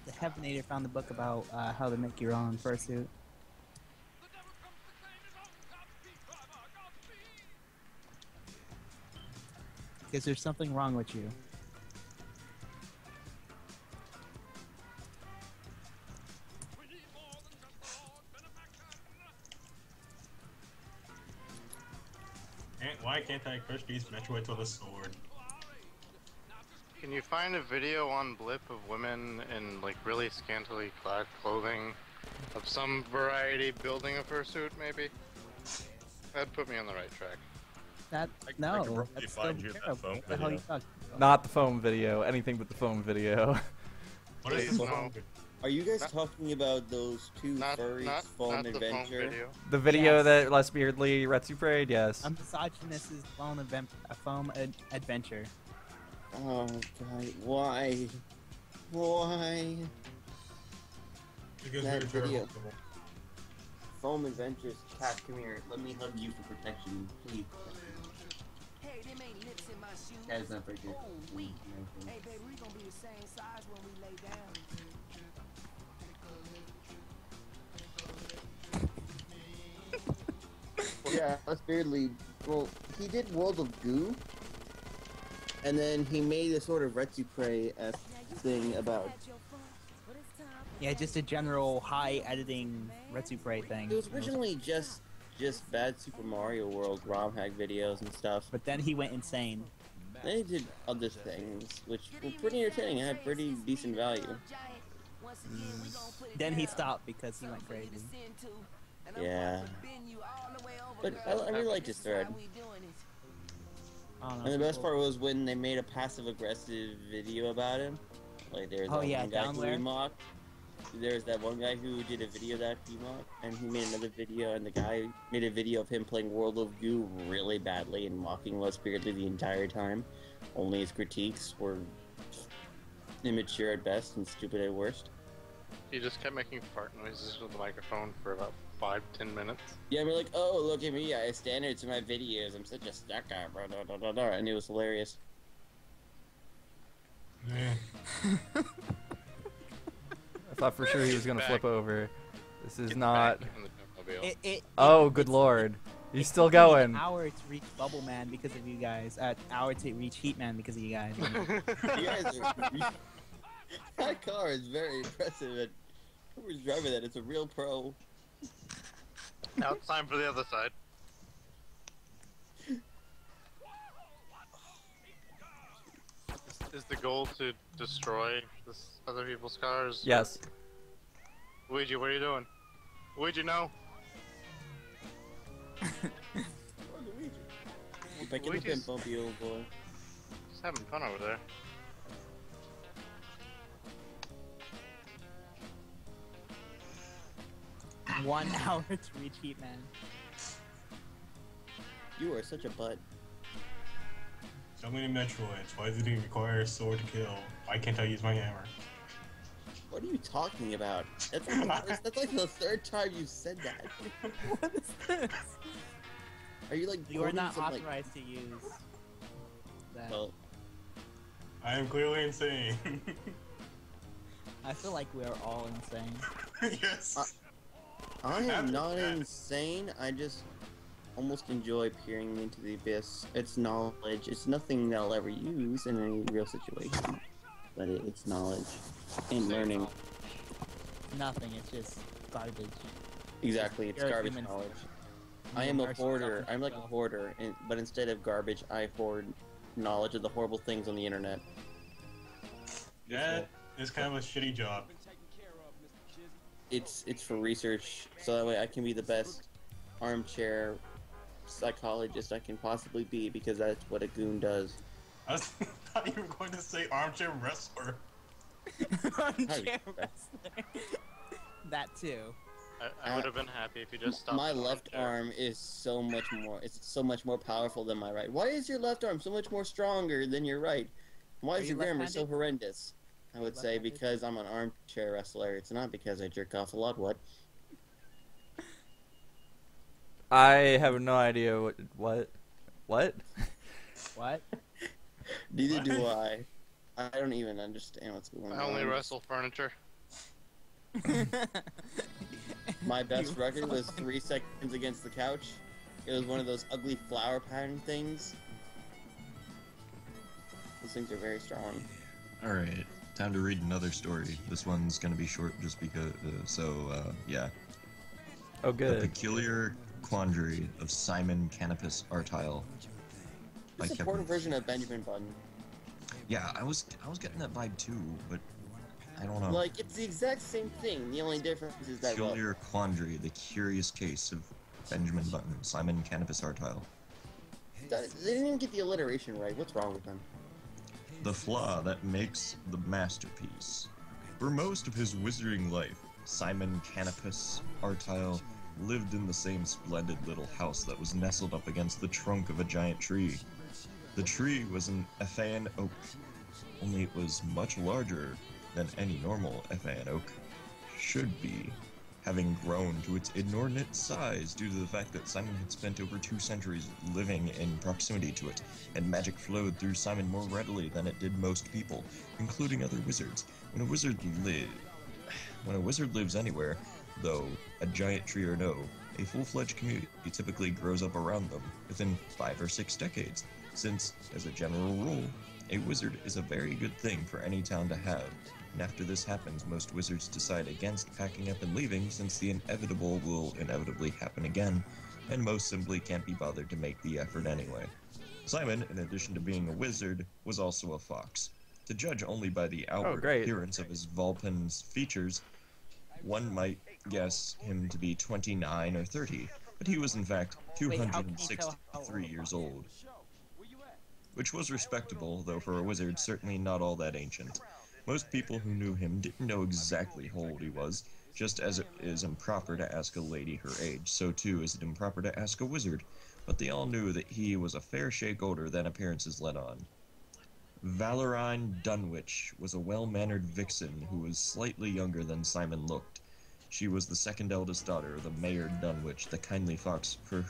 The Heavenator found the book about how to make your own fursuit. Because there's something wrong with you. Why can't I crush these Metroids with a sword? Can you find a video on Blip of women in like really scantily clad clothing of some variety building a fursuit maybe? That'd put me on the right track. That, no, I that's find you that foam video. Not the foam video, anything but the foam video. What is this? No. Are you guys talking about those two furries Phone Adventure? Phone video. The video that Les Beardly Retsu prayed, yes. A misogynist is Phone Adventure. Oh, God. Why? Why? Because that video. Phone Adventures, Tack, come here. Let me hug you for protection, please. Hey, they made lips in my shoes. That is not very good. Oh, we. Hey, baby, we gonna be the same size when we lay down. Yeah, that's weirdly. Well, he did World of Goo, and then he made a sort of Retsu Prey-esque thing about. Yeah, just a general high editing Retsu Prey thing. It was originally just bad Super Mario World ROM hack videos and stuff. But then he went insane. Then he did other things, which were pretty entertaining. I had pretty decent value. Then he stopped because he went crazy. Yeah. But I really liked his thread. And the best part was when they made a passive-aggressive video about him. Like, there was one guy who he mocked. There was that one guy who did a video that he mocked, and he made another video, and the guy made a video of him playing World of Goo really badly and mocking Les Beardly the entire time. Only his critiques were immature at best and stupid at worst. He just kept making fart noises with the microphone for about 5–10 minutes. Yeah, we're like, oh, look at me, I have standards in my videos, I'm such a sucker, blah, blah, blah, blah, blah. And it was hilarious. Yeah. I thought for sure he was gonna flip over. This is not... oh, good lord. He's still going. An hour to reach Bubble Man because of you guys. An hour to reach Heat Man because of you guys. You guys are... That car is very impressive. Whoever's driving that, it's a real pro. Now it's time for the other side. Is the goal to destroy other people's cars? Yes. Luigi, what are you doing? Luigi, no. Luigi. Back in the pin, bumpy old boy. Just having fun over there. One hour to reach Heat Man. You are such a butt. So many Metroids. Why does it even require a sword to kill? Why can't I use my hammer? What are you talking about? That's like, that's like the third time you said that. What is this? Are you like? You are not authorized to use that. Well, I am clearly insane. I feel like we are all insane. Yes. I am not insane. I just almost enjoy peering into the abyss. It's knowledge. It's nothing that I'll ever use in any real situation, but it's knowledge and learning. Nothing. It's just garbage. Exactly. It's garbage knowledge. I am a hoarder. I'm like a hoarder, but instead of garbage, I hoard knowledge of the horrible things on the internet. That is kind of a shitty job. It's for research, so that way I can be the best armchair psychologist I can possibly be, because that's what a goon does. I thought you were going to say armchair wrestler. Armchair wrestler. That too. I would have been happy if you just stopped. My left arm is so much more. It's so much more powerful than my right. Why is your left arm so much more stronger than your right? Why is your grammar so horrendous? I would say because I'm an armchair wrestler. It's not because I jerk off a lot. What? I have no idea what. Neither do I. I don't even understand what's going on. I only wrestle furniture. My best record was 3 seconds against the couch. It was one of those ugly flower pattern things. Those things are very strong. Alright, time to read another story. This one's gonna be short just because, yeah. Oh, good. The Peculiar Quandary of Simon Canopus Artile. It's a ported version of Benjamin Button. Yeah, I was getting that vibe too, but I don't know. Like, it's the exact same thing. The only difference is that Peculiar Quandary, The Curious Case of Benjamin Button, Simon Canopus Artile. They didn't even get the alliteration right. What's wrong with them? The flaw that makes the masterpiece. For most of his wizarding life, Simon Canopus Artile lived in the same splendid little house that was nestled up against the trunk of a giant tree. The tree was an Athenian oak, only it was much larger than any normal Athenian oak should be, having grown to its inordinate size due to the fact that Simon had spent over 2 centuries living in proximity to it, and magic flowed through Simon more readily than it did most people, including other wizards. When a wizard lives anywhere, though a giant tree or no, a full-fledged community typically grows up around them within 5 or 6 decades, since, as a general rule, a wizard is a very good thing for any town to have, and after this happens, most wizards decide against packing up and leaving since the inevitable will inevitably happen again, and most simply can't be bothered to make the effort anyway. Simon, in addition to being a wizard, was also a fox. To judge only by the outward appearance of his Vulcan features, one might guess him to be 29 or 30, but he was in fact 263 years old. Which was respectable, though for a wizard, certainly not all that ancient. Most people who knew him didn't know exactly how old he was, just as it is improper to ask a lady her age, so too is it improper to ask a wizard, but they all knew that he was a fair shake older than appearances let on. Valorine Dunwich was a well-mannered vixen who was slightly younger than Simon looked. She was the second eldest daughter of the Mayor Dunwich, the kindly fox for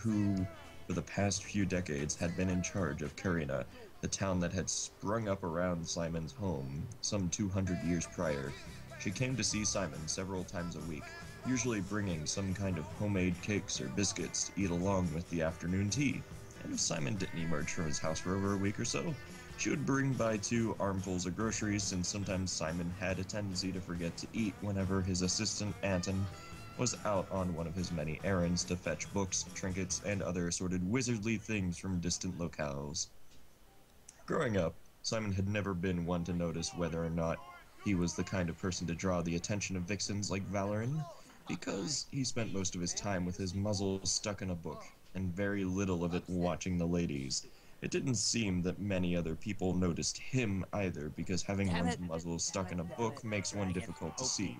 the past few decades had been in charge of Carina, the town that had sprung up around Simon's home some 200 years prior. She came to see Simon several times a week, usually bringing some kind of homemade cakes or biscuits to eat along with the afternoon tea. And if Simon didn't emerge from his house for over a week or so, she would bring by 2 armfuls of groceries, since sometimes Simon had a tendency to forget to eat whenever his assistant Anton was out on one of his many errands to fetch books, trinkets, and other assorted wizardly things from distant locales. Growing up, Simon had never been one to notice whether or not he was the kind of person to draw the attention of vixens like Valorine, because he spent most of his time with his muzzle stuck in a book, and very little of it watching the ladies. It didn't seem that many other people noticed him either, because having one's muzzle stuck in a book makes one difficult to see.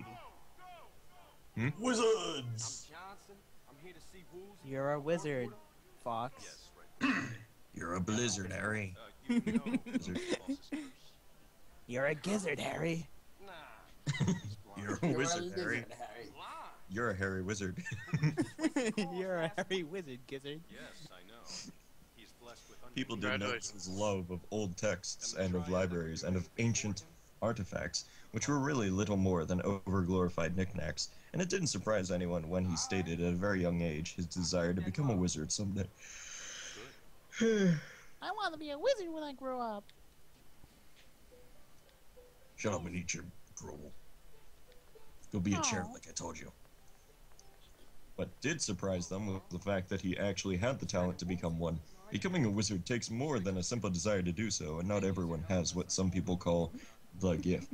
Wizards! You're a wizard, Fox. You're a blizzard, Harry. You're a gizzard, Harry. Nah. You're a wizard, Harry. You're a hairy wizard. You're a hairy wizard, gizzard. Yes, I know. He's blessed with people do notice his love of old texts and of libraries and of ancient artifacts, which were really little more than over-glorified knickknacks, and it didn't surprise anyone when he stated at a very young age his desire to become a wizard someday. I want to be a wizard when I grow up. Shut up and eat your drool. You'll be a chair like I told you. But did surprise them with the fact that he actually had the talent to become one. Becoming a wizard takes more than a simple desire to do so, and not everyone has what some people call the gift.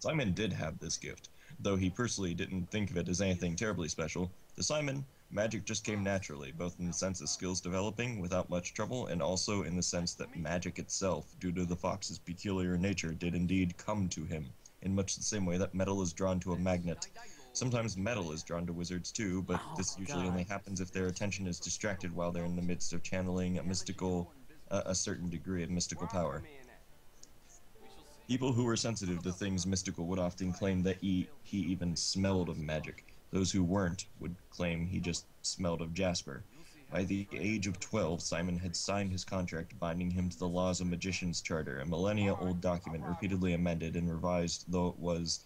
Simon did have this gift, though he personally didn't think of it as anything terribly special. To Simon, magic just came naturally, both in the sense of skills developing without much trouble, and also in the sense that magic itself, due to the fox's peculiar nature, did indeed come to him, in much the same way that metal is drawn to a magnet. Sometimes metal is drawn to wizards too, but this usually only happens if their attention is distracted while they're in the midst of channeling a mystical, a certain degree of mystical power. People who were sensitive to things mystical would often claim that he even smelled of magic. Those who weren't would claim he just smelled of jasper. By the age of 12, Simon had signed his contract binding him to the laws of Magician's Charter, a millennia-old document repeatedly amended and revised, though it was...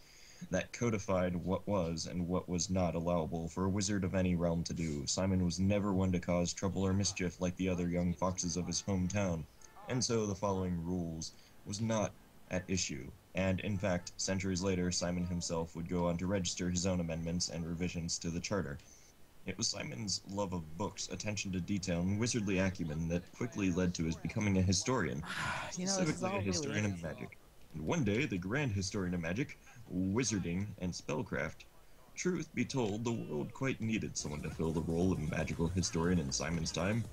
that codified what was and what was not allowable for a wizard of any realm to do. Simon was never one to cause trouble or mischief like the other young foxes of his hometown, and so the following rules was not at issue, and in fact, centuries later, Simon himself would go on to register his own amendments and revisions to the charter. It was Simon's love of books, attention to detail, and wizardly acumen that quickly led to his becoming a historian, specifically a historian of magic. And one day, the grand historian of magic, wizarding, and spellcraft. Truth be told, the world quite needed someone to fill the role of magical historian in Simon's time,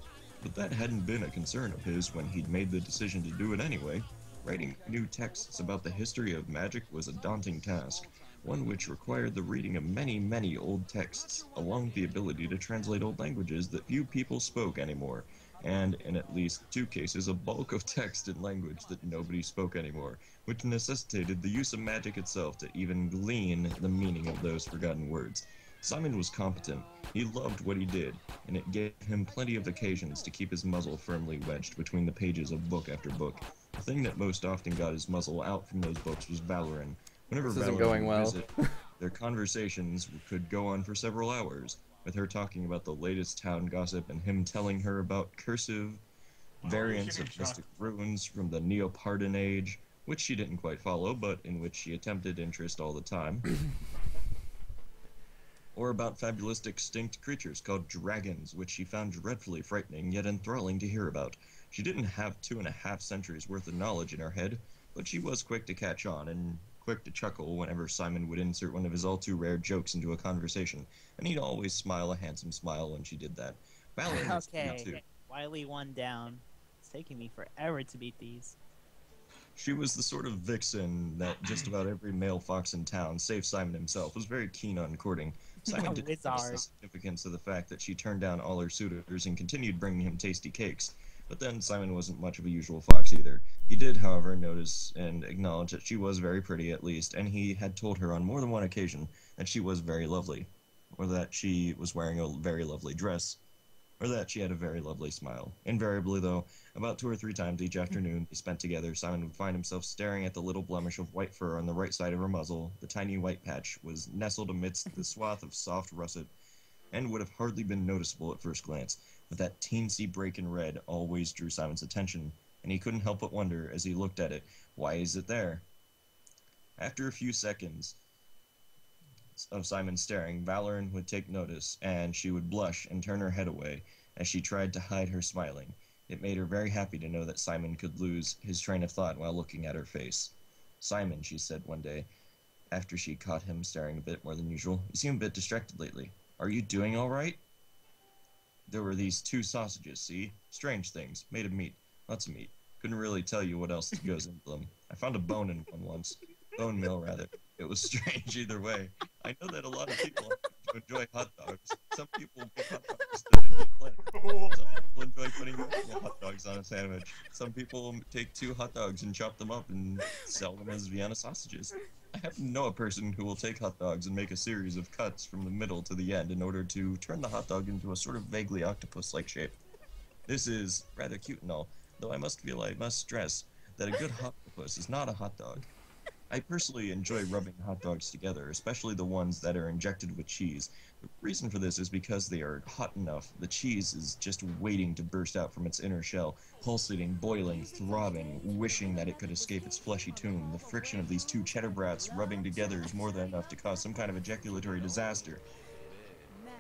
but that hadn't been a concern of his when he'd made the decision to do it anyway. Writing new texts about the history of magic was a daunting task, one which required the reading of many, many old texts, along with the ability to translate old languages that few people spoke anymore, and, in at least two cases, a bulk of text in language that nobody spoke anymore, which necessitated the use of magic itself to even glean the meaning of those forgotten words. Simon was competent, he loved what he did, and it gave him plenty of occasions to keep his muzzle firmly wedged between the pages of book after book. The thing that most often got his muzzle out from those books was Valoran. Whenever Valoran would visit, their conversations could go on for several hours, with her talking about the latest town gossip and him telling her about cursive variants of mystic ruins from the Neopartan age, which she didn't quite follow, but in which she attempted interest all the time, or about fabulous extinct creatures called dragons, which she found dreadfully frightening yet enthralling to hear about. She didn't have 2.5 centuries worth of knowledge in her head, but she was quick to catch on and quick to chuckle whenever Simon would insert one of his all-too-rare jokes into a conversation, and he'd always smile a handsome smile when she did that. Balance, okay, Wiley one down. It's taking me forever to beat these. She was the sort of vixen that just about every male fox in town, save Simon himself, was very keen on courting. Simon didn't notice the significance of the fact that she turned down all her suitors and continued bringing him tasty cakes. But then Simon wasn't much of a usual fox either. He did, however, notice and acknowledge that she was very pretty at least, and he had told her on more than one occasion that she was very lovely, or that she was wearing a very lovely dress, or that she had a very lovely smile. Invariably, though, about 2 or 3 times each afternoon they spent together, Simon would find himself staring at the little blemish of white fur on the right side of her muzzle. The tiny white patch was nestled amidst the swath of soft russet, and would have hardly been noticeable at first glance, but that teensy break in red always drew Simon's attention, and he couldn't help but wonder, as he looked at it, why is it there? After a few seconds of Simon staring, Valoran would take notice, and she would blush and turn her head away as she tried to hide her smiling. It made her very happy to know that Simon could lose his train of thought while looking at her face. "Simon," she said one day, after she caught him staring a bit more than usual, "you seem a bit distracted lately. Are you doing all right?" There were these 2 sausages, see? Strange things, made of meat. Lots of meat. Couldn't really tell you what else goes into them. I found a bone in one once. Bone meal, rather. It was strange either way. I know that a lot of people enjoy hot dogs. Some people put hot dogs that didn't play. Some people people enjoy putting multiple hot dogs on a sandwich. Some people take 2 hot dogs and chop them up and sell them as Vienna sausages. I happen to know a person who will take hot dogs and make a series of cuts from the middle to the end in order to turn the hot dog into a sort of vaguely octopus-like shape. This is rather cute and all, though I must feel I must stress that a good octopus is not a hot dog. I personally enjoy rubbing hot dogs together, especially the ones that are injected with cheese. The reason for this is because they are hot enough, the cheese is just waiting to burst out from its inner shell, pulsating, boiling, throbbing, wishing that it could escape its fleshy tomb. The friction of these 2 cheddar brats rubbing together is more than enough to cause some kind of ejaculatory disaster.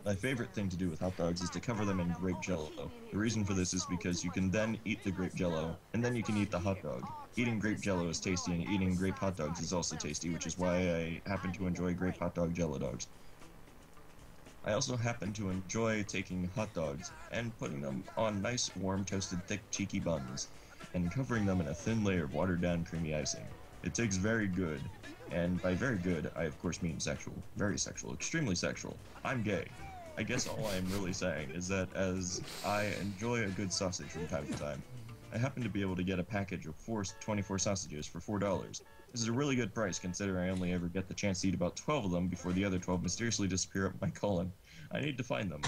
My favorite thing to do with hot dogs is to cover them in grape jello. The reason for this is because you can then eat the grape jello, and then you can eat the hot dog. Eating grape jello is tasty, and eating grape hot dogs is also tasty, which is why I happen to enjoy grape hot dog jello dogs. I also happen to enjoy taking hot dogs and putting them on nice, warm, toasted, thick, cheeky buns, and covering them in a thin layer of watered-down creamy icing. It tastes very good, and by very good, I of course mean sexual, very sexual, extremely sexual. I'm gay. I guess all I'm really saying is that as I enjoy a good sausage from time to time, I happen to be able to get a package of 24 sausages for $4. This is a really good price considering I only ever get the chance to eat about 12 of them before the other 12 mysteriously disappear up my colon. I need to find them.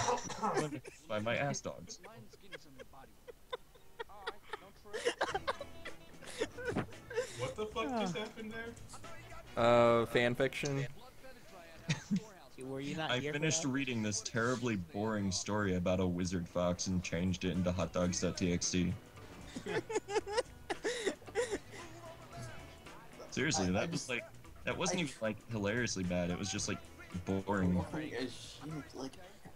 By my ass dogs. What the fuck just happened there? Fanfiction. I finished reading this terribly boring story about a wizard fox and changed it into hotdogs.txt. Seriously, that wasn't even hilariously bad. It was just like boring.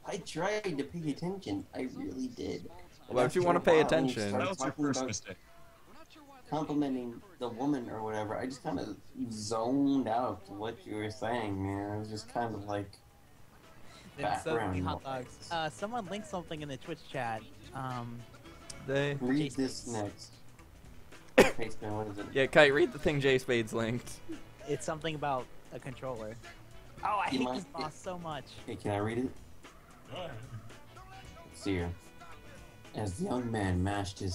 I tried to pay attention. I really did. Why don't you want to pay attention? That was my first mistake. Complimenting the woman or whatever, I just kind of zoned out to what you were saying, man. It was just kind of like background noise. Someone linked something in the Twitch chat. They read this next. What is it? Yeah, Kai, read the thing Jay Spades linked. It's something about a controller. Oh, I hate this boss so much. Hey, can I read it? Go ahead. Let's see here. As the young man mashed the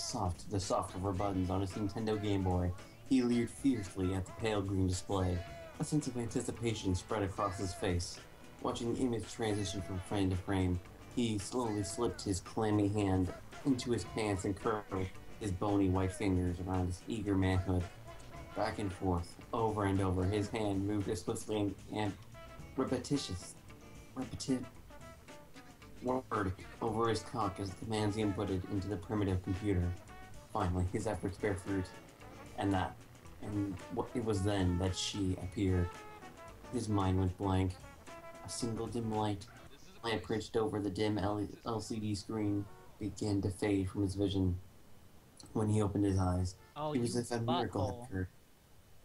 soft rubber buttons on his Nintendo Game Boy, he leered fiercely at the pale green display. A sense of anticipation spread across his face. Watching the image transition from frame to frame, he slowly slipped his clammy hand into his pants and curled his bony white fingers around his eager manhood. Back and forth, over and over, his hand moved as swiftly and repetitive word over his cock as the commands he inputted into the primitive computer. Finally, his efforts bear fruit, it was then that she appeared. His mind went blank. A single dim light perched over the dim LCD screen began to fade from his vision. When he opened his eyes, it was as if a miracle had occurred.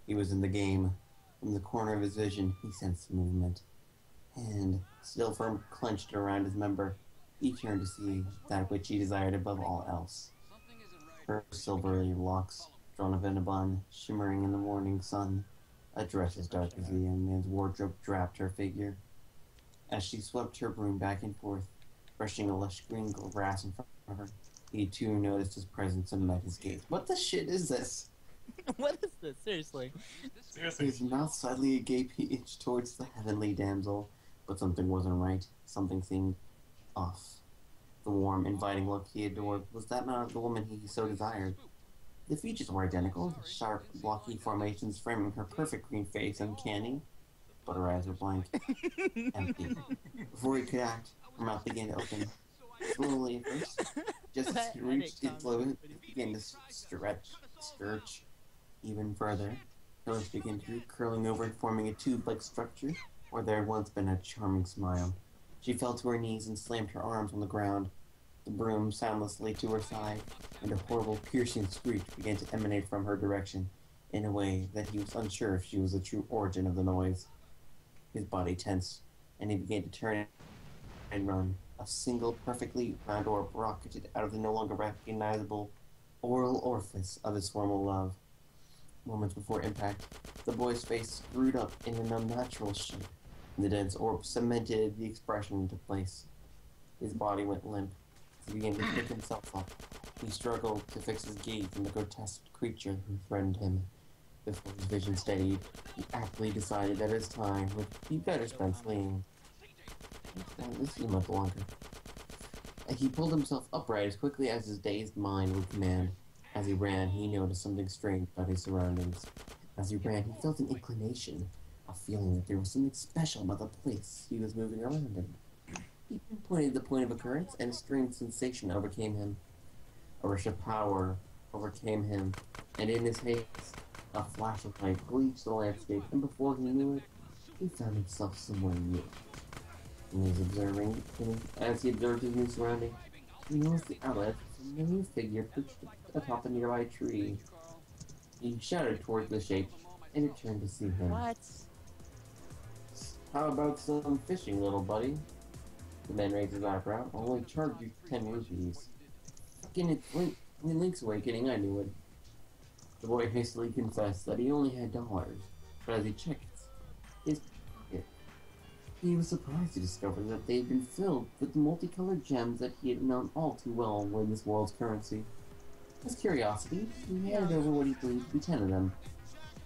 He was in the game. From the corner of his vision, he sensed movement. Hand still firm clenched around his member, he turned to see that which he desired above all else. Her silvery locks, drawn up in a bun, shimmering in the morning sun, a dress as dark as the young man's wardrobe draped her figure. As she swept her broom back and forth, brushing a lush green grass in front of her, he too noticed his presence and met his gaze. What the shit is this? What is this? Seriously. His mouth suddenly agape, he inched towards the heavenly damsel. But something wasn't right. Something seemed off. The warm, inviting look he adored was that not of the woman he so desired. The features were identical, sharp, blocky formations framing her perfect green face uncanny, but her eyes were blank, empty. Before he could act, her mouth began to open. Slowly at first, just as he reached its limit, it began to stretch even further. Her lips began to droop, curling over and forming a tube-like structure where there had once been a charming smile. She fell to her knees and slammed her arms on the ground, the broom soundlessly to her side, and a horrible piercing screech began to emanate from her direction in a way that he was unsure if she was the true origin of the noise. His body tensed, and he began to turn and run. A single perfectly round orb rocketed out of the no longer recognizable oral orifice of his former love. Moments before impact, the boy's face screwed up in an unnatural shape. The dense orb cemented the expression into place. His body went limp, the began to pick himself up. He struggled to fix his gaze on the grotesque creature who threatened him. Before his vision steadied, he aptly decided that his time would be better spent fleeing. This seemed much longer. He pulled himself upright as quickly as his dazed mind would command. As he ran, he noticed something strange about his surroundings. As he ran, he felt an inclination, a feeling that there was something special about the place he was moving around in. He pinpointed the point of occurrence, and a strange sensation overcame him. A rush of power overcame him, and in his haste, a flash of light bleached the landscape, and before he knew it, he found himself somewhere new. As he observed his new surroundings, he noticed the outlet of a new figure perched atop a nearby tree. He shouted towards the shape, and it turned to see him. What? How about some fishing, little buddy? The man raised his eyebrow. I'll only charge you 10 rupees. In Link's Awakening, I knew it. The boy hastily confessed that he only had $2, but as he checked his pocket, he was surprised to discover that they had been filled with the multicolored gems that he had known all too well were this world's currency. His curiosity, he handed over what he believed to be 10 of them,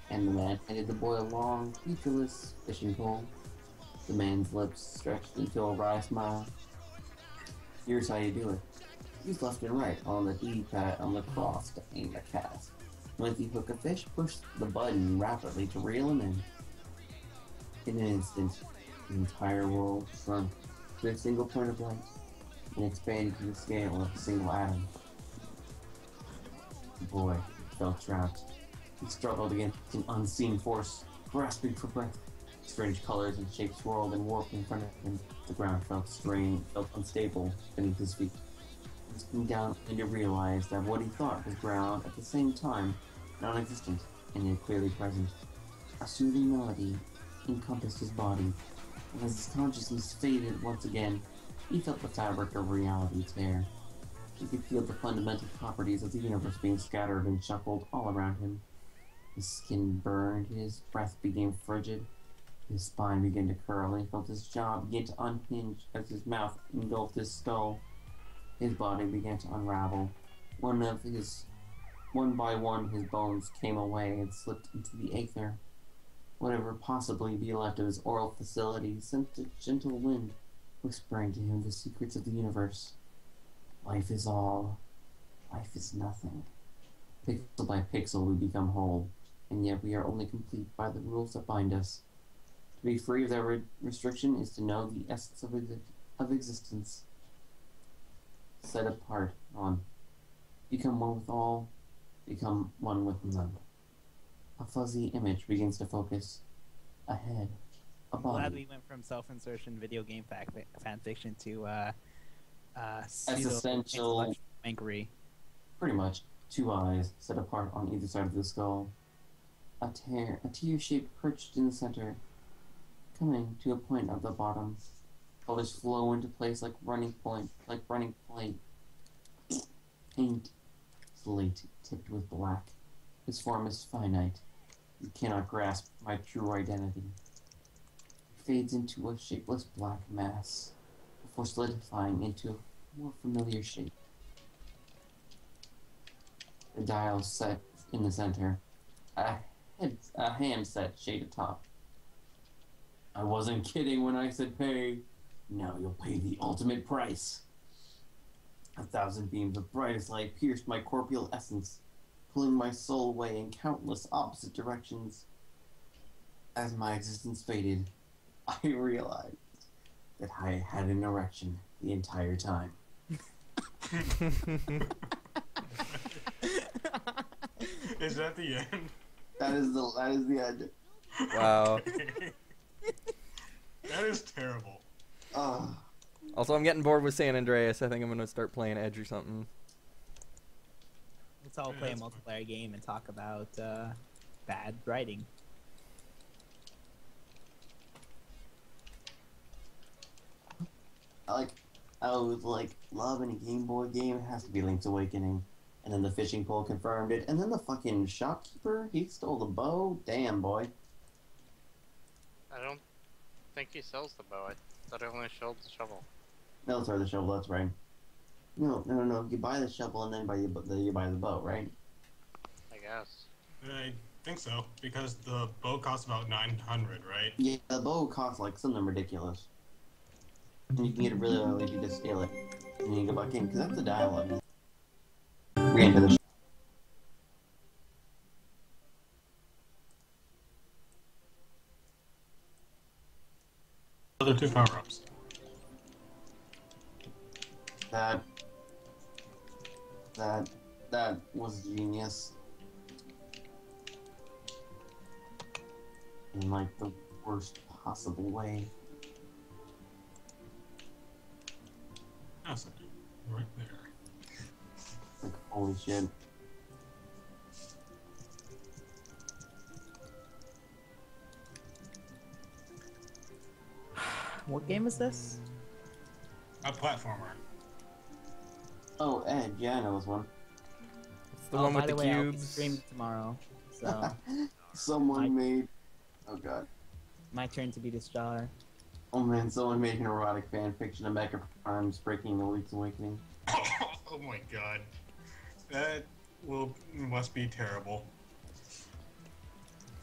and the man handed the boy a long, featureless fishing pole. The man's lips stretched into a wry smile. Here's how you do it. Use left and right on the D-pad on the cross to aim the cast. Once you hook a fish, push the button rapidly to reel him in. In an instant, the entire world shrunk to a single point of light and expanded to the scale of a single atom. The boy felt trapped. He struggled against an unseen force, grasping for breath. Strange colors and shapes swirled and warped in front of him. The ground felt strained, felt unstable beneath his feet. He was looking down and he realized that what he thought was ground at the same time non-existent and yet clearly present. A soothing melody encompassed his body, and as his consciousness faded once again, he felt the fabric of reality tear. He could feel the fundamental properties of the universe being scattered and shuffled all around him. His skin burned, his breath became frigid. His spine began to curl, and he felt his jaw begin to unhinge as his mouth engulfed his skull. His body began to unravel. One by one, his bones came away and slipped into the aether. Whatever possibly be left of his oral facility sent a gentle wind, whispering to him the secrets of the universe. Life is all. Life is nothing. Pixel by pixel we become whole, and yet we are only complete by the rules that bind us. To be free of that restriction is to know the essence of existence. Set apart on. Become one with all. Become one with none. A fuzzy image begins to focus. A head. A body. I'm glad we went from self-insertion video game fanfiction to pseudo-intellectual inquiry. Pretty much. Two eyes set apart on either side of the skull. A tear shape perched in the center, coming to a point at the bottom. Colors flow into place like running plate. Paint slate tipped with black. His form is finite. You cannot grasp my true identity. It fades into a shapeless black mass before solidifying into a more familiar shape. The dial set in the center. A hand set shade atop. I wasn't kidding when I said pay. Now you'll pay the ultimate price. 1,000 beams of brightest light pierced my corporeal essence, pulling my soul away in countless opposite directions. As my existence faded, I realized that I had an erection the entire time. Is that the end? That is the end. Wow. That is terrible. Also, I'm getting bored with San Andreas. I think I'm going to start playing Edge or something. Let's all play a multiplayer game and talk about bad writing. I would love any Game Boy game. It has to be Link's Awakening. And then the fishing pole confirmed it. And then the fucking shopkeeper, he stole the bow. Damn, boy. I think he sells the bow. I thought I only sold the shovel. No, sorry, the shovel. That's right. No. You buy the shovel and then you buy the bow, right? I guess. I think so, because the bow costs about 900, right? Yeah, the bow costs like something ridiculous. And you can get it really early if you just steal it. And you go back in, because that's the dialogue. Re-enter the other two power-ups. That was genius. In like the worst possible way. That's a dude right there. Like, holy shit. What game is this? A platformer. Oh, Ed, yeah, I know this one. It's the one with the cubes. I'll be streaming tomorrow, so... someone made... Oh, God. My turn to be the star. Oh, man, someone made an erotic fanfiction of Mecha Prime's Breaking the Link's Awakening. Oh, my God. That must be terrible. It's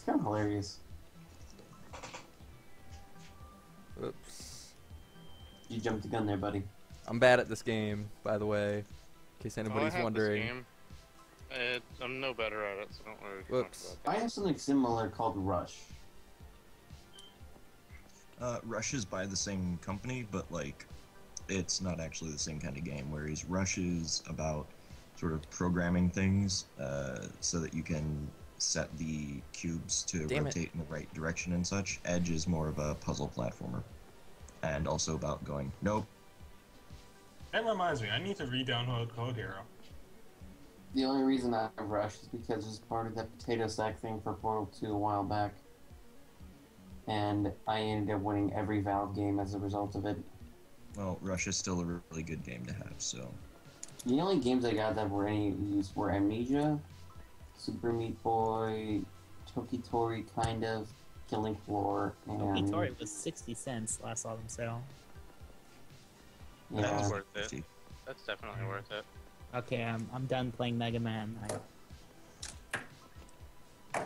kind of hilarious. Oops. You jumped the gun there, buddy. I'm bad at this game, by the way, in case anybody's wondering. I'm no better at it, so don't worry. Whoops. I have something similar called Rush. Rush is by the same company, but like, it's not actually the same kind of game. Whereas Rush is about sort of programming things so that you can set the cubes to rotate in the right direction and such. Edge is more of a puzzle platformer, and also about going nope. That reminds me, I need to re-download Code Hero. The only reason I rushed is because it was part of that potato sack thing for Portal 2 a while back. And I ended up winning every Valve game as a result of it. Well, Rush is still a really good game to have, so... The only games I got that were any use were Amnesia, Super Meat Boy, Tokitori, kind of, Killing Floor, and... Tokitori was 60 cents last autumn sale. Yeah. That was worth it. That's definitely worth it. Okay, I'm done playing Mega Man. I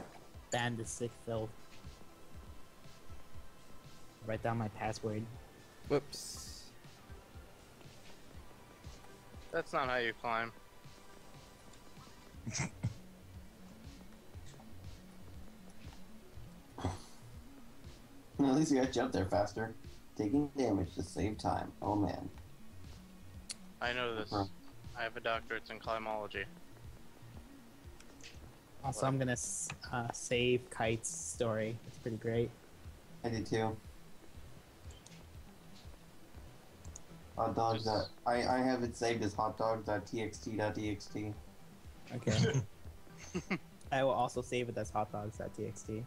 banned the sick fill. Write down my password. Whoops. That's not how you climb. Well, at least you got you up there faster. Taking damage to save time. Oh man. I know this. I have a doctorate in climbology. Also, I'm gonna save Kite's story. It's pretty great. I did too. Hot dogs. I have it saved as hotdogs.txt.txt. Okay. I will also save it as hotdogs.txt.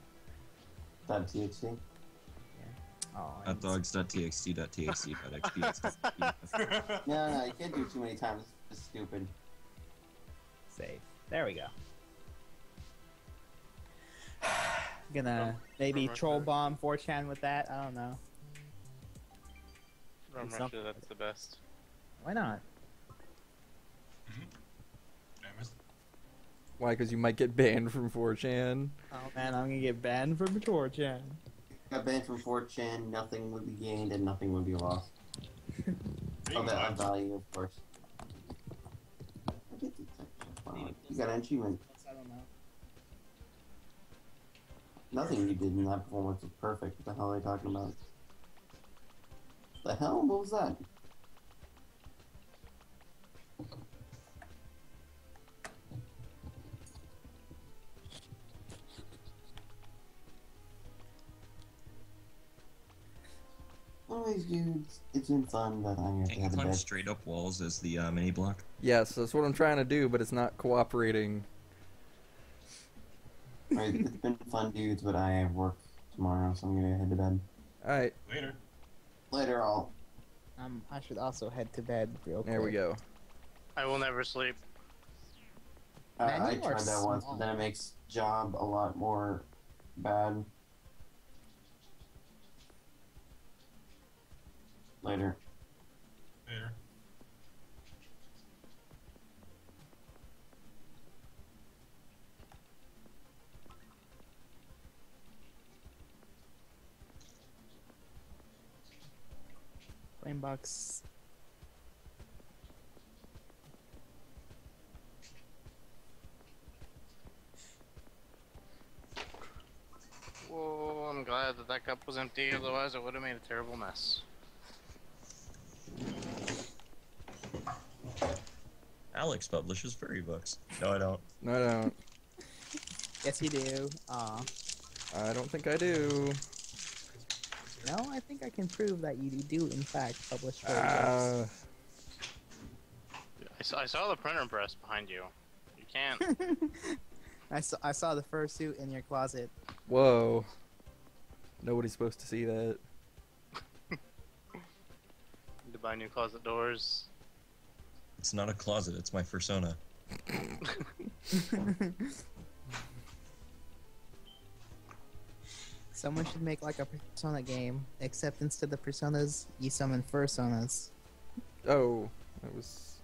.txt. Yeah. Oh, hotdogs.txt.txt.xp. No, you can't do it too many times. It's stupid. Save. There we go. I'm gonna maybe troll bomb 4chan with that. I don't know. I'm not sure that's the best. Why not? Why? Because you might get banned from 4chan. Oh man, I'm gonna get banned from 4chan. I got banned from 4chan. Nothing would be gained and nothing would be lost. Of that value, of course. You got an achievement. I don't know. Nothing you did in that performance was perfect. What the hell are they talking about? The hell? What was that? Always, dude. It's been fun, but I have to have a climb straight up walls as the mini block. Yes, that's what I'm trying to do, but it's not cooperating. Alright, it's been fun, dudes, but I have work tomorrow, so I'm gonna head to bed. Alright. Later. Later, all. I should also head to bed real quick. There we go. I will never sleep. Man, I tried that once, but then it makes job a lot more bad. Later. Later. $9. Whoa, I'm glad that that cup was empty, otherwise I would have made a terrible mess. Alex publishes furry books. No, I don't. No, I don't. Yes, you do. Aw. I don't think I do. No, I think I can prove that you do, in fact, publish furry books. I saw the printer press behind you. You can't. I saw the fursuit in your closet. Whoa. Nobody's supposed to see that. Need to buy new closet doors. It's not a closet, it's my fursona. Someone should make like a Persona game, except instead of personas, you summon fursonas. Oh, that was...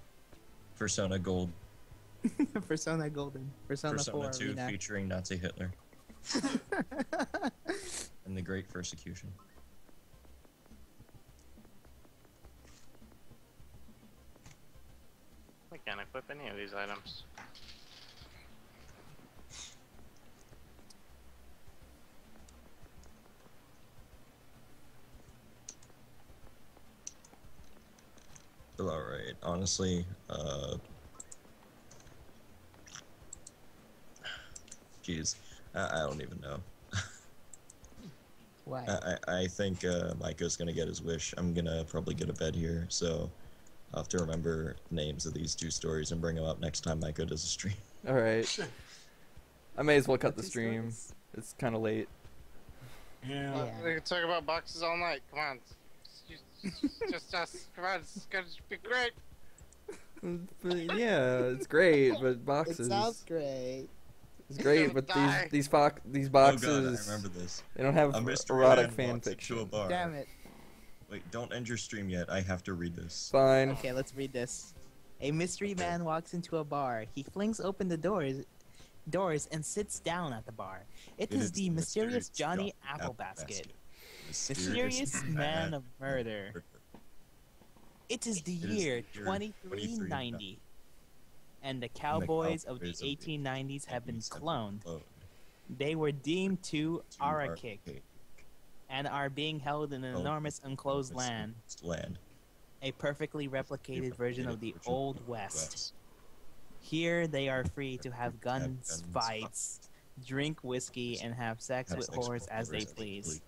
Fursona Gold. Persona Golden. Persona 4 2 Arena. Featuring Nazi Hitler. And the Great Persecution. I can't equip any of these items. Alright, honestly, jeez, I don't even know. Why? I think Micah's gonna get his wish. I'm gonna probably get a bed here, so I'll have to remember names of these two stories and bring them up next time Micah does a stream. Alright. I may as well cut the stream. It's kind of late. Yeah. We can talk about boxes all night, come on. Just us. Come on, it's gonna be great. But yeah, it's great, but boxes. It sounds great. It's great, but these boxes. Oh God, I remember this. They don't have erotic fanfiction. Damn it! Wait, don't end your stream yet. I have to read this. Fine. Okay, let's read this. A mystery man walks into a bar. He flings open the doors, and sits down at the bar. It is the mysterious Johnny Applebasket. Mysterious man of murder. It is the year 2390, and the cowboys of the 1890s have been cloned. They were deemed to Arakik, and are being held in an enormous enclosed land, a perfectly replicated version of the Old West. Here they are free to have guns, fights, drink whiskey, and have sex with whores as they please.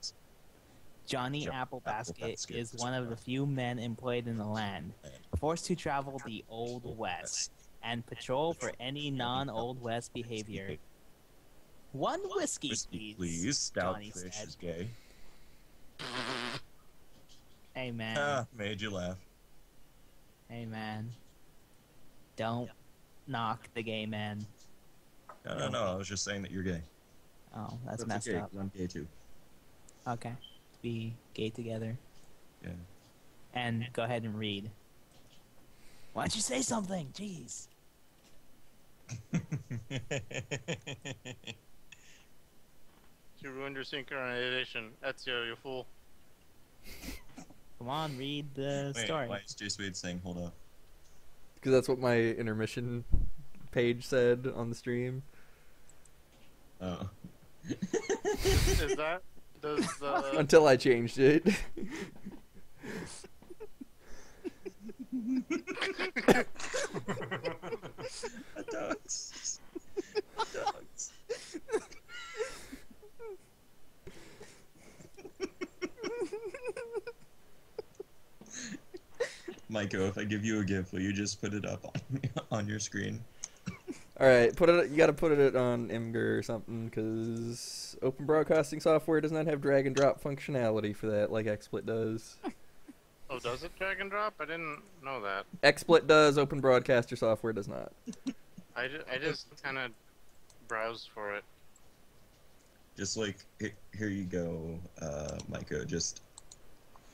Johnny Applebasket is one of the few men employed in the land, forced to travel the Old West and patrol for any non-Old West behavior. One whiskey, please, Stout Fish is gay. Hey, man. Made you laugh. Hey, man. Don't knock the gay man. No, I was just saying that you're gay. Oh, that's messed up. I'm gay, too. Okay. Be gay together. Yeah. And go ahead and read. Why don't you say something? Jeez. You ruined your synchronization. That's you fool. Come on, read the story. Why is J Spade saying hold up? Because that's what my intermission page said on the stream. Oh. Is that? Until I changed it. Dogs. Dogs. Michael, if I give you a gift, will you just put it up on your screen? Alright, put it. You gotta put it on Imgur or something, because open broadcasting software does not have drag and drop functionality for that, like XSplit does. Oh, does it drag and drop? I didn't know that. XSplit does, open broadcaster software does not. I just kind of browse for it. Just like, here you go, Micah, just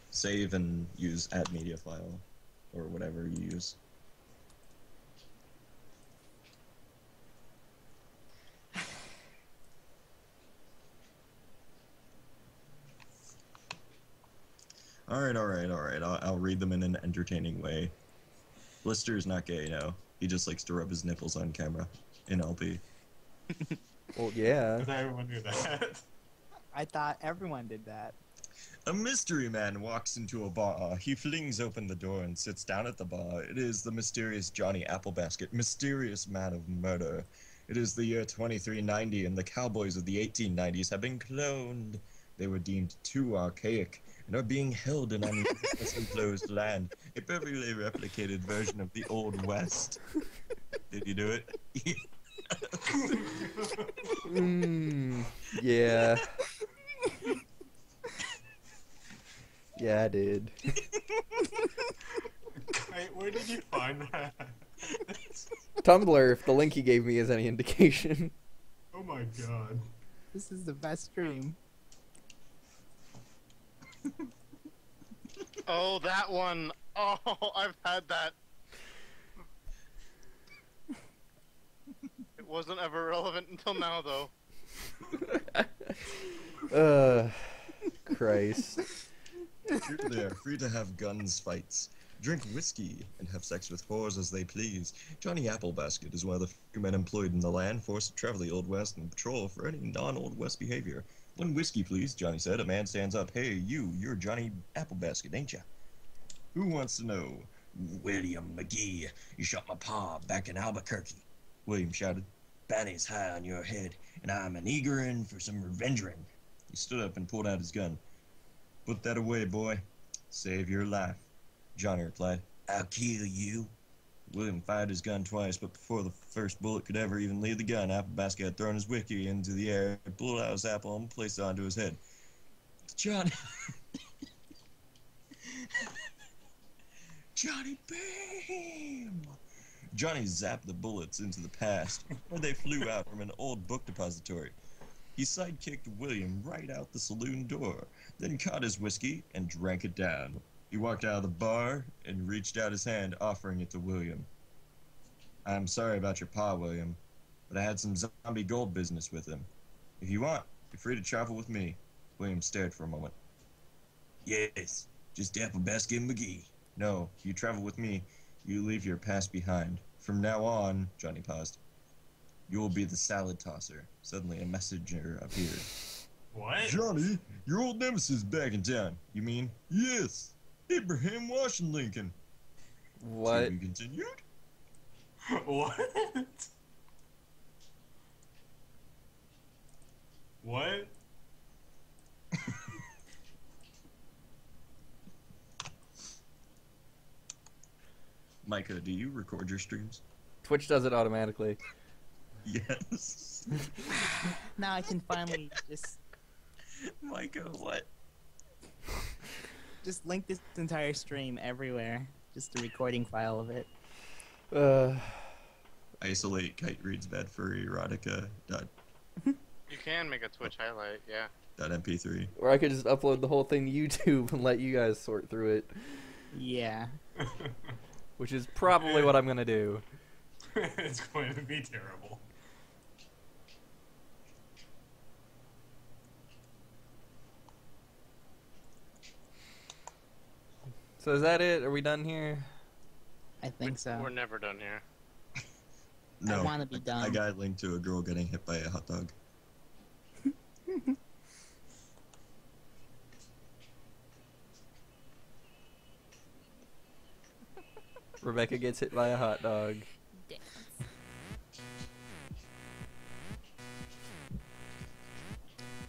save and use add media file, or whatever you use. All right. I'll read them in an entertaining way. Blister is not gay, no. He just likes to rub his nipples on camera in LP. Well, yeah. Because everyone knew that. I thought everyone did that. A mystery man walks into a bar. He flings open the door and sits down at the bar. It is the mysterious Johnny Applebasket, mysterious man of murder. It is the year 2390, and the cowboys of the 1890s have been cloned. They were deemed too archaic and are being held in an enclosed land, a perfectly replicated version of the Old West. Did you do it? Yeah. Yeah, I did. Wait, where did you find that? Tumblr, if the link he gave me is any indication. Oh my god. This is the best stream. Oh, that one. Oh, I've had that. It wasn't ever relevant until now, though. Christ. They're free to have guns fights, drink whiskey, and have sex with whores as they please. Johnny Applebasket is one of the few men employed in the land forced to travel the Old West and patrol for any non-Old West behavior. One whiskey, please, Johnny said. A man stands up. Hey, you're Johnny Applebasket, ain't ya? Who wants to know? William McGee, you shot my pa back in Albuquerque. William shouted. Bounty's high on your head, and I'm an eagerin' for some revengering. He stood up and pulled out his gun. Put that away, boy. Save your life, Johnny replied. I'll kill you. William fired his gun twice, but before the first bullet could ever even leave the gun, Applebasket had thrown his whiskey into the air, pulled out his apple, and placed it onto his head. Johnny... Johnny Bam! Johnny zapped the bullets into the past, where they flew out from an old book depository. He sidekicked William right out the saloon door, then caught his whiskey and drank it down. He walked out of the bar and reached out his hand, offering it to William. I'm sorry about your pa, William, but I had some zombie gold business with him. If you want, you're free to travel with me. William stared for a moment. Yes, just Applebasket and McGee. No, you travel with me. You leave your past behind. From now on, Johnny paused. You will be the salad tosser. Suddenly, a messenger appeared. What? Johnny, your old nemesis is back in town. You mean? Yes, Abraham Washington Lincoln. What? So you continued? What? What? Micah, do you record your streams? Twitch does it automatically. Yes. Now I can finally just... Micah, what? Just link this entire stream everywhere. Just the recording file of it. Isolate Kite Reads Bad Furry Erotica. You can make a Twitch highlight, yeah. .mp3. Or I could just upload the whole thing to YouTube and let you guys sort through it. Yeah. Which is probably what I'm going to do. It's going to be terrible. So is that it? Are we done here? I think so. We're never done here. No, I want to be done. I got linked to a girl getting hit by a hot dog. Rebecca gets hit by a hot dog. Dance.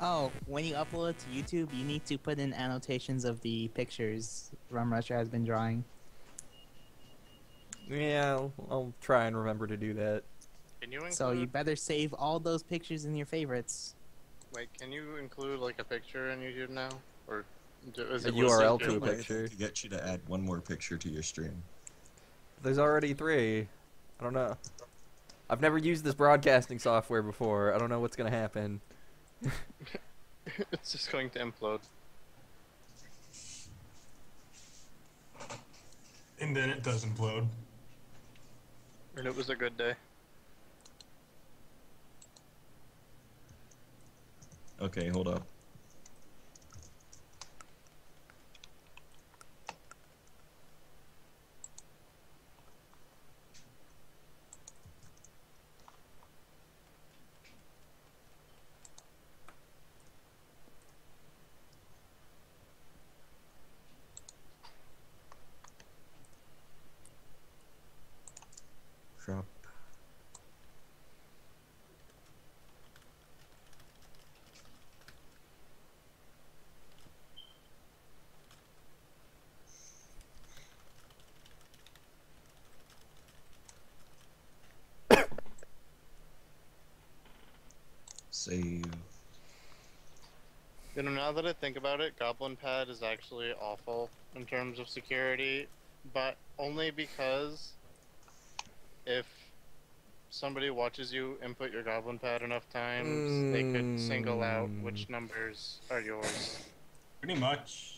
Oh, when you upload it to YouTube, you need to put in annotations of the pictures Rum Rusher has been drawing. Yeah, I'll try and remember to do that. Can you include... So you better save all those pictures in your favorites. Wait, can you include like a picture in YouTube now, or is it a URL to a picture to get you to add one more picture to your stream? There's already 3. I don't know. I've never used this broadcasting software before. I don't know what's going to happen. It's just going to implode. And then it does implode. And it was a good day. Okay, hold up. save. You know, now that I think about it, Goblin Pad is actually awful in terms of security, but only because if somebody watches you input your Goblin Pad enough times, they could single out which numbers are yours. Pretty much.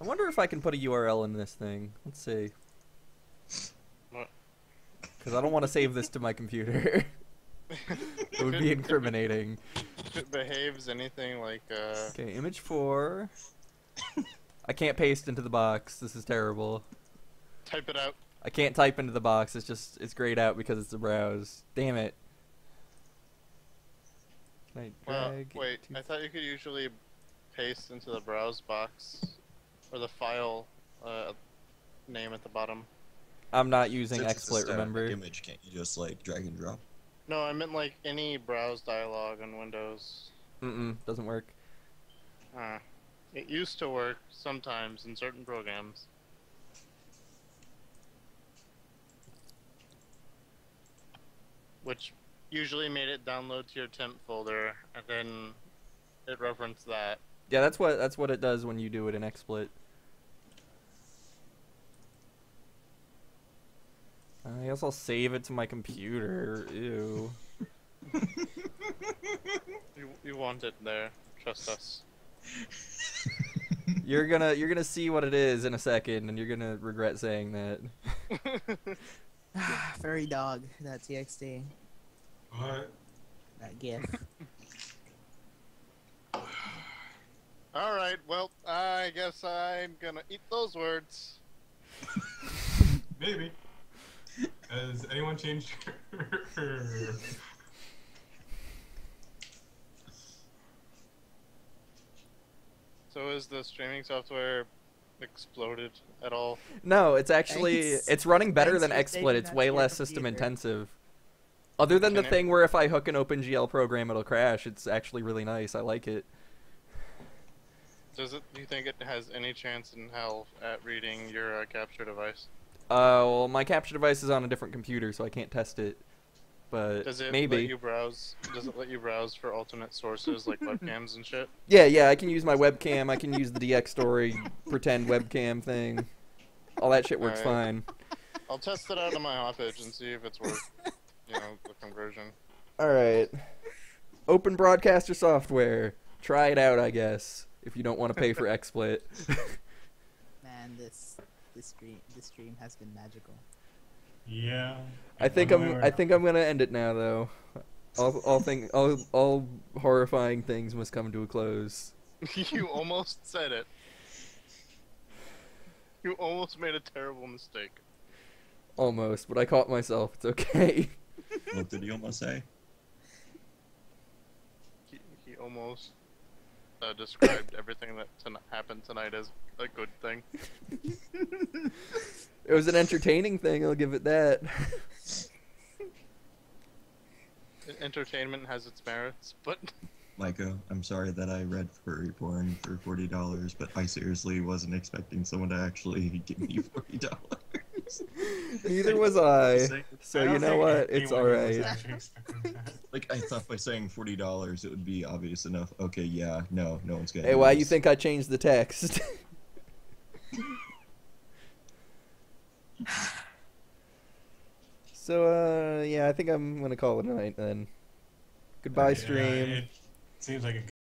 I wonder if I can put a URL in this thing. Let's see. Because I don't want to save this to my computer. It would be incriminating. If it behaves anything like... Okay, image 4. I can't paste into the box. This is terrible. Type it out. I can't type into the box. It's just, it's grayed out because it's a browse. Damn it. Can I drag wait, I thought you could usually paste into the browse box. Or the file name at the bottom. I'm not using XSplit, remember? Image, can't you just like drag and drop? No, I meant like any browse dialog on Windows. Doesn't work. It used to work sometimes in certain programs. Which usually made it download to your temp folder, and then it referenced that. Yeah, that's what it does when you do it in XSplit. I guess I'll save it to my computer. Ew. You want it there? Trust us. You're gonna see what it is in a second, and you're gonna regret saying that. Furry dog. .txt. What? That gif. All right. Well, I guess I'm gonna eat those words. Maybe. Has anyone changed her? So is the streaming software exploded at all? No, it's actually it's running better than XSplit. It's way less system intensive. Other than the thing where if I hook an OpenGL program, it'll crash. It's actually really nice. I like it. Does it? Do you think it has any chance in hell at reading your capture device? Well, my capture device is on a different computer, so I can't test it. But does it maybe. Let you browse? Does it let you browse for alternate sources like webcams and shit? Yeah, I can use my webcam. I can use the DX story pretend webcam thing. All that shit works fine. I'll test it out in my office and see if it's worth, you know, the conversion. All right. Open broadcaster software. Try it out, I guess. If you don't want to pay for XSplit. Man, this stream has been magical. Yeah. I think I'm gonna end it now though. All horrifying things must come to a close. You almost said it. You almost made a terrible mistake. Almost, but I caught myself. It's okay. What did he almost say? He almost. Described everything that happened tonight as a good thing. It was an entertaining thing, I'll give it that. Entertainment has its merits, but... Micah, I'm sorry that I read Furry Porn for $40, but I seriously wasn't expecting someone to actually give me $40. Neither was I. So you know what? It's alright. Like, I thought by saying $40 it would be obvious enough. Okay, yeah, no one's gonna. Hey, why you think I changed the text? So yeah, I think I'm gonna call it a night then. Goodbye, stream. It seems like